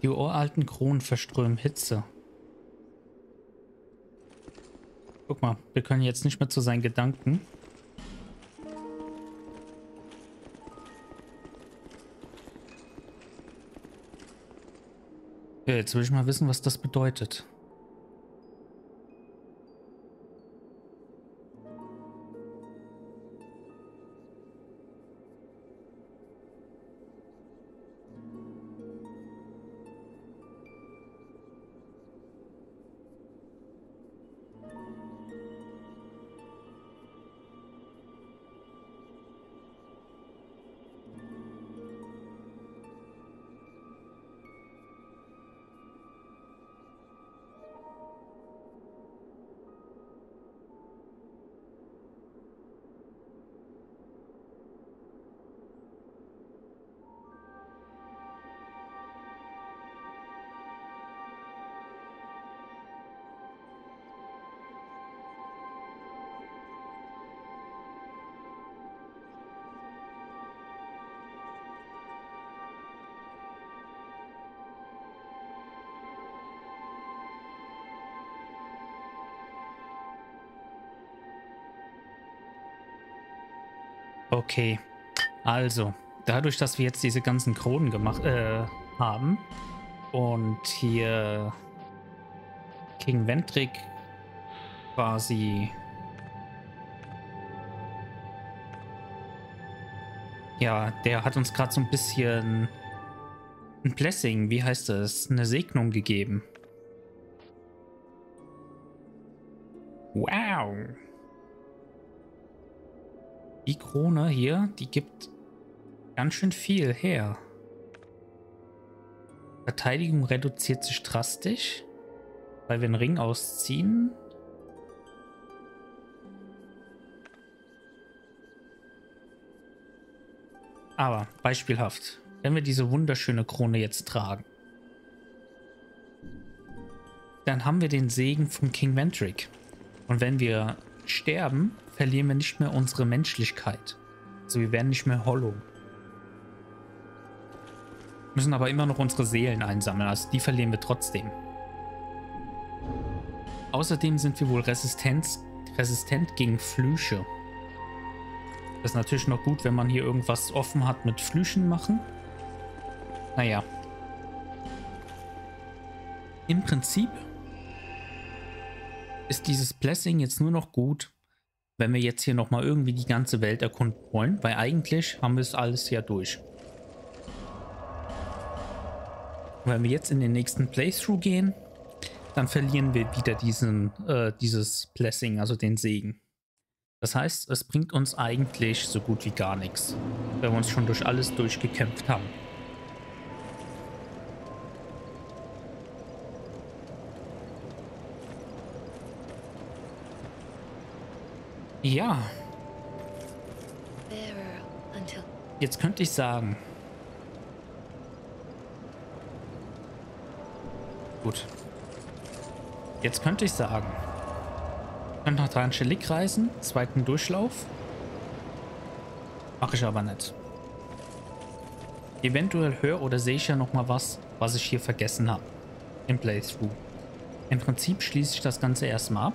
Die uralten Kronen verströmen Hitze. Guck mal, wir können jetzt nicht mehr zu seinen Gedanken. Ja, jetzt will ich mal wissen, was das bedeutet. Okay, also dadurch, dass wir jetzt diese ganzen Kronen gemacht äh, haben und hier King Vendrick quasi ja, der hat uns gerade so ein bisschen ein Blessing, wie heißt das, eine Segnung gegeben. Wow. Die Krone hier, die gibt ganz schön viel her. Verteidigung reduziert sich drastisch, weil wir einen Ring ausziehen. Aber beispielhaft, wenn wir diese wunderschöne Krone jetzt tragen, dann haben wir den Segen von King Vendrick. Und wenn wir sterben, verlieren wir nicht mehr unsere Menschlichkeit. Also wir werden nicht mehr hollow. Müssen aber immer noch unsere Seelen einsammeln, also die verlieren wir trotzdem. Außerdem sind wir wohl resistent, resistent gegen Flüche. Das ist natürlich noch gut, wenn man hier irgendwas offen hat mit Flüchen machen. Naja. Im Prinzip ist dieses Blessing jetzt nur noch gut, wenn wir jetzt hier nochmal irgendwie die ganze Welt erkunden wollen, weil eigentlich haben wir es alles ja durch. Und wenn wir jetzt in den nächsten Playthrough gehen, dann verlieren wir wieder diesen, äh, dieses Blessing, also den Segen. Das heißt, es bringt uns eigentlich so gut wie gar nichts, weil wir uns schon durch alles durchgekämpft haben. Ja, jetzt könnte ich sagen, gut, jetzt könnte ich sagen, ich könnte nach Drangelik reisen, zweiten Durchlauf, mache ich aber nicht. Eventuell höre oder sehe ich ja nochmal was, was ich hier vergessen habe im Playthrough. Im Prinzip schließe ich das Ganze erstmal ab.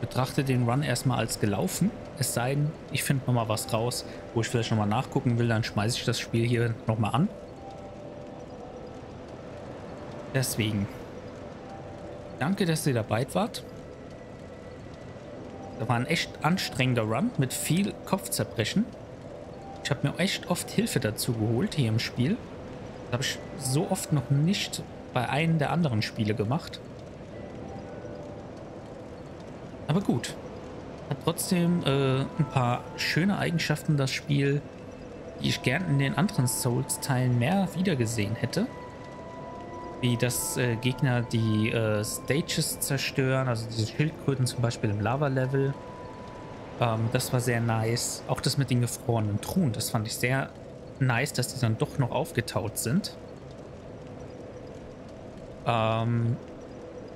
Betrachte den Run erstmal als gelaufen, es sei denn, ich finde nochmal was raus, wo ich vielleicht nochmal nachgucken will, dann schmeiße ich das Spiel hier nochmal an. Deswegen, danke, dass ihr dabei wart. Das war ein echt anstrengender Run mit viel Kopfzerbrechen. Ich habe mir echt oft Hilfe dazu geholt hier im Spiel. Das habe ich so oft noch nicht bei einem der anderen Spiele gemacht. Aber gut. Hat trotzdem äh, ein paar schöne Eigenschaften, das Spiel, die ich gern in den anderen Souls-Teilen mehr wiedergesehen hätte. Wie dass äh, Gegner die äh, Stages zerstören, also diese Schildkröten zum Beispiel im Lava-Level. Ähm, das war sehr nice. Auch das mit den gefrorenen Truhen, das fand ich sehr nice, dass die dann doch noch aufgetaut sind. Ähm,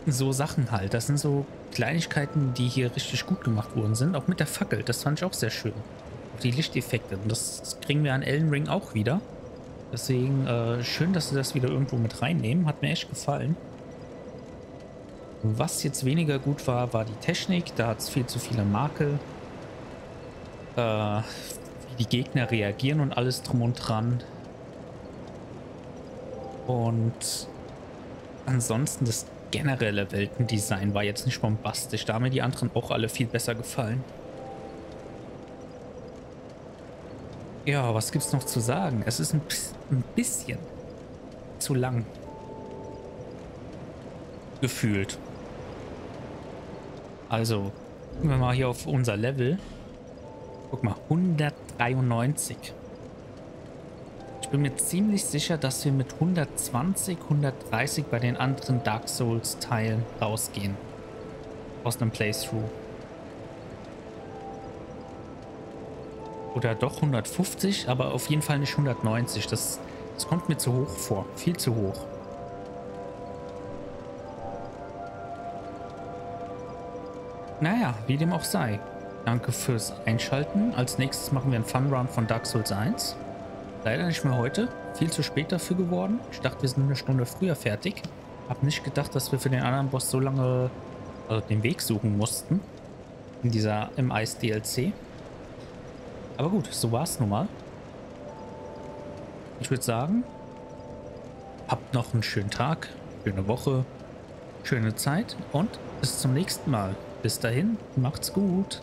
so Sachen halt, das sind so Kleinigkeiten, die hier richtig gut gemacht worden sind. Auch mit der Fackel, das fand ich auch sehr schön. Auch die Lichteffekte, und das kriegen wir an Elden Ring auch wieder. Deswegen äh, schön, dass sie das wieder irgendwo mit reinnehmen. Hat mir echt gefallen. Was jetzt weniger gut war, war die Technik. Da hat es viel zu viele Makel. Äh, wie die Gegner reagieren und alles drum und dran. Und ansonsten das generelle Weltendesign war jetzt nicht bombastisch. Da haben mir die anderen auch alle viel besser gefallen. Ja, was gibt's noch zu sagen? Es ist ein, ein bisschen zu lang. Gefühlt. Also, gucken wir mal hier auf unser Level. Guck mal, hundertdreiundneunzig. Ich bin mir ziemlich sicher, dass wir mit hundertzwanzig, hundertdreißig bei den anderen Dark Souls Teilen rausgehen. Aus einem Playthrough. Oder doch hundertfünfzig, aber auf jeden Fall nicht hundertneunzig. Das, das kommt mir zu hoch vor. Viel zu hoch. Naja, wie dem auch sei. Danke fürs Einschalten. Als nächstes machen wir einen Fun-Run von Dark Souls eins. Leider nicht mehr heute. Viel zu spät dafür geworden. Ich dachte, wir sind eine Stunde früher fertig. Hab nicht gedacht, dass wir für den anderen Boss so lange also den Weg suchen mussten. In dieser im Eis-D L C. Aber gut, so war es nun mal. Ich würde sagen, habt noch einen schönen Tag, schöne Woche, schöne Zeit und bis zum nächsten Mal. Bis dahin, macht's gut.